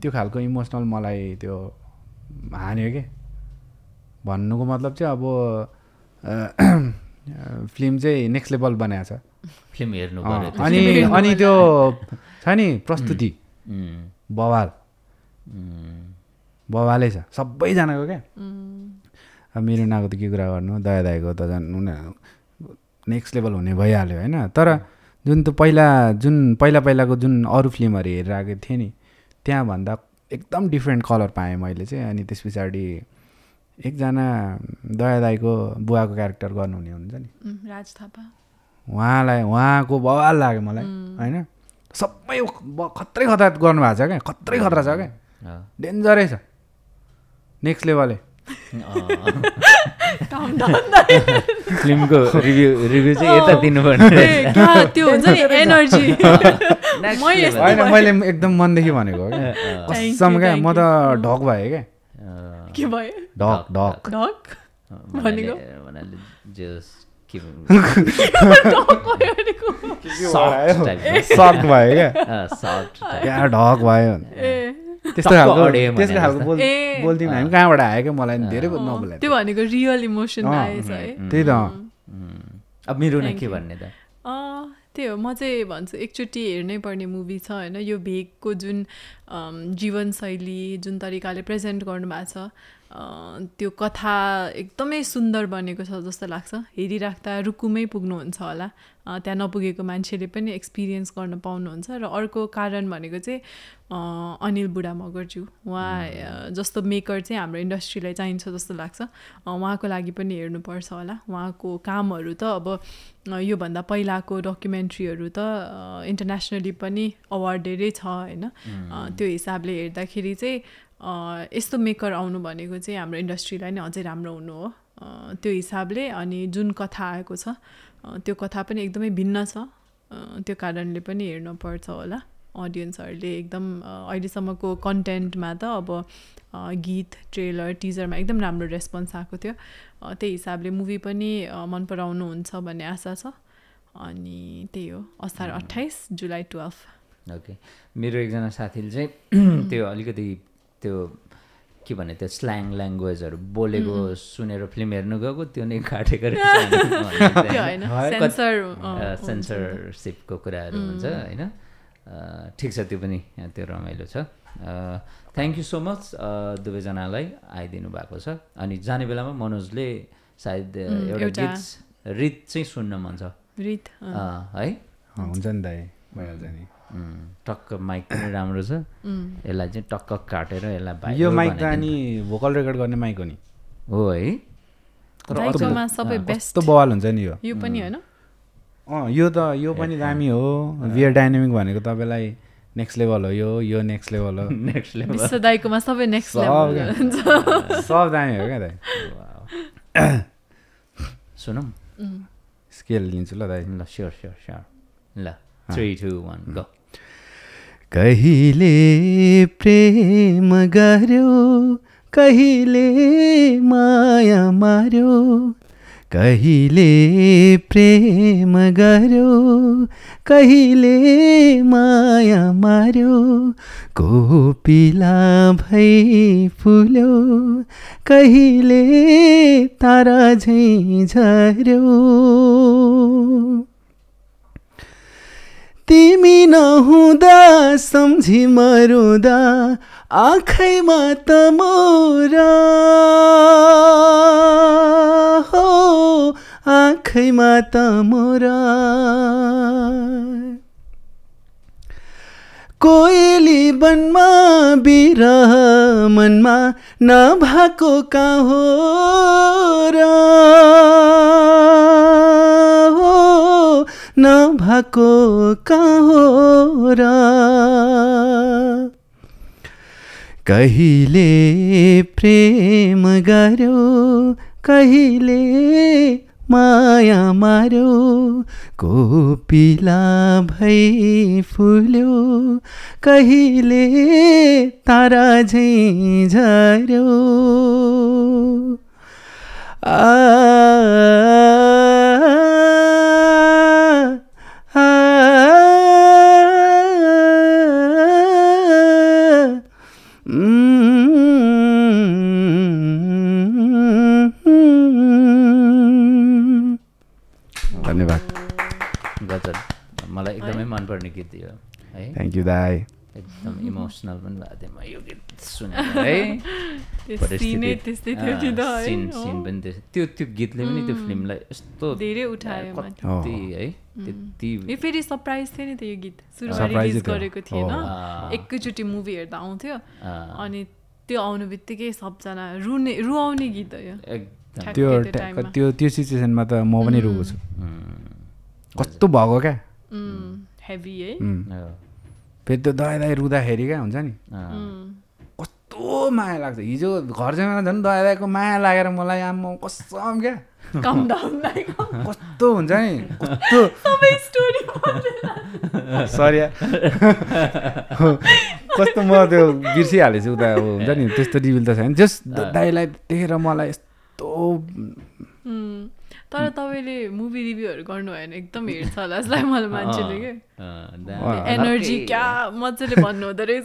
त्यो खालको इमोसनल मलाई त्यो हान्यो कि भन्नुको मतलब चाहिँ अब फिल्म चाहिँ नेक्स्ट लेभल बनाएको छ फिल्म हेर्नु अनि अनि त्यो छ नि प्रस्तुति बवाल बवालै छ सबैजनाको के अब मेरो नाको त के कुरा गर्नु दया दाइको त झन् नेक्स्ट लेभल हुने भइहाल्यो हैन तर जुन त पहिला जुन पहिला पहिलाको जुन अरु फिल्महरु हेरिराखेको थिए नि त्यहाँ भन्दा एकदम डिफरेन्ट कलर पाए मैले चाहिँ अनि त्यसपछि एकजना दया दाइको बुवाको क्यारेक्टर गर्नुहुने हुन्छ नि राज थापा उहाँलाई उहाँको बवाल लाग्यो मलाई हैन सबै खत्रै खतरा गर्नु भएको छ के खत्रै खतरा छ के डेन्जरै छ नेक्स्ट लेभल फिल्म को रिव्यू रिव्यू एनर्जी मैले एकदम मनदेखि भनेको कसम क्या म त ढक भए क्या के भयो ढक ढक ढक भनेको सफ्ट भयो क्या सफ्ट क्या ढक भयो त्यस्तो खालको त्यस्तो खालको बोल बोल्दिम हामी कहाँबाट आयो के मलाई धेरै नबोला त्यो भनेको रियल इमोसन आएछ है त्यही त अब मेरो न के भन्ने त अ त्यो म चाहिँ भन्छु एकचोटी हेर्नै पर्ने मुभी छ हैन यो भेगको जुन जीवनशैली जुन तरिकाले प्रेजेन्ट गर्नुभएको छ त्यो कथा एकदमै सुन्दर बनेको छ जस्तो लाग्छ हेरिराख्दा रुकुमै पुग्नुहुन्छ होला त्यहाँ नपुगेको मान्छेले पनि एक्सपिरियन्स गर्न पाउनुहुन्छ र अर्को कारण भनेको चाहिँ अनिल बुढा मगरज्यू उहाँ जस्तो मेकर चाहिँ हाम्रो इन्डस्ट्रीलाई चाहिन्छ जस्तो लाग्छ उहाँको लागि पनि हेर्नुपर्छ होला उहाँको कामहरू त अब योभन्दा पहिलाको डकुमेन्ट्रीहरू त इन्टरनेसनली पनि अवार्डेडै छ हैन त्यो हिसाबले हेर्दाखेरि चाहिँ यस्तो मेकर आउनु भनेको चाहिँ हाम्रो इन्डस्ट्रीलाई नै अझै राम्रो हुनु हो त्यो हिसाबले अनि जुन कथा आएको छ त्यो कथा पनि एकदमै भिन्न छ त्यो कारणले पनि हेर्नुपर्छ होला अडियन्सहरूले एकदम अहिलेसम्मको कन्टेन्टमा त अब गीत ट्रेलर टिजरमा एकदम राम्रो रेस्पोन्स आएको थियो त्यही हिसाबले मुभी पनि मन पराउनुहुन्छ भन्ने आशा छ अनि त्यही हो असार अट्ठाइस जुलाई ट्वेल्भ ओके मेरो एकजना साथीले चाहिँ त्यो अलिकति त्यो के भने त्यो स्ल्याङ ल्याङ्ग्वेजहरु बोलेको सुनेर फिल्म हेर्नु गएको त्यो नै काटेको सेन्सरसिपको कुराहरु हुन्छ हैन ठीक छ त्यो पनि त्यो रमाइलो छ थ्यांक यू सो मच दुवै जनालाई आइदिनु भएको छ अनि जाने बेलामा मनोजले सायद एउटा गीत रित चाहिँ सुन्न मन छ रित है हुन्छ नि दाइ भइहाल्छ नि टक्क माइक पनि राम्रो छ यसलाई चाहिँ टक्क काटेर यसलाई बाहिर यो माइक त अनि भोकल रेकर्ड गर्ने माइक हो नि हो है तर अरूमा सबै बेस्ट त बवाल हुन्छ नि यो यो पनि हैन अ यो त यो पनि दामी हो वियर डायनामिक भनेको तपाईलाई नेक्स्ट लेभल हो यो यो नेक्स्ट लेभल हो नेक्स्ट लेभल विश्वदाइकोमा सबै नेक्स्ट लेभल हुन्छ सब दामी हो के दाइ सुनम स्केल लिन्छु ल दाइ ल स्योर स्योर स्योर ल three two one go कहिले प्रेम गर्यो कहिले माया मार्यो कहिले प्रेम गर्यो कहिले माया मार्यो कोपिला भई फुल्यो कहिले तारा झैं झर्यो तिमी नहुँदा सम्झी मरुँदा आँखैमा त मोरा हो आँखैमा त मोरा कोइली वनमा बिरह मनमा नभाको कहाँ हो र नभाको कहाँ हो र कहिले प्रेम गर्यो कहिले माया मार्यो कोपिला भई फुल्यो कहिले तारा झैं झर्यो गीत यो है थ्यांक यू दाइ एकदम इमोसनल पनि भयो म यो गीत सुने है परिस्थिति सीन सीन पनि थियो त्यो त्यो गीतले पनि त्यो फिल्मलाई यस्तो धेरै उठायो कति है त्यति ए फेरि सरप्राइज थियो नि त यो गीत सुरुमा रिलिज गरेको थिएन एकैचोटी मुभी हेर्दा आउँथ्यो अनि त्यो आउनुबित्तिकै सबजना रुने रुआउने गीत हो यो त्यो त्यो त्यो सिचुएसनमा त म पनि रुएको छु कस्तो भएको के हेभी है फेरि त्यो दाइ दाइ रुदाखेरि के हुन्छ नि कस्तो माया लाग्छ हिजो घर जमाना झन् दाइ दाइको माया लागेर मलाई आम्मा कसम के कम डाउन लाइक कस्तो हुन्छ नि कस्तो सबै स्टोरी सरी कस्तो म त्यो बिर्सिहालेछु उता अब हुन्छ नि त्यस्तो रिभिल त छैन जस्ट दाइलाई देखेर मलाई यस्तो तर तपाईले मुभी रिभ्यूहरु गर्नु हैन एकदम हेर्छ होला जसलाई मलाई मान्छेले के एनर्जी क्या मज्जाले भन्नु हुँदै रहेछ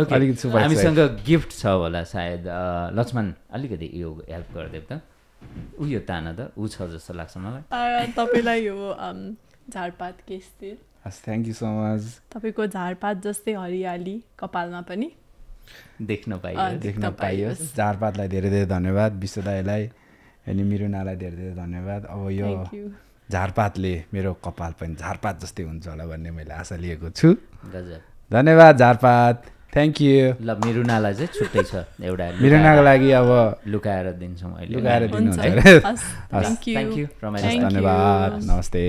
ओके हामीसँग गिफ्ट छ होला सायद लक्ष्मण अलिकति यो हेल्प गर्दै त उ यो ताना त उ छ जस्तो लाग्छ मलाई तपाईलाई यो झारपात केस्तिर थ्यांक यू सो मच तपाईको झारपात जस्तै हरियाली कपालमा पनि देख्न पाइयो देख्न पाइयो झारपातलाई धेरै धेरै धन्यवाद विश्वदाईलाई अनि मिरुनालाई धेरै धेरै धन्यवाद अब यो झारपातले मेरो कपाल पनि झारपात जस्तै हुन्छ होला भन्ने मैले आशा लिएको छु गजब धन्यवाद झारपात थ्यांक यू ल मिरुनालाई चाहिँ छुट्टै छ एउटा मिरुनाको लागि अब लुकाएर दिन्छौँ अहिले लुकाएर दिनुहुन्छ थ्यांक यू थ्यांक यू धन्यवाद नमस्ते